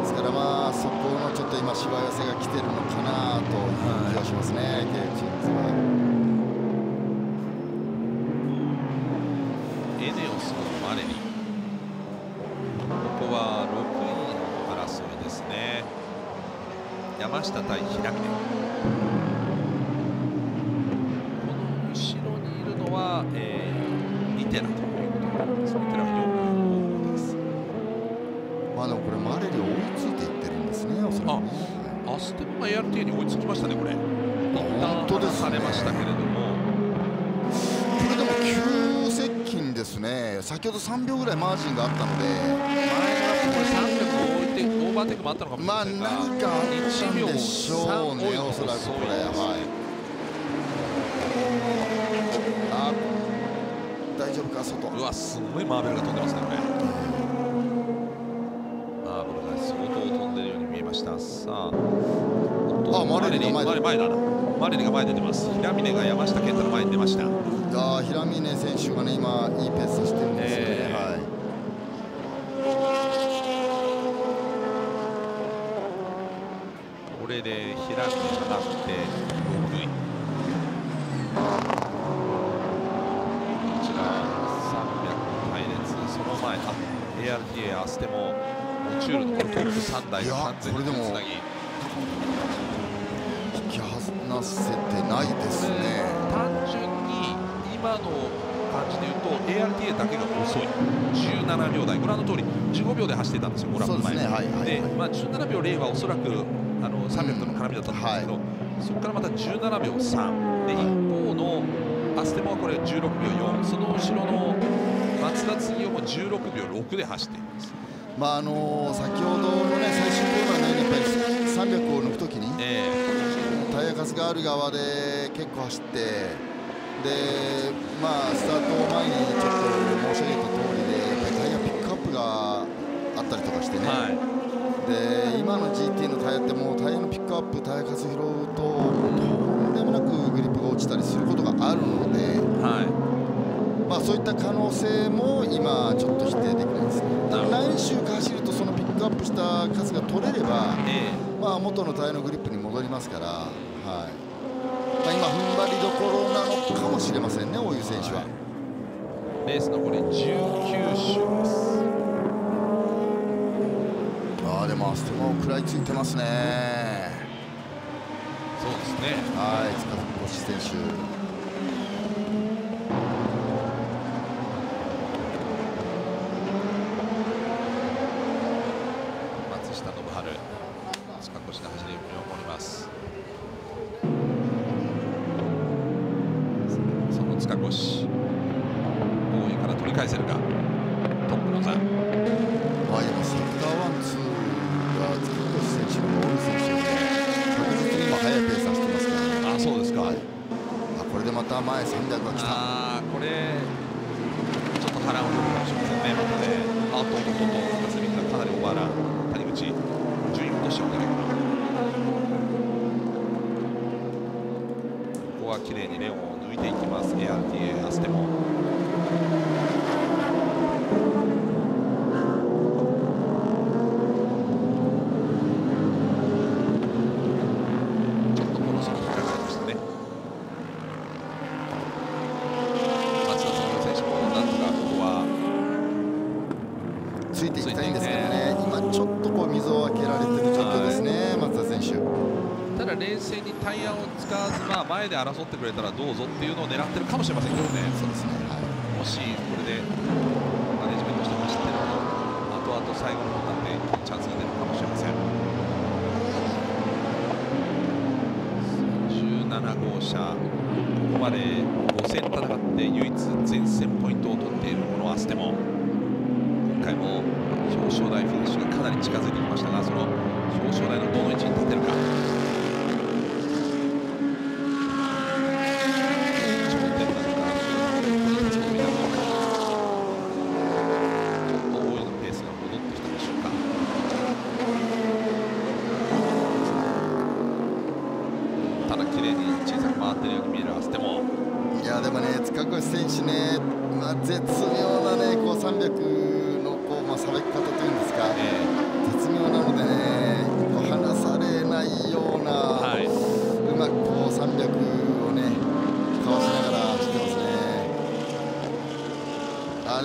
い、ですからから、まあ、そこのちょっと今、しわ寄せが来てるのかなという気がしますね、はい、ケイチューンズは。エネオスのマレリ、ここはろくいの争いですね。山下対平峰。アステムが エーアールティー に追いつきましたね、これ、本当ですね、されましたけれども、これでも急接近ですね、先ほどさんびょうぐらいマージンがあったので、前がこれ、さんびょうオーバーテイクもあったのかもしれないが、まあなんかあったんでしょうね、おそらくこれ、はい、あ、大丈夫か、外、うわ、すごいマーベルが飛んでますね、これ。さあ、あ、マレリが前だな。マレリが前に出てます。平峰が山下健太の前に出ました。ああ、平峰選手がね、今いいペースしてるんですよね。えー、はい。これで平峰がなってろくい。こちらさんびゃく隊列、その前あ エーアールティーエー アステも。中のトップさんだいが完全につなぎ引き離せてないですね。単純に今の感じでいうと エーアールティーエー だけが遅いじゅうななびょうだい、ご覧の通りじゅうごびょうで走ってたんですよ、ご覧の前でじゅうななびょうゼロはおそらくあのさんびゃくとの絡みだったんですけど、うん、そこからまたじゅうななびょうさんで、一方のアステモはこれじゅうろくびょうよん、その後ろの松田次生もじゅうろくびょうろくで走っています。まああの先ほどのね最終コーナーのようにやっぱりさんびゃくを抜くときに、えー、タイヤカスがある側で結構走ってで、まあ、スタート前にちょっと申し上げた通りでやっぱりタイヤピックアップがあったりとかしてね、はい、で今の ジーティー のタイヤってもうタイヤのピックアップタイヤカス拾うととんでもなくグリップが落ちたりすることがあるので。はいまあそういった可能性も今、ちょっと否定できないですね。来週走るとそのピックアップした数が取れれば、ええ、まあ元のタイヤのグリップに戻りますから、はいまあ、今、踏ん張りどころなのかもしれませんね、大湯選手は。はい、レース残りじゅうきゅうしゅうです。ああでもアステも食らいついてますね。そうですね。はい、塚越選手。綺麗にレオンを抜いていきます エーアールティーエー アステモ。ちょっとこの先引っかかりましたね。松田選手もなんとかここはついていきたいんですけどね。今ちょっとこう溝を開けられてる状況ですね、松田選手。ただ冷静にタイヤを使わず、まあ、前で争ってくれたらどうぞっていうのを狙ってるかもしれませんけどね、そうですね、はい、もしこれでマネジメントして走ってると後々最後の方になってチャンスが出るかもしれません。じゅうななごうしゃ、ここまでごせん戦って唯一前線ポイントを取っているこのアステモ、今回も表彰台フィニッシュがかなり近づいてきましたが、その表彰台のどの位置に立てるか。絶妙なねこうさんびゃくのこう、まあ、さばき方というんですか、えー、絶妙なのでね。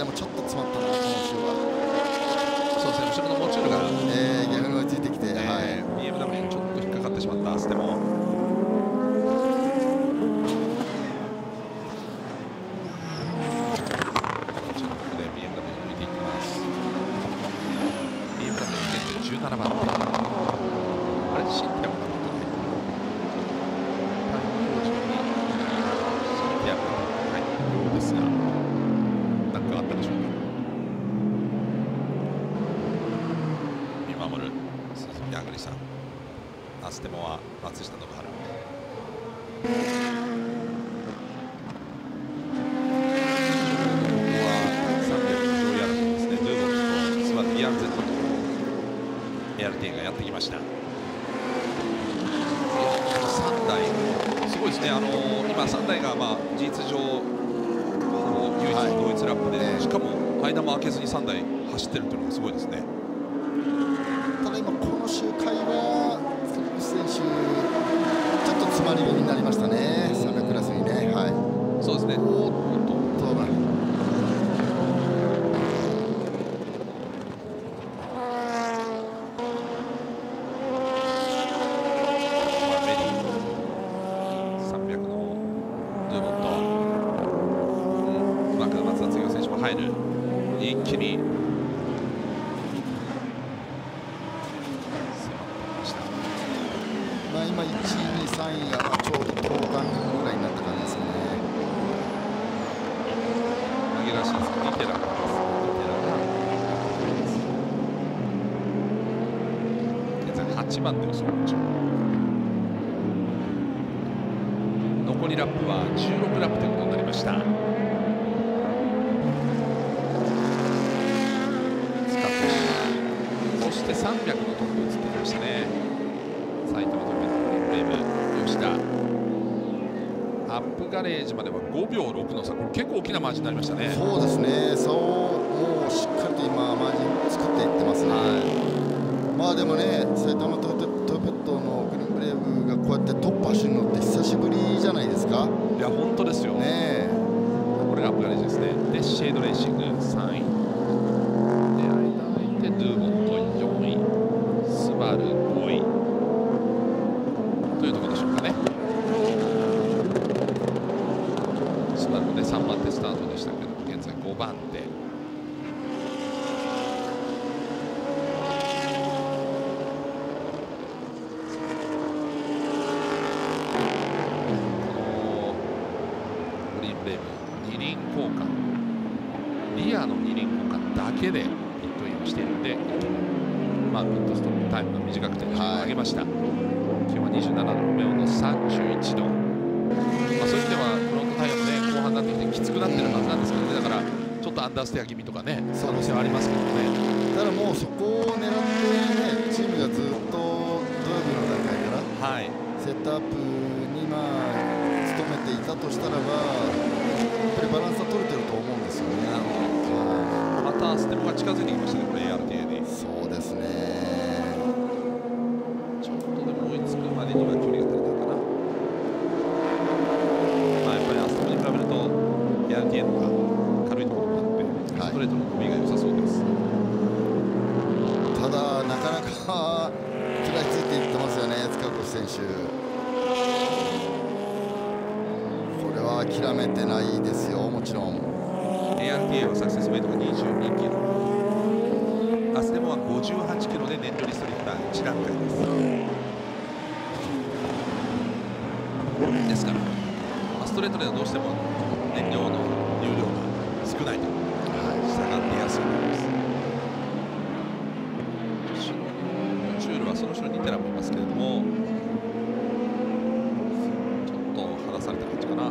でもちょっと詰まったな、今週は。そうですね、後ろのモーチュールが逆についてきて、ビーエムダブリュー にちょっと引っかかってしまった、ステも。注目で ビーエムダブリュー を見ていきます。ビーエムダブリュー 現在じゅうななばん。あれ、シンティアもアステモは松下信春。ここはさんびゃくごじゅうヤードですね。スワディアンゼットと エーアールティー がやってきました。さんだい、すごいですね。あの今さんだいがまあ事実上ほぼ唯一の同一ラップで、はい、しかも間も空けずにさんだい走ってるというのがすごいですね。ただ今この周回は。選手ちょっと詰まり気味になりましたね、さんびゃくクラスにね、はい、そうですね、おっと、どうなる、メリー、さんびゃくのドゥボット、マークの松田次郎選手も入る、一気に。今、いちい、にい、さんいがちょうど等間隔ぐらいになった感じですね。投げ出しですか、リテラからです。現在はちばんで遅いでしょう。残りラップはじゅうろくラップということになりました。スカット、そしてさんびゃくのトップ移ってきましたね。埼玉トップのフレーム吉田、アップガレージまではごびょうろくの差、これ結構大きなマージンになりましたね。そうですね、差をもうしっかりと今マージン作っていってますね、はい、まあでもね、埼玉トヨペットのグリーンブレイブがこうやってトップ走るのって久しぶりじゃないですか。いや本当ですよね。これがアップガレージですね。でシェードレーシングさんいで、間にいてドゥーボントよんい、スバルごいというところでしょうかね。スバルもねさんばん手スタートでしたけど、現在ごばん手。グリーンブレイブ二輪交換、リアの二輪交換だけでピットインをしているので、まあピットストップタイムが短くて上げました。はい、気温はにじゅうななどよんのさんじゅういちど、まあ、そういう意味ではフロントタイヤも、ね、後半になってきてきつくなってるはずなんですけどね、だからちょっとアンダーステア気味とかね、可能性はありますけどね。ただもうそこを狙って、ね、チームがずっと土曜日の段階から、はい、セットアップにまあ努めていたとしたらば、やっぱりバランスは取れてると思うんですよね。なるほど。またステップが近づいてきましたね、これ エーアールティーエー で。そうですね、までには距離が足りたかな。まあやっぱりアストムに比べると エーアールティーエー の方が軽いところもあって、はい、ストレートの伸びが良さそうです。ただなかなか食らいついていってますよね、塚越選手。これは諦めてないですよ、もちろん。 エーアールティーエー はサクセスウェイトがにじゅうにキロ、アステモはごじゅうはちキロで燃料リストリクターいち段階です。ですから、まあ、ストレートではどうしても燃料の容量が少ないと、下がって安くなります。後ろのチュールはその後ろにテラもいますけれども、ちょっと離された感じかな。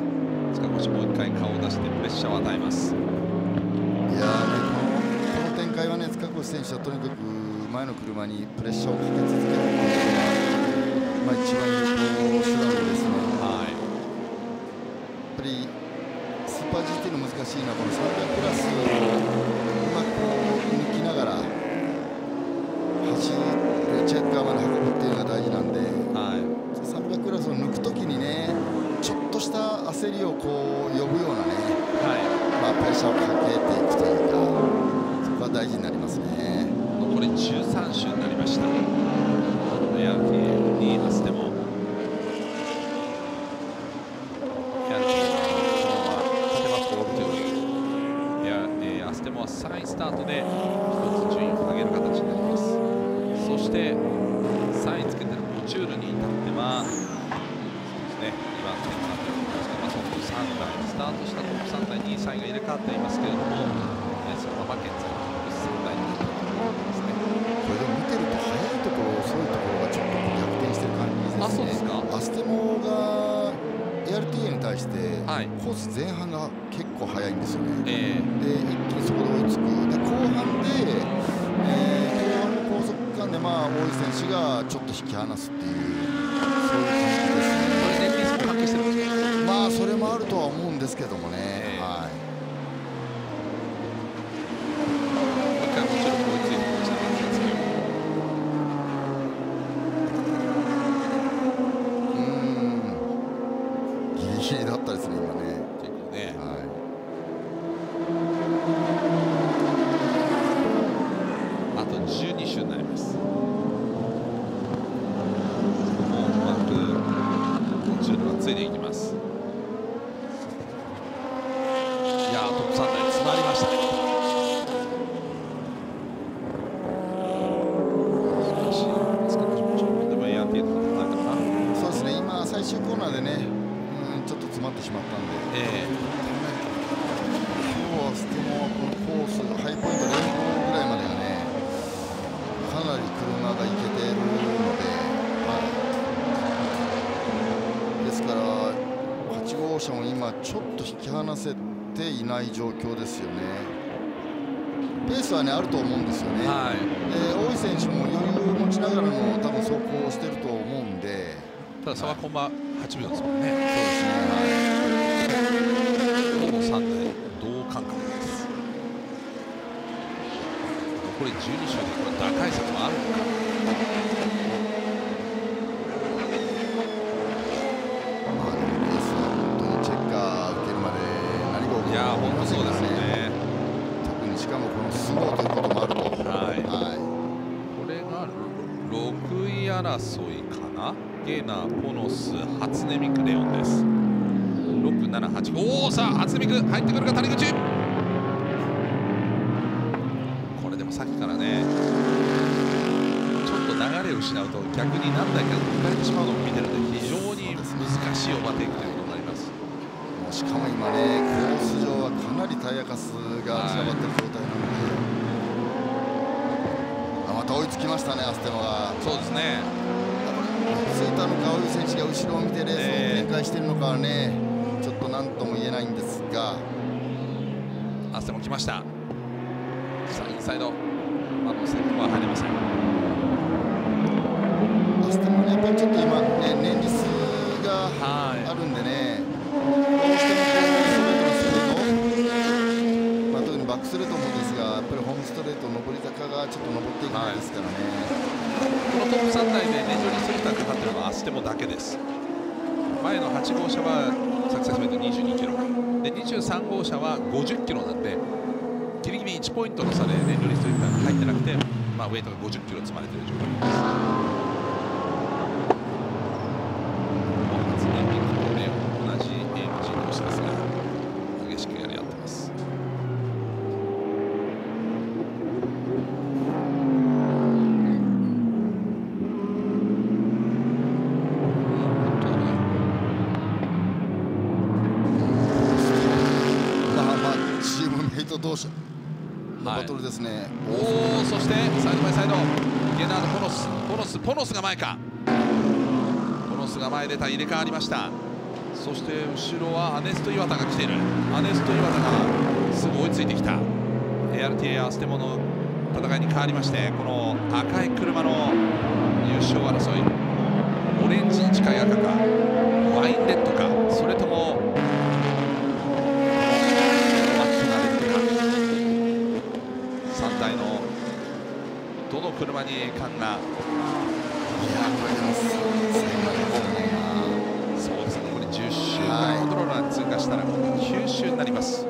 塚越もう一回顔を出してプレッシャーを与えます。いやー、この展開はね、塚越選手はとにかく前の車にプレッシャーをかけ続けることが、まあ、一番有効手段ですね。やっぱりスーパー ジーティー の難しいのはこのさんびゃくプラスをうまく抜きながら走る、チェッカーまで運ぶっていうのが大事なんで、はい、さんびゃくプラスを抜くときにね、ちょっとした焦りをこう呼ぶようなね、はい、まあプレッシャーをかけていくという。してさんいつけてるコチュールに至ってはそうですね、今トップさんだいスタートしたトップさんだいにいさんいが入れ替わっていますけれども、そのまま現在トップさんだいになっていますね。これでも見てると速いところ遅いところがちょっと逆転してる感じですね。アステモが エーアールティーエー に対してコース前半が結構速いんですよね、えー、で一気にそこで追いつくで後半で、えー、高速区間で、まあ、大井選手がちょっと引き離すっていうそういう感じですね。まあそれもあるとは思うんですけどもね、えー、はい、状況ですよね。ペースはねあると思うんですよね。はい、大井選手も余裕を持ちながらも多分走行してると思うんで。ただ差はコンマはちびょうですもんね。そうですね。はい。ほぼさんで同感覚です。残りじゅうにしゅうでこれ打開策もあるのか。そうですね。特にしかもこのスローということもあると、はい、はい、これがろくい争いかな。ゲーナー、ポノス、初音ミク、レオンです。ろく、なな、はち、おお、さあ初音ミク入ってくるか、谷口。これでもさっきからねちょっと流れを失うと逆に何台か抜かれてしまうのを見てるので非常に難しいオーバーテイクということになります。しかも今ね、コース上はかなりタイヤカスが散らばってる状態なので、はい、あ、また追いつきましたね、アステモが。そうですね、追いついたのか、大井選手が後ろを見てレースを展開しているのかはね、ちょっとなんとも言えないんですが、アステモ来ました、さあインサイド、まだセットは入りません。アステモね、やっぱりちょっと今、ね、年率があるんでね。バックスレートもですが、やっぱりホームストレート上り坂がちょっと上っていかないですからね、はい、このトップさんだいでね、非常にスリッターかかっているのはアステモだけです。前のはち号車はサクセスメイトにじゅうにキロで、にじゅうさん号車はごじゅっキロなんで、ギリギリいちポイントの差で燃料にスリッターが入ってなくて、まあ、ウェイトがごじゅっキロ積まれている状況です。ですね、おお、そしてサイドバイサイド、ゲナード、ポノス、ポノス、ポノスが前か、ポノスが前出た、入れ替わりました、そして後ろはアネスト・イワタが来ている、アネスト・イワタがすぐ追いついてきた、エーアールティーエー アステモの戦いに変わりまして、この赤い車の優勝争い、オレンジに近い赤か、ワインレッドか、それとも、さんだいのどの車に栄冠が、いや、これでも最後ですね。そうですね、これじゅっしゅうコントローラー通過したらきゅうしゅうになります。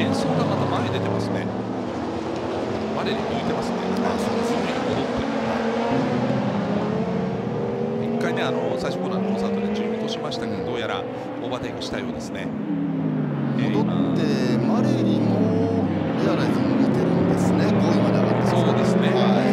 連想がまた前に出てますね。バレに抜いてますね。あ、そうですね。戻って。一回ね、あの最初このコンサートで順位落としましたけど、どうやらオーバーテイクしたようですね。戻ってマレーにもリアライズも似てるんですね。ごいまで上がってます。そうですね。はい。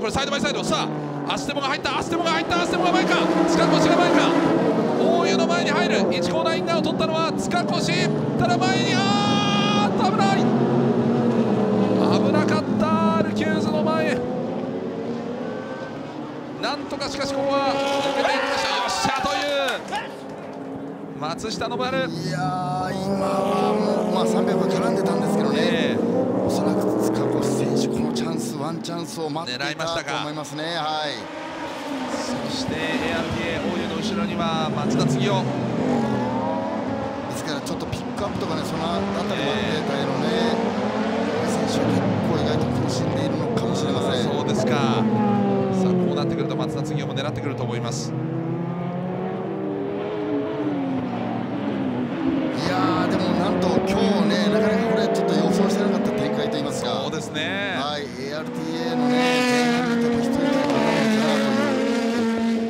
これサイドバイサイド、さあアステモが入った、アステモが入った、アステモが前か、塚越が前か、大湯の前に入る。いちコーナーインナーを取ったのは塚越、ただ前にあーっと危ない、危なかった。アールきゅうじゅうの前なんとか、しかしここは抜けていきました。よっしゃという松下昇。いやー今はもう、まあ、さんびゃくが絡んでたんですけどね、えー、おそらく塚越選手このチャンス、ワンチャンスを待っていたと思いますね。はい、そして エーアールティーエー 大湯の後ろには松田継夫ですから、ちょっとピックアップとかね、そのあたりまで大湯のね、選手は結構意外と苦しんでいるのかもしれません。そうですか。さあこうなってくると松田継夫も狙ってくると思います。いやーでもなんと今日ね、なかなかこれちょっと予想してなかった展開といいますか。そうですね。はい、エーアールティーエー のね、前半で一人で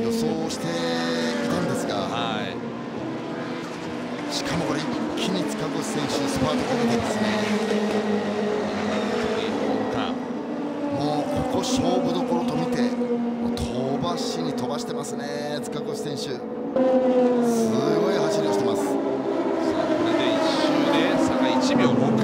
予想していたんですが、はい、しかもこれ一気に塚越選手のスパートかけてますね。もうここ勝負どころと見て、飛ばしに飛ばしてますね、塚越選手。すごい走りをしてます。さあこれでいっ周で差がいちびょうろく。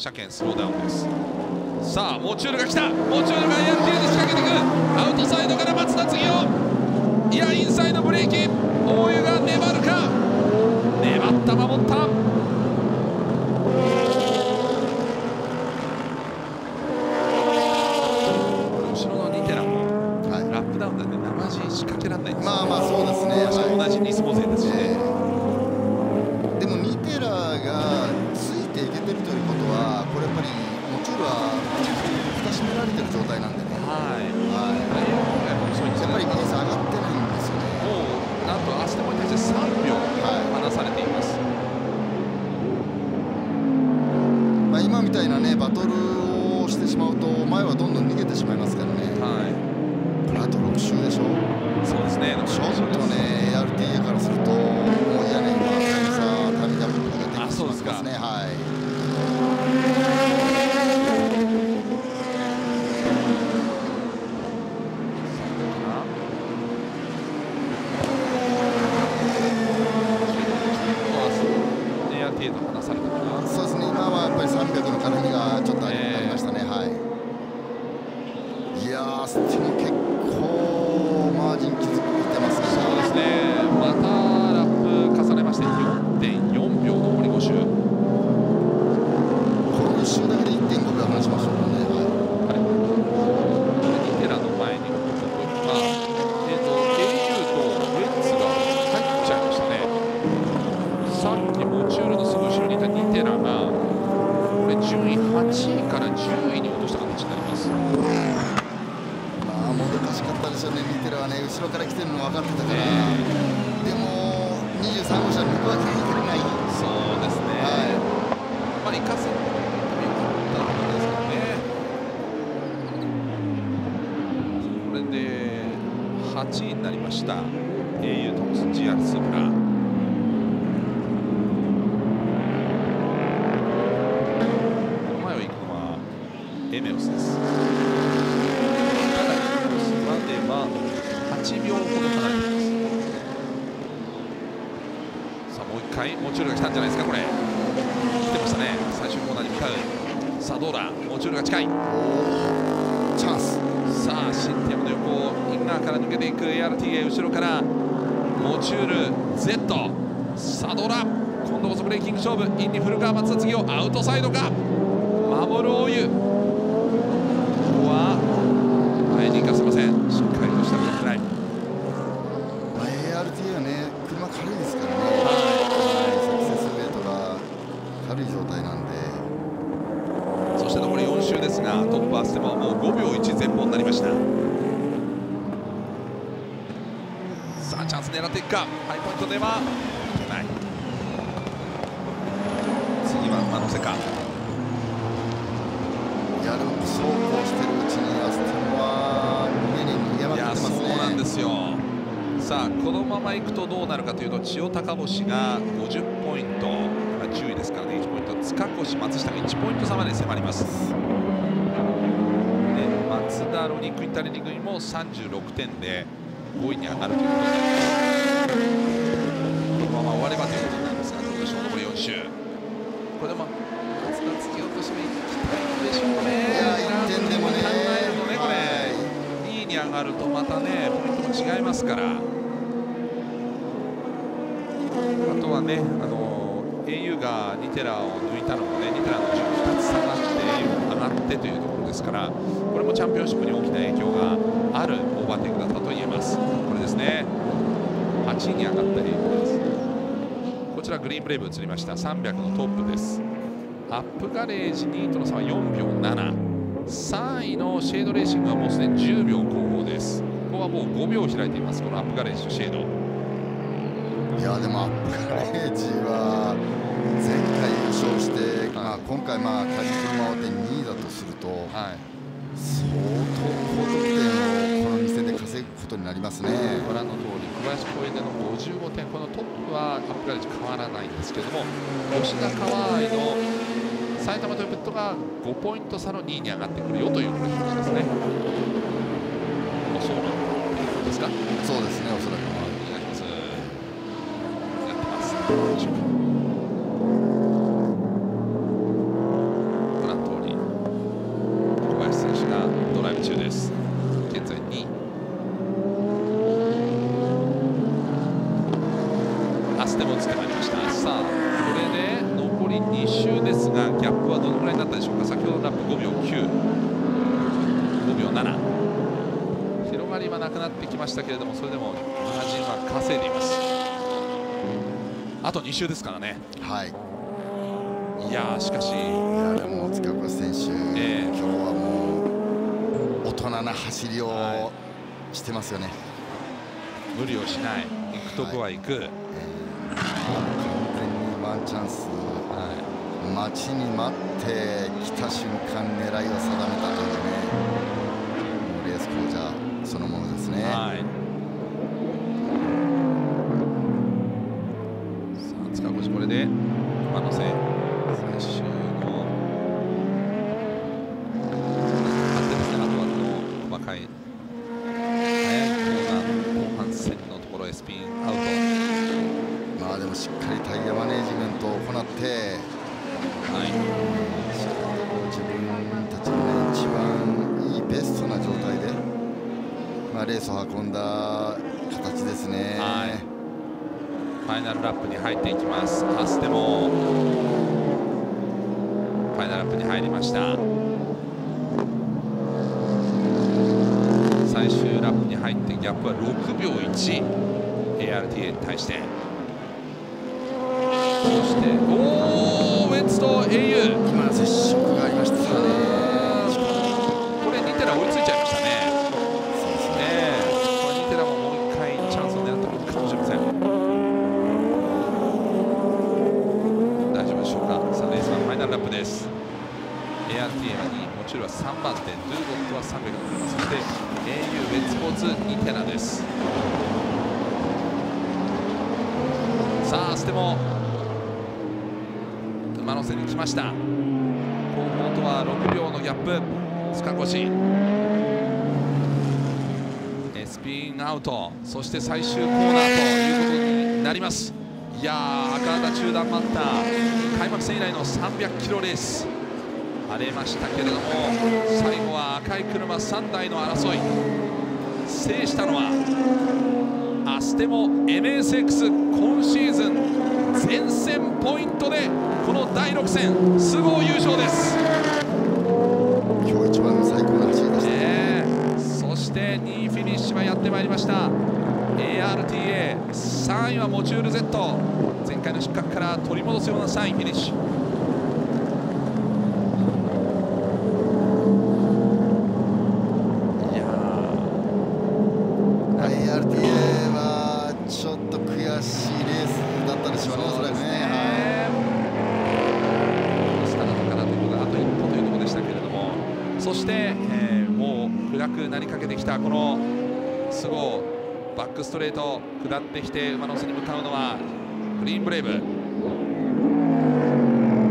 車検スローダウンです。さあモチュールが来た、モチュールが エーアールティーエー に仕掛けていく。アウトサイドから松田継夫、いやインサイドブレーキ、大湯が粘るか、粘った守った。後ろのニテラも、はい、ラップダウンでね、生地仕掛けられないんです。まあまあそうですね、しかも同じニスモ勢ですしね、えー、でもニテラがいけてるということは、これやっぱりモチュールは蓋閉められてる状態なんでね、はい、はい、やっぱりペース上がってないんですよね。もうなんと明日もがにテラがこれ順位はちいからじゅういに落とした形になります。まあもどかしかったですよね。にテラはね後ろから来てるの分かってたから、えー、でもにじゅうさん号車の僕は気づけない。そうですね、はい、まあ行かせはちいになりました エーユー トムス ジーアール スープラ。前を行くのはエメオスです。ただエメオスまでははちびょうほど離れています。さあもういっかいモチュールが来たんじゃないですか。これ来てましたね。最終コーナーに向かう。さあどうだ、モチュールが近い、チャンス。さあシンティアムの横をから抜けていく エーアールティーエー 後ろからモチュール Z。 さあどうだ、今度こそブレーキング勝負。インに古川松田、次をアウトサイドか、守る大湯。ここは前に行かせません。しっかりとしたブレーキライン。 エーアールティーエー はね車軽いですからね、サクセスレートが軽い状態なんで。そして残りよん周ですが、トップアステマはもうごびょういち前方になりました。チャンス狙っていくか、ハイポイントでは行けない。次は馬のせか。いやでも走行してるうちにアステムは目に見えますね。そうなんですよ。さあこのままいくとどうなるかというと、千代高星がごじゅうポイント、今じゅういですからね、いちポイント。塚越松下がいちポイント差まで迫ります。で松田ロニクイタリニ組もさんじゅうろくてんでごいに上がるということになります。このまま終わればということになりますが、どうでしょう。残りよん周。これでも松田突き落とし目いきたいのでしょうね。いってんでもね、考えるとね、これにいに上がるとまたねポイントも違いますから。あとはね、あの エーユー がにテラを抜いたのもね、にテラの順位ふたつ下がって エーユー 上がってというところですから、これもチャンピオンシップに大きな影響があるオーバーテイクだったと言えます。これですね、はちいに上がったりです。こちらグリーンブレイブ映りました。さんびゃくのトップです。アップガレージにいとの差はよんびょうなな。さんいのシェードレーシングはもうすでにじゅうびょうごです。ここはもうごびょう開いています、このアップガレージとシェード。いやでもアップガレージは前回優勝して、まあ、今回まあ仮に車を追ってにいだとすると、はい、相当高得点をこの店で稼ぐことになりますね。ご覧の通り、小林公園でのごじゅうごてん、このトップはアップガレージ変わらないんですけれども、吉田川愛の埼玉トヨペットがごポイント差のにいに上がってくるよということですね。おそうですか。そうですね、おそらくお願いします。やってます。ご覧の通り、小林選手がドライブ中です。現在にい。アステムをつけまりました。さあこれで残りに周ですが、ギャップはどのくらいになったでしょうか。先ほどのラップごびょうきゅう、ごびょうなな、広がりはなくなってきましたけれども、それでもマージンは稼いでいます。あとに周ですからね。はい、いやーしかし、いやーでも塚越選手、えー、今日はもう大人な走りをしてますよね。無理をしない、行くとこは行く、はい、えー、完全にワンチャンス、はい、待ちに待って来た瞬間狙いを定めたというね、レース講座そのものですね、はい。さあ塚越、これで馬のせ最終のあってですね、あとはこの若い早いコーナーの後半戦のところへスピンアウト。まあでもしっかりタイヤマネージメントを行って、はい、しっかりと自分たちの一番いいベストな状態で、まあ、レースを運んだ形ですね。はい、ファイナルラップに入っていきます。アステもファイナルラップに入りました。最終ラップに入ってギャップはろくびょういち、 エーアールティーエー に対して。そしておお鉄道 エーユー、 今接触がありましたね。これニテラ追いついちゃいましたね。そうですね、これニテラももういっかいチャンスを狙ったのかもしれません。大丈夫でしょうか。さあレースのファイナルラップです。エアティエラにモチュールはさんばんて、ドゥーゴットはさんびゃく、そして エーユー ウェッツポーツニテラです。さあステも馬の背に来ました。後方とはろくびょうのギャップ。塚越スピンアウト、そして最終コーナーということになります。いやー、赤旗中断待った開幕戦以来のさんびゃくキロレース荒れましたけれども、最後は赤い車さんだいの争い、制したのはアステモ エムエスエックス。 今シーズン前線ポイントでこのだいろく戦菅生優勝です。今日一番の最高な走りでした、えー、そしてにいフィニッシュはやってまいりました エーアールティーエー。 さんいはモチュール Z、 前回の失格から取り戻すようなさんいフィニッシュ。そして、えー、もう暗くなりかけてきたこの菅生、バックストレート下ってきて馬の背に向かうのはクリーンブレイブ。こ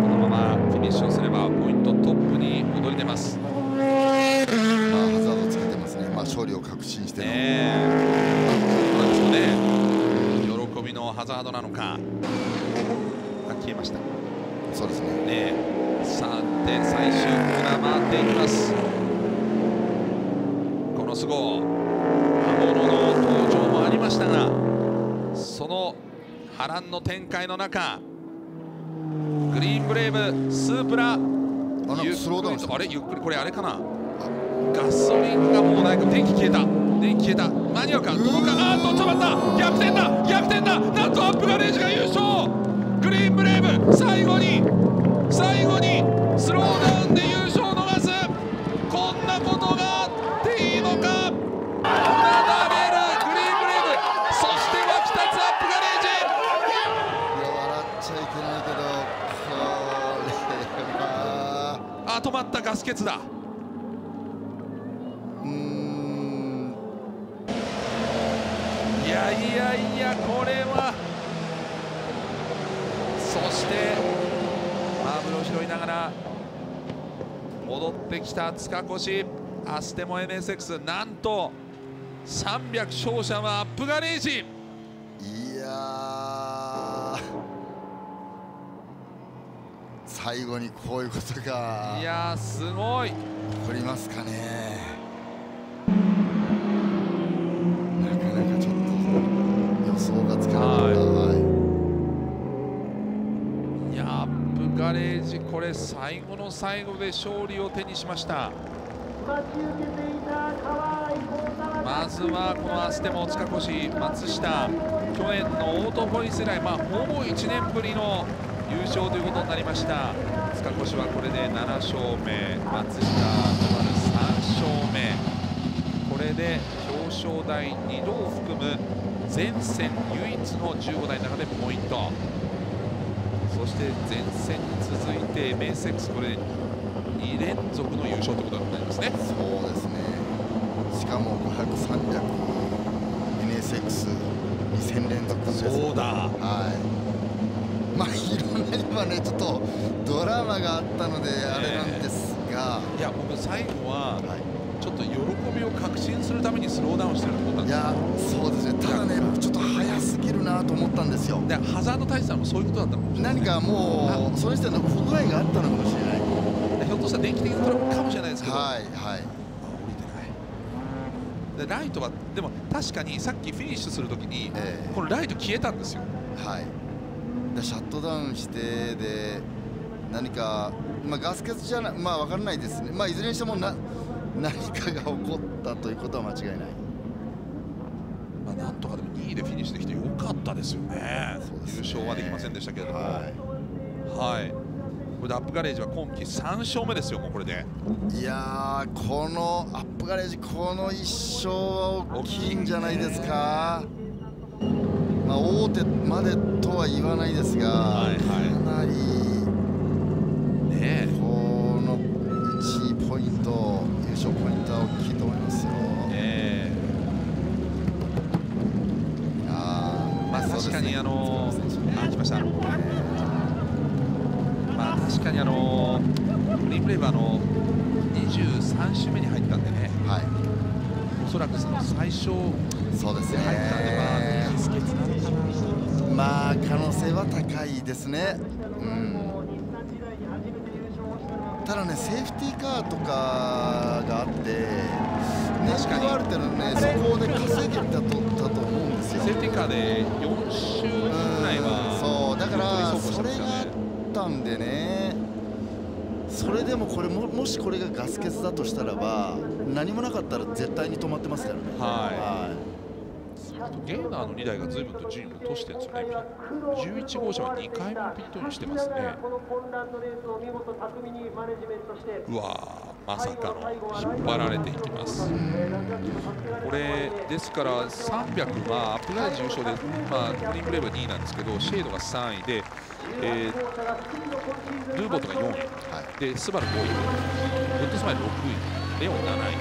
のままフィニッシュをすればポイントトップに戻り出ます。まあハザードつけてますね。まあ勝利を確信しての、えー、なんでしょうね、喜びのハザードなのか。あ、消えました。そうですね、ね。さて最終コーナー回っていきます。この菅生、刃物の登場もありましたが、その波乱の展開の中、グリーンブレイブスープラゆっくりと、あれゆっくり、これあれかな、ガソリンがもうないか、電気消えた、電気消えた、間に合うか、届か、あーっと、ちょっと待った、逆転だ逆転だ、なんとアップガレージが優勝。グリーンブレイブ最後に最後にスローダウンで優勝を逃す、こんなことがあっていいのか。並べるグリーンブレイブ、そして湧き立つアップガレージ。いや笑っちゃいけないけど、これはあ、止まった、ガス欠だ。うーん、いやいやいや、これは。そしてマーブルを拾いながら戻ってきた塚越、アステモ エヌエスエックス、 なんとさんびゃく勝者はアップガレージ。いや最後にこういうことか。いやすごい、怒りますかね。なかなかちょっと予想がつかなかった、はい。ガレージ、これ最後の最後で勝利を手にしました。まずはこのアステモ塚越、松下、去年のオートポリス以来、まあ、ほぼいちねんぶりの優勝ということになりました。塚越はこれでななしょうめ、松下となるさんしょうめ、これで表彰台にどう含む全戦唯一のじゅうごだいの中でポイント。そして前線に続いてメイセックス、これにれんぞくの優勝ということになりますね。そうですね、しかもごひゃく、さんびゃく、エヌエスエックス、にせんれんぞくです。そうだ、はい。まあいろんな今ね、ちょっとドラマがあったのであれなんですが、いや僕最後は、はい、ちょっと喜びを確信するためにスローダウンしてると思ったんです。いやそうですね、ただね、僕ちょっと早すぎるなと思ったんですよ。でハザード対策もそういうことだったのかもしれない。何かもうそれにしての不具合があったのかもしれない。ひょっとしたら電気的なトラブルかもしれないですけど、はいはい、降りてない。でライトはでも確かにさっきフィニッシュするときに、えー、このライト消えたんですよ。はい、でシャットダウンして、で何か、まあ、ガス欠じゃな、まあ分からないですね。まあいずれにしてもな何かが起こったということは間違いない。まあなんとかでもにいでフィニッシュできてよかったですよね。優勝はできませんでしたけれども、はい、はい、ことでアップガレージは今季さんしょうめですよ、もうこれで。いやー、このアップガレージ、このいっしょうは大きいんじゃないですか。まあ、大手までとは言わないですが、はいはい、かなり、ね、このいちポイント、優勝ポイントは大きいと思いますよ。ねまあ、確かにあのー、来ました。まあ、確かにあのー、リプレイはあのにじゅうさんしゅうめに入ったんでね。はい、おそらくその最初そうですね。まあ可能性は高いですね。うん、ただね、セーフティーカーとかがあって、ね、確かにある程度ね、そこで稼げたとだと思うんですよ。セーフティーカーでよんしゅうぐらいは、そうだからそれがあったんでね。それでもこれも、もしこれがガス欠だとしたらば、何もなかったら絶対に止まってますからね。はい。ゲーナーのにだいがずいぶんと順位を落としてるんですよね。じゅういちごうしゃはにかいもピットにしてますね。うわー、まさかの引っ張られていきます。これですからさんびゃく、まあアップガレージ優勝で、まあグリーンブレイブはにいなんですけど、シェードがさんいで、えー、ルーボットがよんい、はい、でスバルごい、グッドスマイルろくい、レオンなない、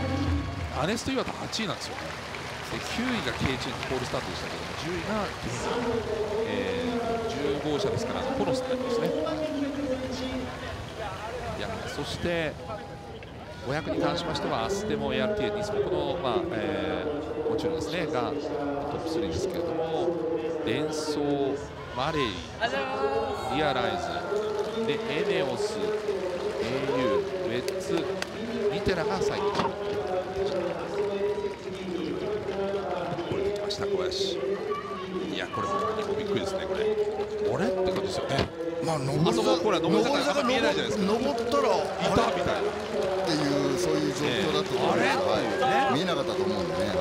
アネスト岩田はちいなんですよね。できゅういがケイチューンズポールスタートでしたけど、じゅういがケイチューンズ、えー、じゅうごうしゃですからコロスになりますね。いや、そしてごひゃくに関しましてはアステモ エーアールティーエー ニスモこの、まあえー、もちろんですねがトップスリーですけれども、連想マレイ、リアライズ、でエネオス、エーユー、ウェッツ、ニテラが最高。これできました、小林。いや、これもびっくりですね、これ。あれって感じですよね。まあ、登ったら、これは登ったら、登ったら、いたみたいな。っていう、そういう状況だと思うんですが、見えなかったと思うんでね。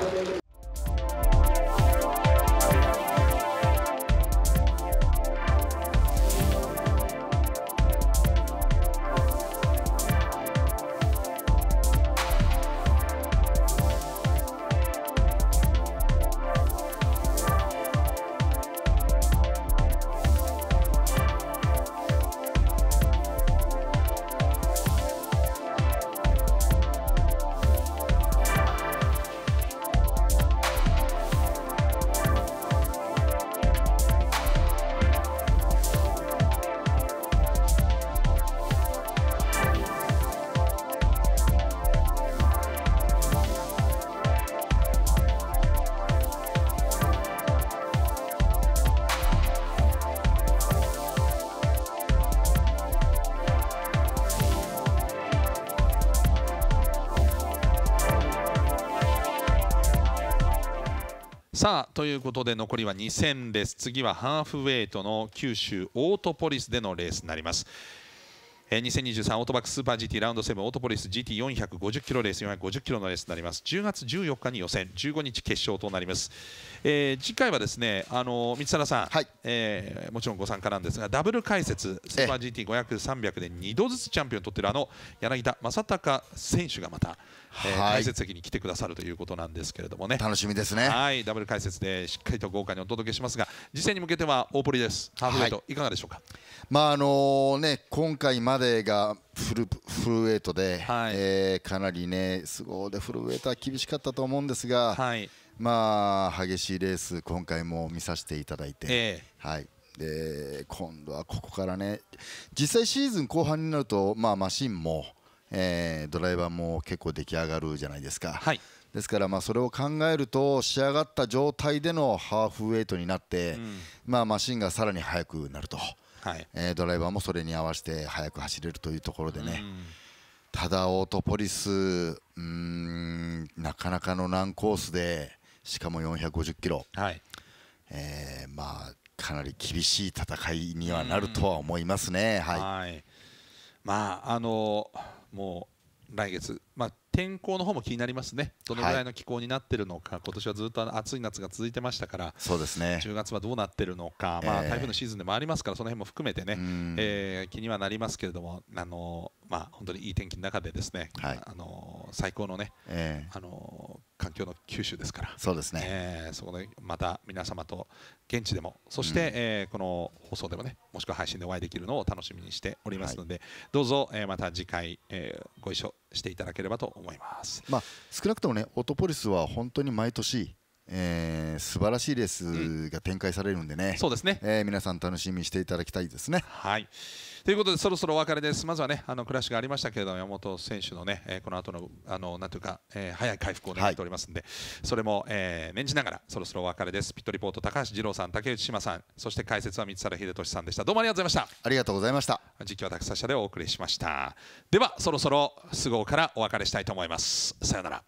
さあ、ということで残りはにせんです。次はハーフウェイトの九州オートポリスでのレースになります。えー、にせんにじゅうさんオートバックスーパー ジーティー ラウンドセブンオートポリス ジーティーよんひゃくごじゅっキロレース、よんひゃくごじゅっキロのレースになります。じゅうがつじゅうよっかに予選、じゅうごにち決勝となります。えー、次回はですね、あの三沢さん、はい、えー、もちろんご参加なんですが、ダブル解説スーパー ジーティーごひゃく、さんびゃくでにどずつチャンピオンを取っているあの柳田正孝選手がまた、えー、解説席に来てくださるということなんですけれどもね、楽しみですね。はい、ダブル解説でしっかりと豪華にお届けしますが、次戦に向けては大ポリです。ハーフウェイト、はい、いかがでしょうか。まああのね、今回までがフル、フルウェイトで、はい、えー、かなりね、スゴーでフルウェイトは厳しかったと思うんですが、はい、まあ激しいレース、今回も見させていただいて、えー、はい、で今度はここからね、実際シーズン後半になると、まあ、マシンも、えー、ドライバーも結構出来上がるじゃないですか。はい、ですから、まあそれを考えると、仕上がった状態でのハーフウェイトになって、うん、まあマシンがさらに速くなると。はい、えー、ドライバーもそれに合わせて速く走れるというところでね、ただ、オートポリス、うーん、なかなかの難コースで、しかもよんひゃくごじゅっキロ、はい、えー、まあ、かなり厳しい戦いにはなるとは思いますね。はい、はい、まああのもう来月まあ、天候の方も気になりますね、どのぐらいの気候になっているのか、はい、今年はずっと暑い夏が続いてましたから、そうですね、じゅうがつはどうなっているのか、まあ、台風のシーズンでもありますから、その辺も含めてね、えー、気にはなりますけれども、あのーまあ、本当にいい天気の中で、ですね、はい、あのー、最高のね、えーあのー、環境の九州ですから、そうですね、えー、そこでまた皆様と現地でも、そして、うんえー、この放送でもね、もしくは配信でお会いできるのを楽しみにしておりますので、はい、どうぞ、えー、また次回、えー、ご一緒していただければと思います。思います。まあ、少なくともね、オトポリスは本当に毎年、えー、素晴らしいレースが展開されるんでね、うん、そうですね、えー、皆さん楽しみにしていただきたいですね。はいということでそろそろお別れです。まずはねあのクラッシュがありましたけれども山本選手のね、えー、この後のあのなんていうか、えー、早い回復を願っておりますので、はい、それも、えー、念じながらそろそろお別れです。ピットリポート高橋二郎さん、竹内島さん、そして解説は三原秀俊さんでした。どうもありがとうございました。ありがとうございました。実況はタクサ社でお送りしました。ではそろそろ菅生からお別れしたいと思います。さよなら。